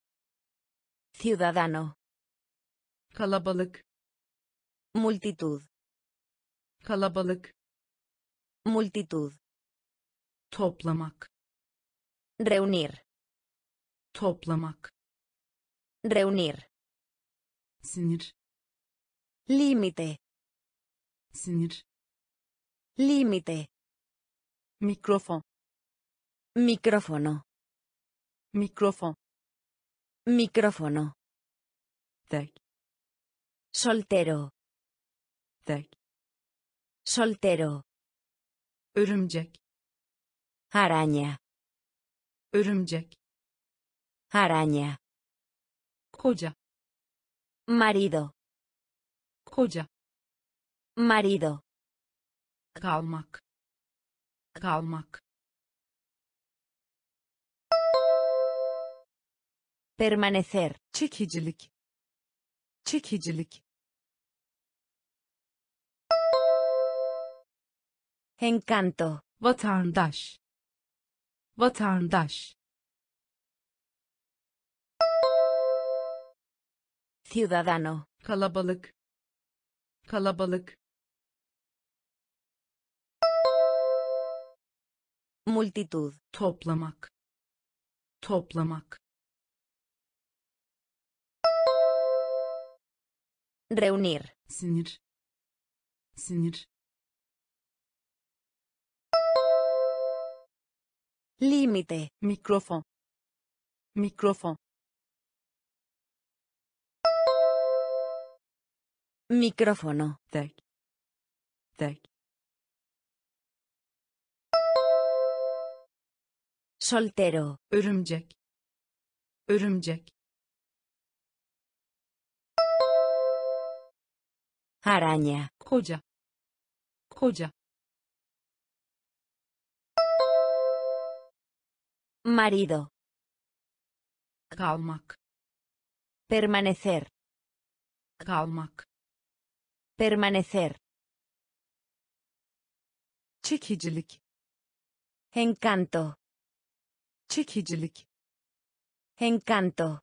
Ciudadano. Kalabalık. Multitud. Kalabalık. Multitud. Toplamak. Reunir. Toplamak. Reunir. Sinir. Límite. Sinir. Límite. Micrófono. Micrófono. Micrófono. Micrófono. Tek. Soltero. Tek. Soltero. Örümcek. Araña. Örümcek. Araña. Koca. Marido. Koca. Marido. Kalmak. Kalmak. Permanecer. Çekicilik. Çekicilik. Encanto. Vatandaş. Vatandaş. Ciudadano. Kalabalık. Kalabalık. Multitud. Toplamak. Toplamak. Reunir. Sinir. Sinir. Límite. Micrófono. Micrófono. Micrófono. Tek. Tek. Soltero. Örümcek. Örümcek. Araña. Koca. Koca. Marido. Kalmak. Permanecer. Kalmak. Permanecer. Çekicilik. Encanto. Çekicilik. Encanto.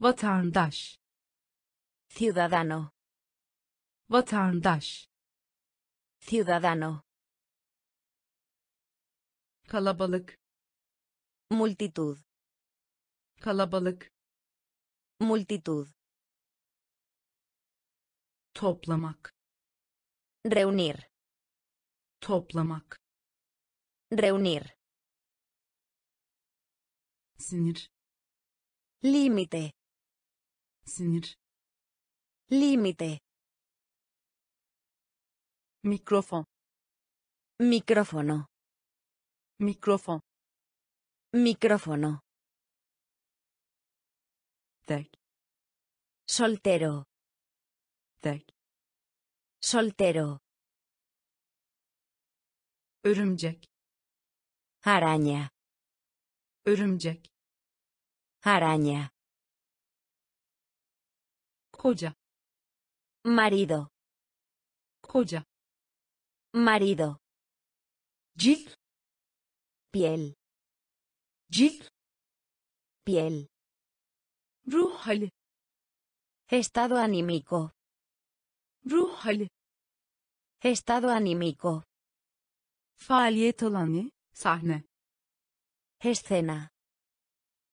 Vatandaş. Ciudadano. Vatandaş. Ciudadano. Kalabalık. Multitud. Kalabalık. Multitud. Toplamak. Reunir. Toplamak. Reunir. Sinir. Límite. Sinir. Límite. Micrófono. Micrófono. Micrófono. Micrófono. Tek. Soltero. Tek. Soltero. Örümcek. Araña. Örümcek. Araña. Koca. Marido. Koca. Marido. Cilt. Piel. Cilt. Piel. Ruh hali. Estado anímico. Ruh hali. Estado anímico. Faaliyet alanı, sahne. Escena.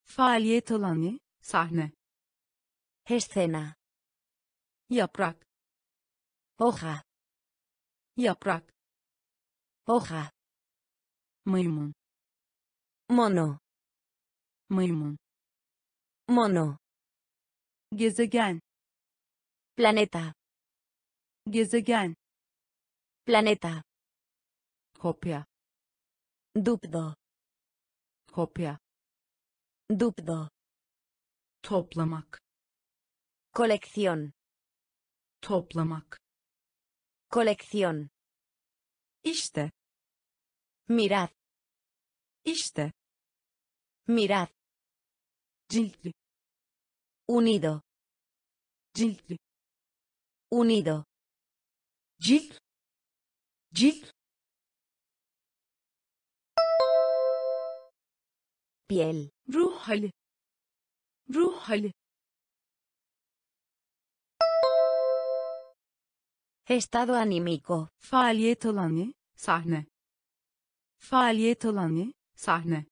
Faaliyet alanı, sahne. Escena. Yaprak. Hoja. Yaprak. Hoja. Maymun. Mono. Maymun. Mono. Gezegen. Planeta. Gezegen. Planeta. Kopya. Dubdo. Kopya. Dubdo. Toplamak. Colección. Toplamak. Colección. İşte. Mirad. İşte. Mirad. Ciltli. Unido. Ciltli. Unido. Cilt. Cilt. Piel. Ruh hali. Ruh hali. Estado anímico. Faaliyet alanı, sahne. Faaliyet alanı, sahne.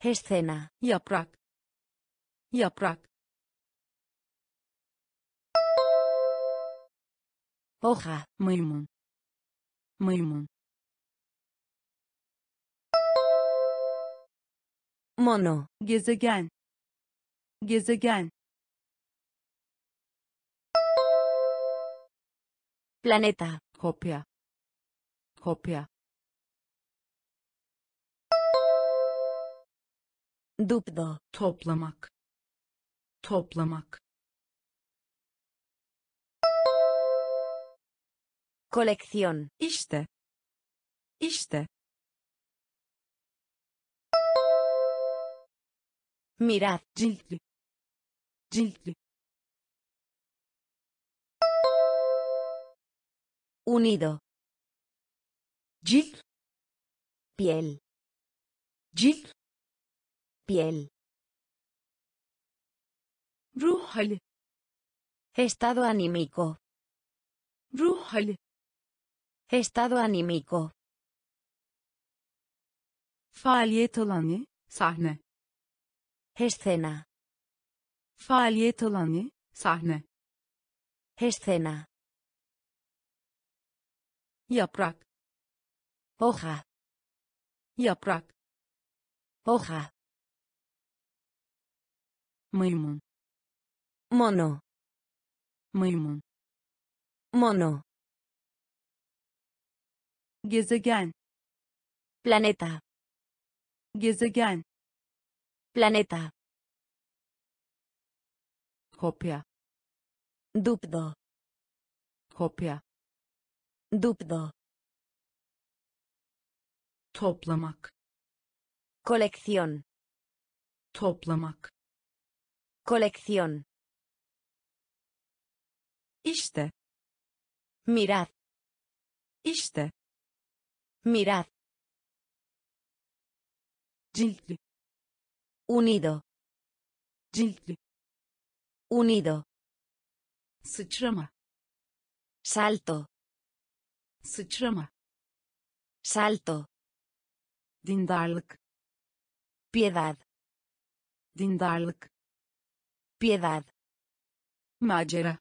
Escena. Yaprak. Yaprak. Hoja. Maymun. Maymun. Mono. Gezegen. Gezegen. Planeta. Kopya. Kopya. Dubdo. Toplamak. Toplamak. Colección. İşte. İşte. Mirad. Ciltli. Ciltli. Unido. Cilt. Piel. Cilt. Piel. Ruh hali. Estado anímico. Ruh hali. Estado anímico. Faaliyet alanı, sahne. Escena. Faaliyet alanı, sahne. Escena. Yaprak. Hoja. Yaprak. Hoja. Maymun. Mono. Maymun. Mono. Gezegen. Planeta. Gezegen. Planeta. Kopya. Dubdo. Kopya. Dubdo. Toplamak. Colección. Toplamak. Colección. İşte. Mirad. İşte. Mirad. Ciltli. Unido. Ciltli. Unido. Sıçrama. Salto. Sıçrama. Salto. Dindarlık. Piedad. Dindarlık. Piedad. Macera.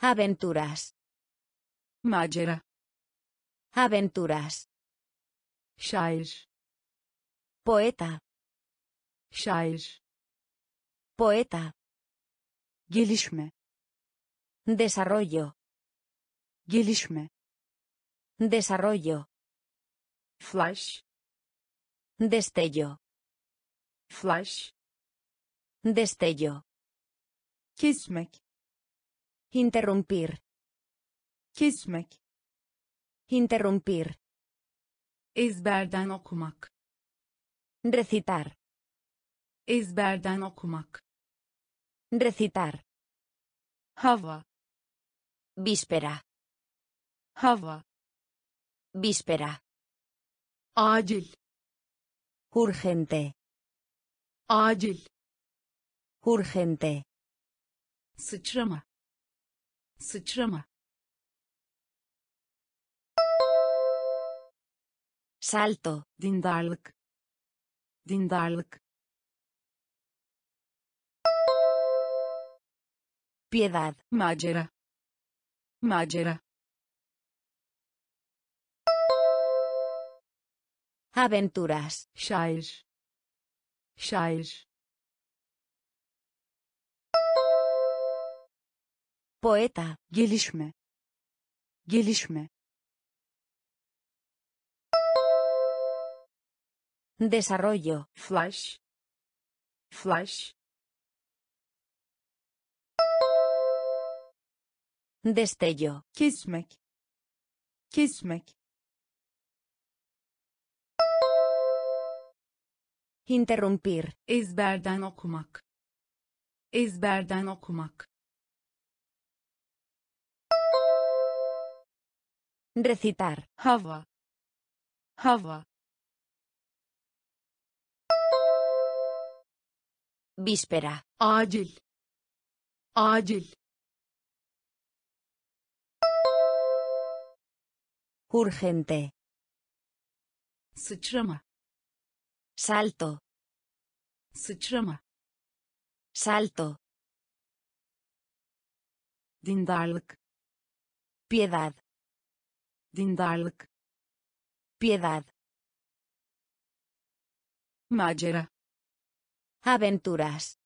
Aventuras. Macera. Aventuras. Şair. Poeta. Şair. Poeta. Gelişme. Desarrollo. Gelişme. Desarrollo. Flash. Destello. Flash. Destello. Kesmek. Interrumpir. Kesmek. Interrumpir. Ezberden okumak. Recitar. Ezberden okumak. Recitar. Hava. Víspera. Hava. Víspera. Acil. Urgente. Acil. Urgente. Sıçrama. Sıçrama. Salto. Dindarlık. Dindarlık. Piedad. Macera. Macera. Aventuras. Şair. Şair. Poeta. Gelişme. Gelişme. Desarrollo. Flash. Flash. Destello. Kesmek. Kesmek. Interrumpir. Ezberden okumak. Ezberden okumak. Recitar. Hava. Hava. Víspera. Acil. Acil. Urgente. Sıçrama. Salto. Sıçrama. Salto. Dindarlık. Piedad. Dindarlık. Piedad. Macera. Aventuras.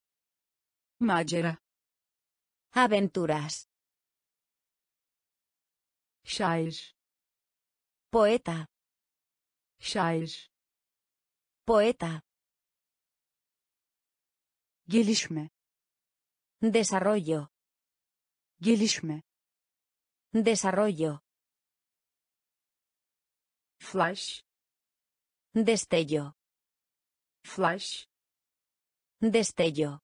Macera. Aventuras. Şair. Poeta. Şair. Poeta. Gelişme. Desarrollo. Gelişme. Desarrollo. Flash. Destello. Flash. Destello.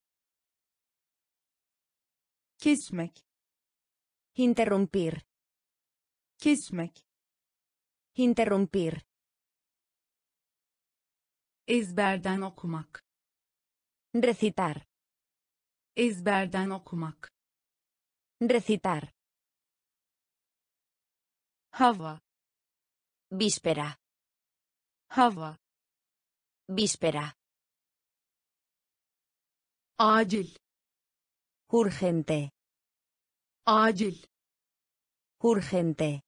Kesmek. Interrumpir. Kesmek. Interrumpir. Ezberden okumak. Recitar. Ezberden okumak. Recitar. Hava. Víspera. Hava. Víspera. Acil. Urgente. Acil. Urgente.